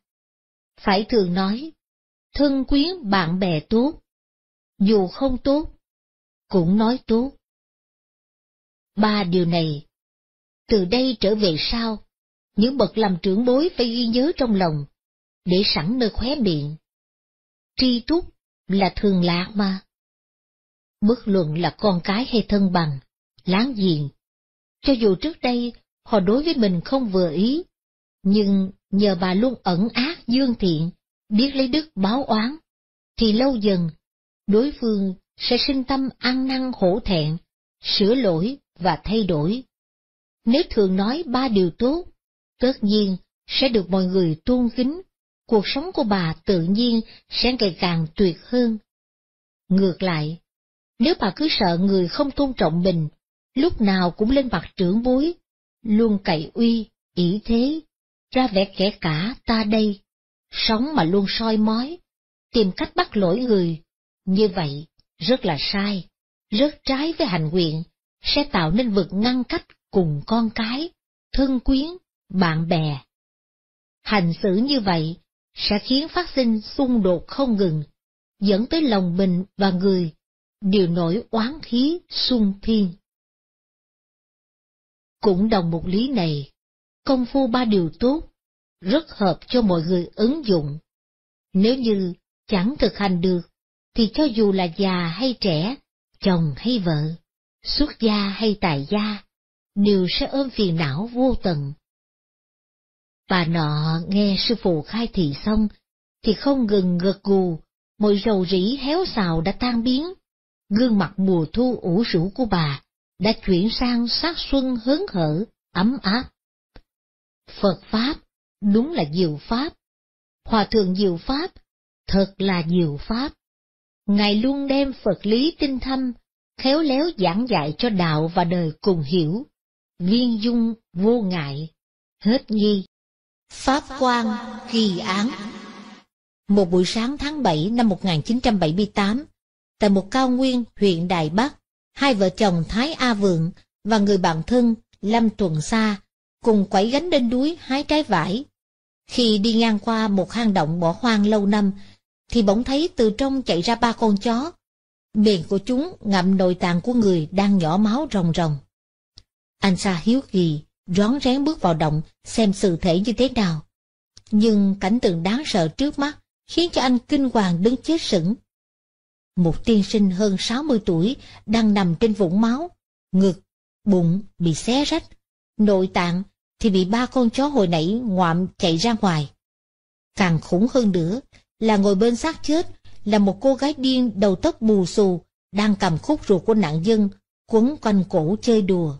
Phải thường nói thân quyến bạn bè tốt, dù không tốt, cũng nói tốt. 3 điều này, từ đây trở về sau, những bậc làm trưởng bối phải ghi nhớ trong lòng, để sẵn nơi khóe miệng. Tri túc là thường lạc mà. Bất luận là con cái hay thân bằng, láng giềng, cho dù trước đây họ đối với mình không vừa ý, nhưng nhờ bà luôn ẩn ác dương thiện, biết lấy đức báo oán, thì lâu dần, đối phương sẽ sinh tâm ăn năn hổ thẹn, sửa lỗi và thay đổi. Nếu thường nói ba điều tốt, tất nhiên sẽ được mọi người tôn kính, cuộc sống của bà tự nhiên sẽ ngày càng tuyệt hơn. Ngược lại, nếu bà cứ sợ người không tôn trọng mình, lúc nào cũng lên mặt trưởng bối, luôn cậy uy, ỷ thế, ra vẻ kẻ cả ta đây, sống mà luôn soi mói, tìm cách bắt lỗi người, như vậy rất là sai, rất trái với hạnh nguyện, sẽ tạo nên vực ngăn cách cùng con cái, thân quyến, bạn bè. Hành xử như vậy sẽ khiến phát sinh xung đột không ngừng, dẫn tới lòng mình và người đều nổi oán khí xung thiên. Cũng đồng một lý này, công phu ba điều tốt rất hợp cho mọi người ứng dụng. Nếu như chẳng thực hành được, thì cho dù là già hay trẻ, chồng hay vợ, xuất gia hay tại gia, đều sẽ ôm phiền não vô tận. Bà nọ nghe sư phụ khai thị xong, thì không ngừng gật gù, mọi rầu rĩ héo xào đã tan biến, gương mặt mùa thu ủ rũ của bà đã chuyển sang sát xuân hớn hở, ấm áp. Phật Pháp đúng là diệu Pháp, Hòa Thượng Diệu Pháp thật là diệu Pháp. Ngài luôn đem Phật lý tinh thâm, khéo léo giảng dạy cho đạo và đời cùng hiểu, viên dung vô ngại, hết nghi. Pháp Quang Kỳ Án. Một buổi sáng tháng 7 năm 1978, tại một cao nguyên huyện Đài Bắc, hai vợ chồng Thái A Vượng và người bạn thân Lâm Tuần Sa cùng quẩy gánh lên núi hái trái vải. Khi đi ngang qua một hang động bỏ hoang lâu năm, thì bỗng thấy từ trong chạy ra ba con chó. Miệng của chúng ngậm nội tạng của người đang nhỏ máu ròng ròng. Anh Sa hiếu kỳ, rón rén bước vào động xem sự thể như thế nào. Nhưng cảnh tượng đáng sợ trước mắt khiến cho anh kinh hoàng đứng chết sững. Một tiên sinh hơn 60 tuổi đang nằm trên vũng máu, ngực, bụng bị xé rách, nội tạng thì bị ba con chó hồi nãy ngoạm chạy ra ngoài. Càng khủng hơn nữa là ngồi bên xác chết là một cô gái điên đầu tóc bù xù đang cầm khúc ruột của nạn nhân quấn quanh cổ chơi đùa.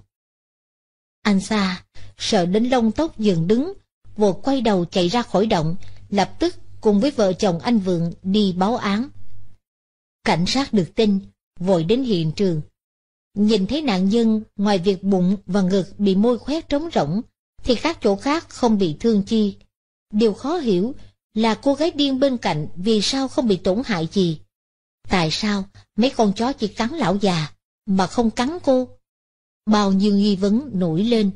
Anh Sa sợ đến lông tóc dựng đứng, vội quay đầu chạy ra khỏi động, lập tức cùng với vợ chồng anh Vượng đi báo án. Cảnh sát được tin, vội đến hiện trường. Nhìn thấy nạn nhân ngoài việc bụng và ngực bị môi khoét trống rỗng, thì các chỗ khác không bị thương chi. Điều khó hiểu là cô gái điên bên cạnh vì sao không bị tổn hại gì. Tại sao mấy con chó chỉ cắn lão già mà không cắn cô? Bao nhiêu nghi vấn nổi lên.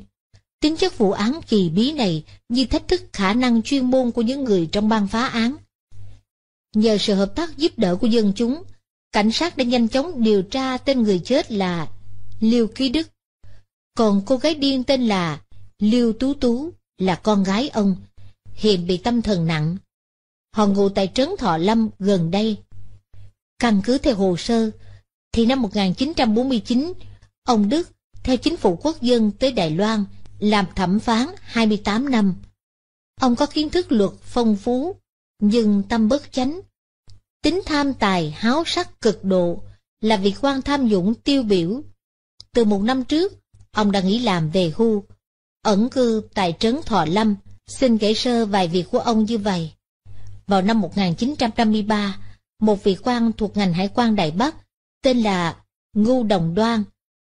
Tính chất vụ án kỳ bí này như thách thức khả năng chuyên môn của những người trong ban phá án. Nhờ sự hợp tác giúp đỡ của dân chúng, cảnh sát đã nhanh chóng điều tra tên người chết là Liêu Ký Đức. Còn cô gái điên tên là Liêu Tú Tú, là con gái ông, hiện bị tâm thần nặng. Họ ngụ tại trấn Thọ Lâm gần đây. Căn cứ theo hồ sơ, thì năm 1949, ông Đức theo chính phủ quốc dân tới Đài Loan làm thẩm phán 28 năm. Ông có kiến thức luật phong phú, nhưng tâm bất chánh, tính tham tài háo sắc cực độ, là vị quan tham dũng tiêu biểu. Từ một năm trước, ông đã nghỉ làm về hưu, ẩn cư tại trấn Thọ Lâm. Xin kể sơ vài việc của ông như vậy. Vào năm 1953, một vị quan thuộc ngành hải quan Đài Bắc tên là Ngưu Đồng Đoan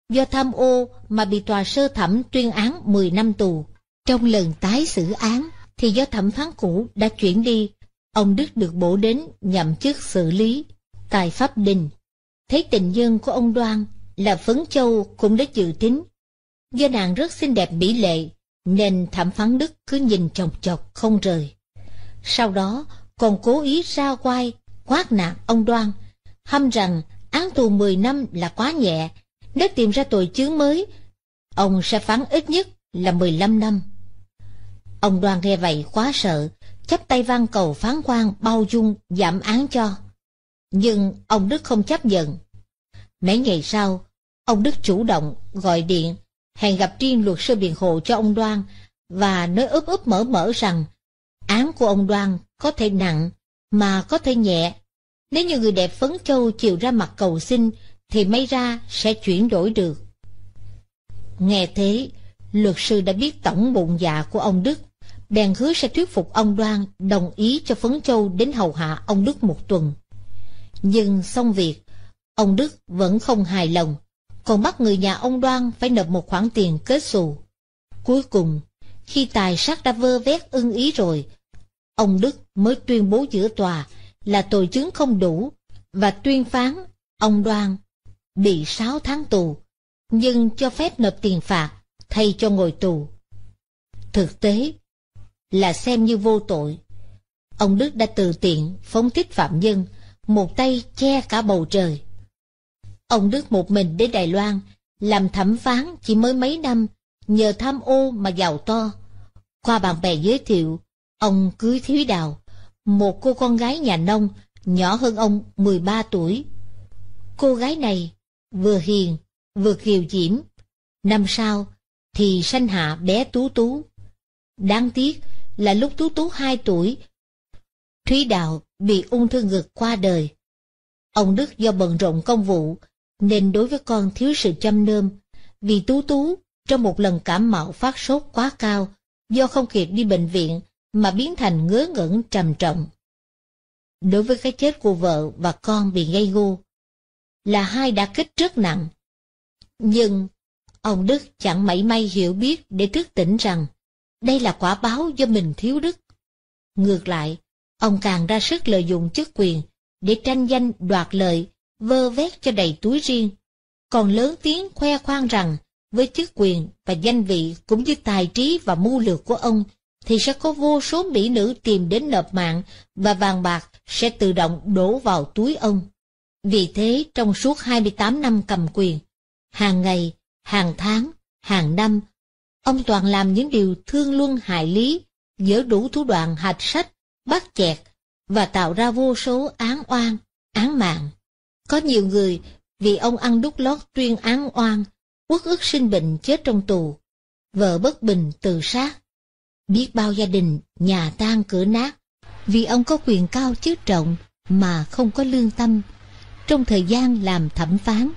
do tham ô mà bị tòa sơ thẩm tuyên án 10 năm tù. Trong lần tái xử án thì do thẩm phán cũ đã chuyển đi, ông Đức được bổ đến nhậm chức xử lý. Tại pháp đình, thấy tình nhân của ông Đoan là Phấn Châu cũng đã dự tính. Do nàng rất xinh đẹp mỹ lệ nên thẩm phán Đức cứ nhìn chòng chọc không rời. Sau đó còn cố ý ra oai quát nạt ông Đoan, hăm rằng án tù 10 năm là quá nhẹ, nếu tìm ra tội chướng mới, ông sẽ phán ít nhất là 15 năm. Ông Đoan nghe vậy quá sợ, chắp tay van cầu phán quan bao dung giảm án cho. Nhưng ông Đức không chấp nhận. Mấy ngày sau, ông Đức chủ động gọi điện, hẹn gặp riêng luật sư biện hộ cho ông Đoan và nói úp úp mở mở rằng án của ông Đoan có thể nặng mà có thể nhẹ. Nếu như người đẹp Phấn Châu chịu ra mặt cầu xin thì may ra sẽ chuyển đổi được. Nghe thế, luật sư đã biết tổng bụng dạ của ông Đức, bèn hứa sẽ thuyết phục ông Đoan đồng ý cho Phấn Châu đến hầu hạ ông Đức một tuần. Nhưng xong việc, ông Đức vẫn không hài lòng, còn bắt người nhà ông Đoan phải nộp một khoản tiền kết xù. Cuối cùng, khi tài sắc đã vơ vét ưng ý rồi, ông Đức mới tuyên bố giữa tòa là tội chứng không đủ và tuyên phán ông Đoan bị 6 tháng tù, nhưng cho phép nộp tiền phạt thay cho ngồi tù. Thực tế là xem như vô tội. Ông Đức đã tự tiện phóng thích phạm nhân, một tay che cả bầu trời. Ông Đức một mình đến Đài Loan, làm thẩm phán chỉ mới mấy năm, nhờ tham ô mà giàu to. Qua bạn bè giới thiệu, ông cưới Thúy Đào, một cô con gái nhà nông, nhỏ hơn ông 13 tuổi. Cô gái này vừa hiền, vừa kiều diễm. Năm sau thì sanh hạ bé Tú Tú. Đáng tiếc là lúc Tú Tú 2 tuổi, Thúy Đào bị ung thư ngực qua đời. Ông Đức do bận rộn công vụ, nên đối với con thiếu sự chăm nom. Vì Tú Tú trong một lần cảm mạo phát sốt quá cao, do không kịp đi bệnh viện mà biến thành ngớ ngẩn trầm trọng. Đối với cái chết của vợ và con bị ngây ngô, là hai đả kích rất nặng. Nhưng ông Đức chẳng mảy may hiểu biết để thức tỉnh rằng đây là quả báo do mình thiếu đức. Ngược lại, ông càng ra sức lợi dụng chức quyền để tranh danh đoạt lợi, vơ vét cho đầy túi riêng, còn lớn tiếng khoe khoang rằng với chức quyền và danh vị cũng như tài trí và mưu lược của ông thì sẽ có vô số mỹ nữ tìm đến nộp mạng và vàng bạc sẽ tự động đổ vào túi ông. Vì thế trong suốt 28 năm cầm quyền, hàng ngày, hàng tháng, hàng năm, ông toàn làm những điều thương luân hại lý, giở đủ thủ đoạn hạch sách, bắt chẹt và tạo ra vô số án oan, án mạng. Có nhiều người vì ông ăn đút lót tuyên án oan, uất ức sinh bệnh chết trong tù, vợ bất bình tự sát. Biết bao gia đình nhà tan cửa nát vì ông có quyền cao chức trọng mà không có lương tâm. Trong thời gian làm thẩm phán,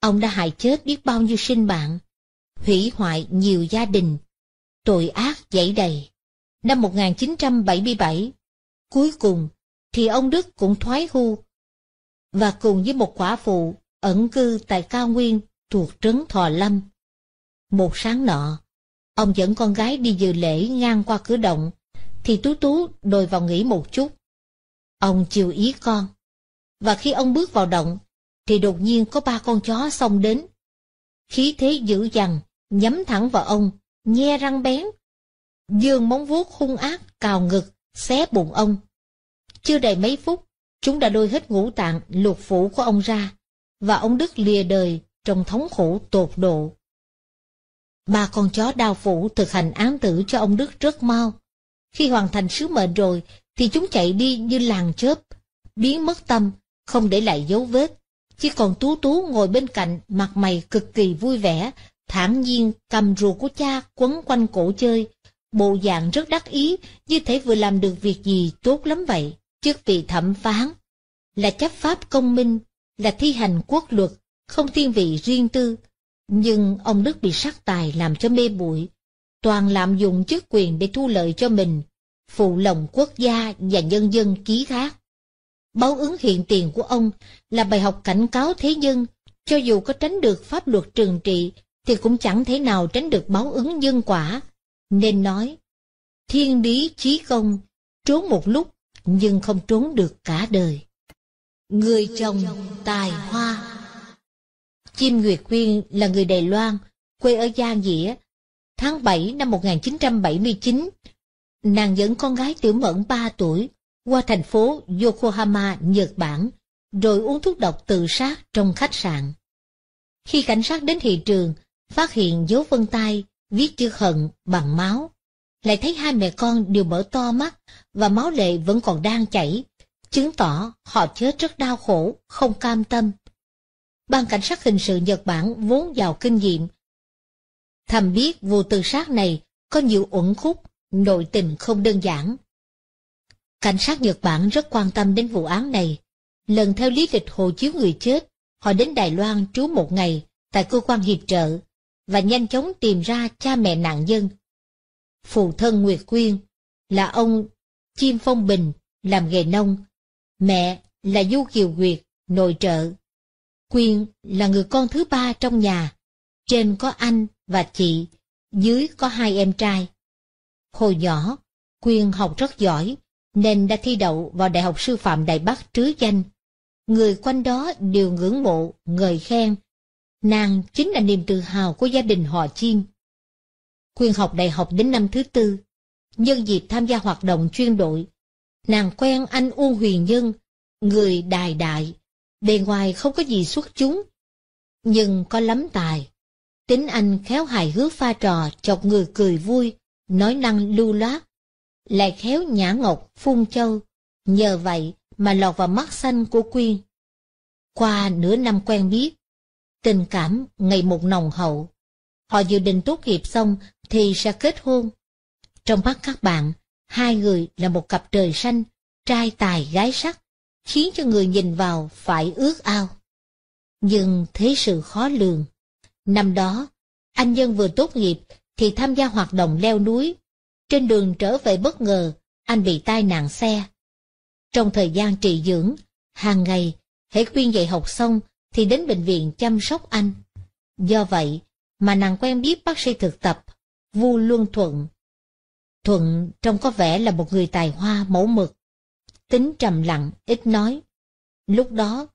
ông đã hại chết biết bao nhiêu sinh mạng, hủy hoại nhiều gia đình, tội ác dẫy đầy. Năm 1977, cuối cùng thì ông Đức cũng thoái hưu và cùng với một quả phụ ẩn cư tại cao nguyên thuộc trấn Thọ Lâm. Một sáng nọ, ông dẫn con gái đi dự lễ ngang qua cửa động, thì Tú Tú đòi vào nghỉ một chút. Ông chiều ý con, và khi ông bước vào động, thì đột nhiên có 3 con chó xông đến. Khí thế dữ dằn, nhắm thẳng vào ông, nhe răng bén, giương móng vuốt hung ác cào ngực, xé bụng ông. Chưa đầy mấy phút, chúng đã lôi hết ngũ tạng lục phủ của ông ra, và ông Đức lìa đời trong thống khổ tột độ. 3 con chó đao phủ thực hành án tử cho ông Đức rất mau. Khi hoàn thành sứ mệnh rồi, thì chúng chạy đi như làn chớp, biến mất tâm, không để lại dấu vết. Chỉ còn Tú Tú ngồi bên cạnh, mặt mày cực kỳ vui vẻ, thản nhiên cầm ruột của cha quấn quanh cổ chơi, bộ dạng rất đắc ý, như thể vừa làm được việc gì tốt lắm vậy. Chức vị thẩm phán là chấp pháp công minh, là thi hành quốc luật, không thiên vị riêng tư. Nhưng ông Đức bị sắc tài làm cho mê bụi, toàn lạm dụng chức quyền để thu lợi cho mình, phụ lòng quốc gia và nhân dân ký thác. Báo ứng hiện tiền của ông là bài học cảnh cáo thế nhân, cho dù có tránh được pháp luật trừng trị thì cũng chẳng thể nào tránh được báo ứng nhân quả. Nên nói, thiên lý chí công, trốn một lúc nhưng không trốn được cả đời. Người trồng tài hoa. Chim Nguyệt Quyên là người Đài Loan, quê ở Gia Nghĩa. Tháng 7 năm 1979, nàng dẫn con gái Tiểu Mẫn 3 tuổi qua thành phố Yokohama, Nhật Bản, rồi uống thuốc độc tự sát trong khách sạn. Khi cảnh sát đến hiện trường, phát hiện dấu vân tay viết chữ hận bằng máu. Lại thấy hai mẹ con đều mở to mắt và máu lệ vẫn còn đang chảy, chứng tỏ họ chết rất đau khổ, không cam tâm. Ban cảnh sát hình sự Nhật Bản vốn giàu kinh nghiệm, thầm biết vụ tự sát này có nhiều uẩn khúc, nội tình không đơn giản. Cảnh sát Nhật Bản rất quan tâm đến vụ án này. Lần theo lý lịch hộ chiếu người chết, họ đến Đài Loan trú một ngày tại cơ quan hiệp trợ và nhanh chóng tìm ra cha mẹ nạn nhân. Phụ thân Nguyệt Quyên là ông Chim Phong Bình, làm nghề nông, mẹ là Du Kiều Nguyệt, nội trợ. Quyên là người con thứ 3 trong nhà, trên có anh và chị, dưới có 2 em trai. Hồi nhỏ, Quyên học rất giỏi, nên đã thi đậu vào Đại học Sư phạm Đài Bắc trứ danh. Người quanh đó đều ngưỡng mộ, ngợi khen. Nàng chính là niềm tự hào của gia đình họ Chim. Quyên học đại học đến năm thứ 4. Nhân dịp tham gia hoạt động chuyên đội, nàng quen anh Uông Huyền Nhân, người đài đại, bề ngoài không có gì xuất chúng, nhưng có lắm tài. Tính anh khéo hài hước pha trò, chọc người cười vui, nói năng lưu loát, lại khéo nhã ngọc phun châu, nhờ vậy mà lọt vào mắt xanh của Quyên. Qua nửa năm quen biết, tình cảm ngày một nồng hậu. Họ dự định tốt nghiệp xong thì sẽ kết hôn. Trong mắt các bạn, hai người là một cặp trời xanh, trai tài gái sắc, khiến cho người nhìn vào phải ước ao. Nhưng thế sự khó lường. Năm đó, anh Nhân vừa tốt nghiệp thì tham gia hoạt động leo núi. Trên đường trở về bất ngờ, anh bị tai nạn xe. Trong thời gian trị dưỡng, hàng ngày, hễ Quyên dạy học xong thì đến bệnh viện chăm sóc anh. Do vậy mà nàng quen biết bác sĩ thực tập Vu Luân Thuận. Thuận trông có vẻ là một người tài hoa mẫu mực, tính trầm lặng, ít nói. Lúc đó,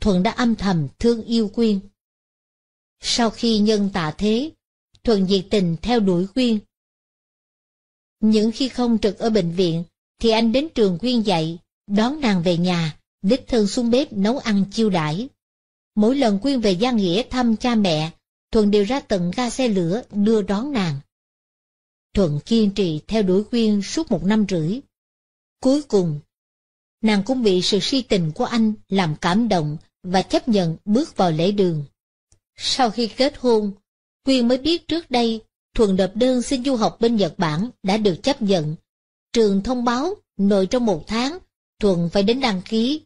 Thuận đã âm thầm thương yêu Quyên. Sau khi Nhân tạ thế, Thuận nhiệt tình theo đuổi Quyên. Những khi không trực ở bệnh viện, thì anh đến trường Quyên dạy, đón nàng về nhà, đích thân xuống bếp nấu ăn chiêu đãi. Mỗi lần Quyên về Gia Nghĩa thăm cha mẹ, Thuận đều ra tận ga xe lửa đưa đón nàng. Thuận kiên trì theo đuổi Quyên suốt 1 năm rưỡi. Cuối cùng, nàng cũng bị sự si tình của anh làm cảm động và chấp nhận bước vào lễ đường. Sau khi kết hôn, Quyên mới biết trước đây Thuận nộp đơn xin du học bên Nhật Bản đã được chấp nhận. Trường thông báo nội trong 1 tháng, Thuận phải đến đăng ký.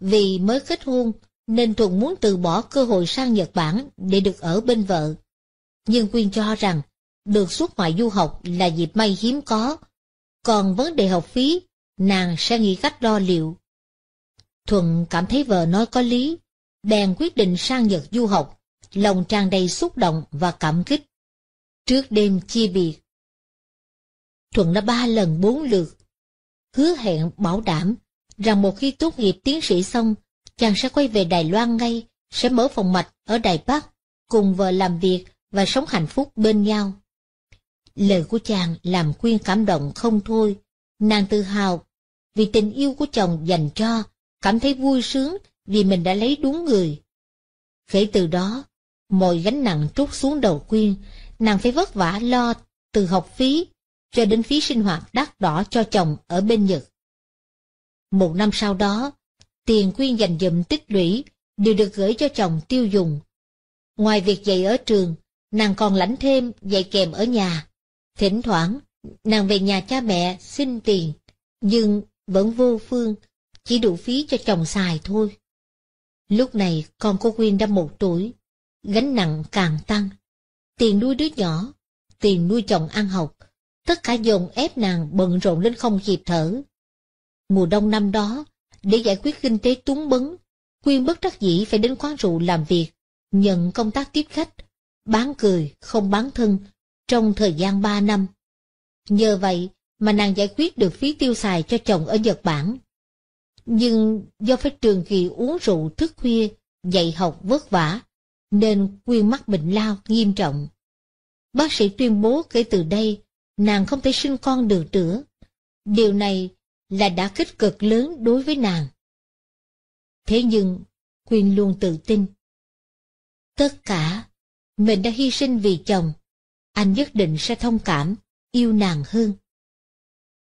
Vì mới kết hôn nên Thuận muốn từ bỏ cơ hội sang Nhật Bản để được ở bên vợ. Nhưng Quyên cho rằng được xuất ngoại du học là dịp may hiếm có, còn vấn đề học phí nàng sẽ nghĩ cách lo liệu. Thuận cảm thấy vợ nói có lý, bèn quyết định sang Nhật du học, lòng tràn đầy xúc động và cảm kích. Trước đêm chia biệt, Thuận đã 3 lần 4 lượt hứa hẹn bảo đảm rằng một khi tốt nghiệp tiến sĩ xong, chàng sẽ quay về Đài Loan ngay, sẽ mở phòng mạch ở Đài Bắc, cùng vợ làm việc và sống hạnh phúc bên nhau. Lời của chàng làm Quyên cảm động không thôi. Nàng tự hào vì tình yêu của chồng dành cho, cảm thấy vui sướng vì mình đã lấy đúng người. Kể từ đó, mọi gánh nặng trút xuống đầu Quyên. Nàng phải vất vả lo từ học phí cho đến phí sinh hoạt đắt đỏ cho chồng ở bên Nhật. 1 năm sau đó, tiền Quyên dành dụm tích lũy đều được gửi cho chồng tiêu dùng. Ngoài việc dạy ở trường, nàng còn lãnh thêm dạy kèm ở nhà. Thỉnh thoảng, nàng về nhà cha mẹ xin tiền, nhưng vẫn vô phương, chỉ đủ phí cho chồng xài thôi. Lúc này, con cô Quyên đã 1 tuổi, gánh nặng càng tăng. Tiền nuôi đứa nhỏ, tiền nuôi chồng ăn học, tất cả dồn ép nàng bận rộn lên không kịp thở. Mùa đông năm đó, để giải quyết kinh tế túng bấn, Quyên bất đắc dĩ phải đến quán rượu làm việc, nhận công tác tiếp khách, bán cười, không bán thân, trong thời gian 3 năm. Nhờ vậy mà nàng giải quyết được phí tiêu xài cho chồng ở Nhật Bản. Nhưng do phải trường kỳ uống rượu thức khuya, dạy học vất vả, nên Quyên mắc bệnh lao nghiêm trọng. Bác sĩ tuyên bố kể từ đây, nàng không thể sinh con được nữa. Điều này là đã kích cực lớn đối với nàng. Thế nhưng, Quyên luôn tự tin. Tất cả, mình đã hy sinh vì chồng, anh nhất định sẽ thông cảm, yêu nàng hơn.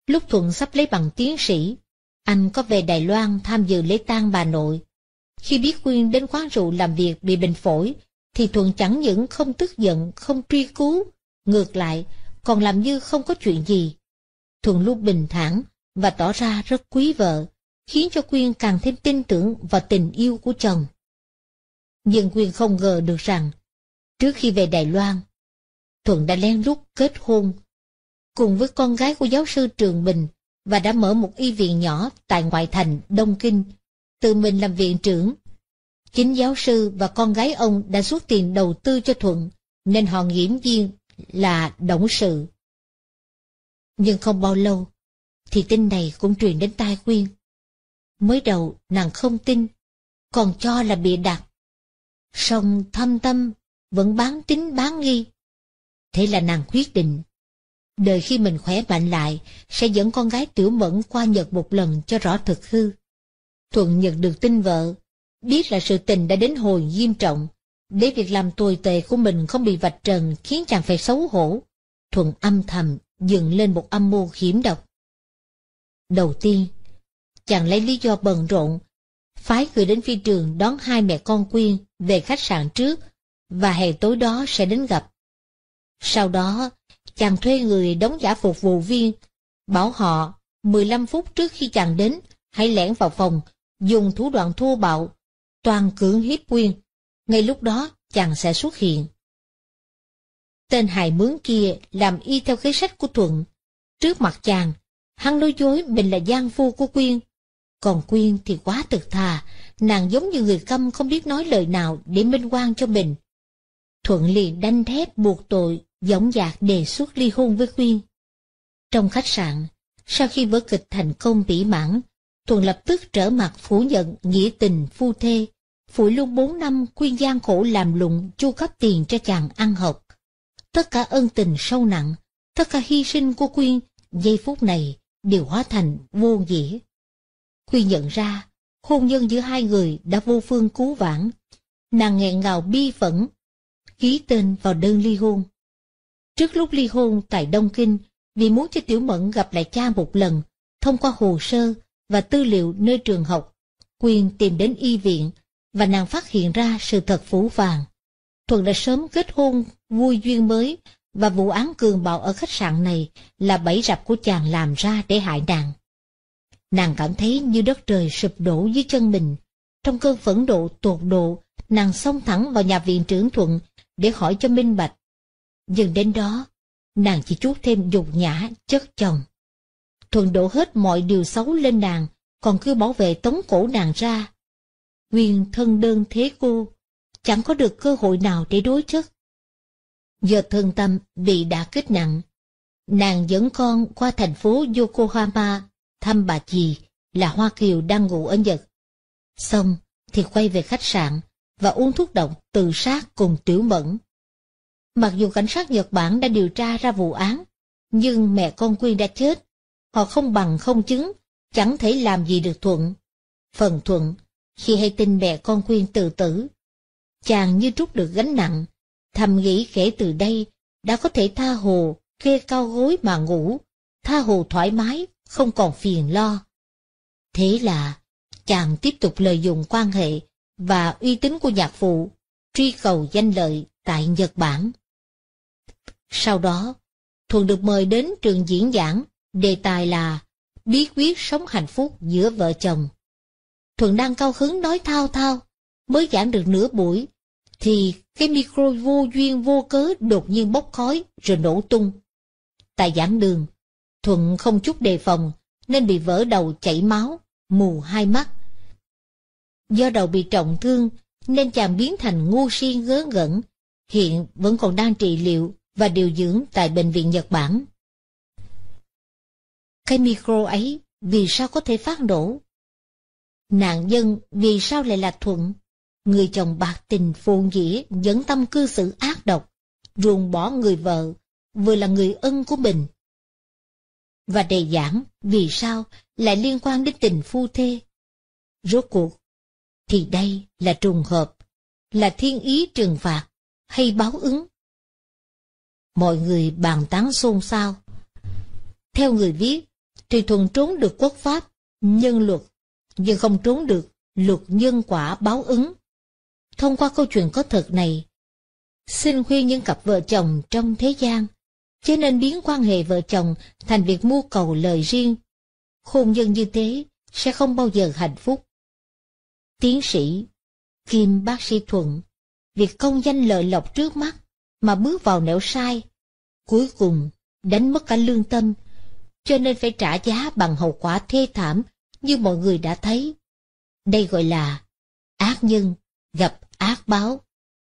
Lúc Thuận sắp lấy bằng tiến sĩ, anh có về Đài Loan tham dự lễ tang bà nội. Khi biết Quyên đến quán rượu làm việc bị bệnh phổi, thì Thuận chẳng những không tức giận, không truy cứu, ngược lại, còn làm như không có chuyện gì. Thuận luôn bình thản và tỏ ra rất quý vợ, khiến cho Quyên càng thêm tin tưởng vào tình yêu của chồng. Nhưng Quyên không ngờ được rằng, trước khi về Đài Loan, Thuận đã lén lút kết hôn cùng với con gái của giáo sư trường mình và đã mở một y viện nhỏ tại ngoại thành Đông Kinh, tự mình làm viện trưởng. Chính giáo sư và con gái ông đã xuất tiền đầu tư cho Thuận, nên họ nghiễm nhiên là động sự. Nhưng không bao lâu, thì tin này cũng truyền đến tai Quyên. Mới đầu nàng không tin, còn cho là bịa đặt. Song thâm tâm vẫn bán tín bán nghi. Thế là nàng quyết định, đợi khi mình khỏe mạnh lại, sẽ dẫn con gái Tiểu Mẫn qua Nhật một lần cho rõ thực hư. Thuận nhận được tin vợ, biết là sự tình đã đến hồi nghiêm trọng, để việc làm tồi tệ của mình không bị vạch trần khiến chàng phải xấu hổ. Thuận âm thầm dựng lên một âm mưu hiểm độc. Đầu tiên, chàng lấy lý do bận rộn, phái người đến phi trường đón hai mẹ con Quyên về khách sạn trước, và hè tối đó sẽ đến gặp. Sau đó, chàng thuê người đóng giả phục vụ viên, bảo họ 15 phút trước khi chàng đến, hãy lẻn vào phòng, dùng thủ đoạn thô bạo, toàn cưỡng hiếp Quyên. Ngay lúc đó, chàng sẽ xuất hiện. Tên hài mướn kia làm y theo kế sách của Thuận. Trước mặt chàng, hắn nói dối mình là gian phu của Quyên. Còn Quyên thì quá thực thà, nàng giống như người câm không biết nói lời nào để minh oan cho mình. Thuận liền đanh thép buộc tội, dõng dạc đề xuất ly hôn với Quyên. Trong khách sạn, sau khi vở kịch thành công mỹ mãn, Thuận lập tức trở mặt phủ nhận nghĩa tình phu thê, phủi luôn 4 năm Quyên gian khổ làm lụng chu cấp tiền cho chàng ăn học. Tất cả ân tình sâu nặng, tất cả hy sinh của Quyên giây phút này đều hóa thành vô nghĩa. Quyên nhận ra hôn nhân giữa hai người đã vô phương cứu vãn, nàng nghẹn ngào bi phẫn, ký tên vào đơn ly hôn. Trước lúc ly hôn tại Đông Kinh, vì muốn cho Tiểu Mẫn gặp lại cha một lần, thông qua hồ sơ và tư liệu nơi trường học, Quyên tìm đến y viện và nàng phát hiện ra sự thật phủ phàng. Thuận đã sớm kết hôn vui duyên mới, và vụ án cường bạo ở khách sạn này là bẫy rập của chàng làm ra để hại nàng. Nàng cảm thấy như đất trời sụp đổ dưới chân mình. Trong cơn phẫn độ tột độ, nàng xông thẳng vào nhà viện trưởng Thuận để hỏi cho minh bạch. Dừng đến đó, nàng chỉ chút thêm nhục nhã chất chồng. Thuận đổ hết mọi điều xấu lên nàng, còn kêu bảo vệ tống cổ nàng ra. Quyên thân đơn thế cô, chẳng có được cơ hội nào để đối chất. Giờ thân tâm bị đả kích nặng, nàng dẫn con qua thành phố Yokohama thăm bà chị là Hoa Kiều đang ngủ ở Nhật. Xong thì quay về khách sạn và uống thuốc độc tự sát cùng Tiểu Mẫn. Mặc dù cảnh sát Nhật Bản đã điều tra ra vụ án, nhưng mẹ con Quyên đã chết, họ không bằng không chứng, chẳng thể làm gì được Thuận. Phần Thuận, khi hay tin mẹ con Quyên tự tử, chàng như trút được gánh nặng, thầm nghĩ kể từ đây đã có thể tha hồ kê cao gối mà ngủ, tha hồ thoải mái, không còn phiền lo. Thế là chàng tiếp tục lợi dụng quan hệ và uy tín của nhạc phụ, truy cầu danh lợi tại Nhật Bản. Sau đó, Thuận được mời đến trường diễn giảng, đề tài là bí quyết sống hạnh phúc giữa vợ chồng. Thuận đang cao hứng nói thao thao, mới giảng được nửa buổi, thì cái micro vô duyên vô cớ đột nhiên bốc khói rồi nổ tung. Tại giảng đường, Thuận không chút đề phòng nên bị vỡ đầu chảy máu, mù hai mắt. Do đầu bị trọng thương nên chàng biến thành ngu si ngớ ngẩn, hiện vẫn còn đang trị liệu và điều dưỡng tại bệnh viện Nhật Bản. Cái micro ấy vì sao có thể phát nổ? Nạn nhân vì sao lại là Thuận, người chồng bạc tình phụng nghĩa dẫn tâm cư xử ác độc, ruồng bỏ người vợ, vừa là người ân của mình. Và đề giảng vì sao lại liên quan đến tình phu thê. Rốt cuộc thì đây là trùng hợp, là thiên ý trừng phạt hay báo ứng? Mọi người bàn tán xôn xao. Theo người viết thì Thuận trốn được quốc pháp, nhân luật, nhưng không trốn được luật nhân quả báo ứng. Thông qua câu chuyện có thật này, xin khuyên những cặp vợ chồng trong thế gian, chớ nên biến quan hệ vợ chồng thành việc mưu cầu lời riêng. Hôn nhân như thế sẽ không bao giờ hạnh phúc. Tiến sĩ, kim bác sĩ Thuận, việc công danh lợi lộc trước mắt mà bước vào nẻo sai, cuối cùng đánh mất cả lương tâm, cho nên phải trả giá bằng hậu quả thê thảm như mọi người đã thấy. Đây gọi là ác nhân gặp ác báo.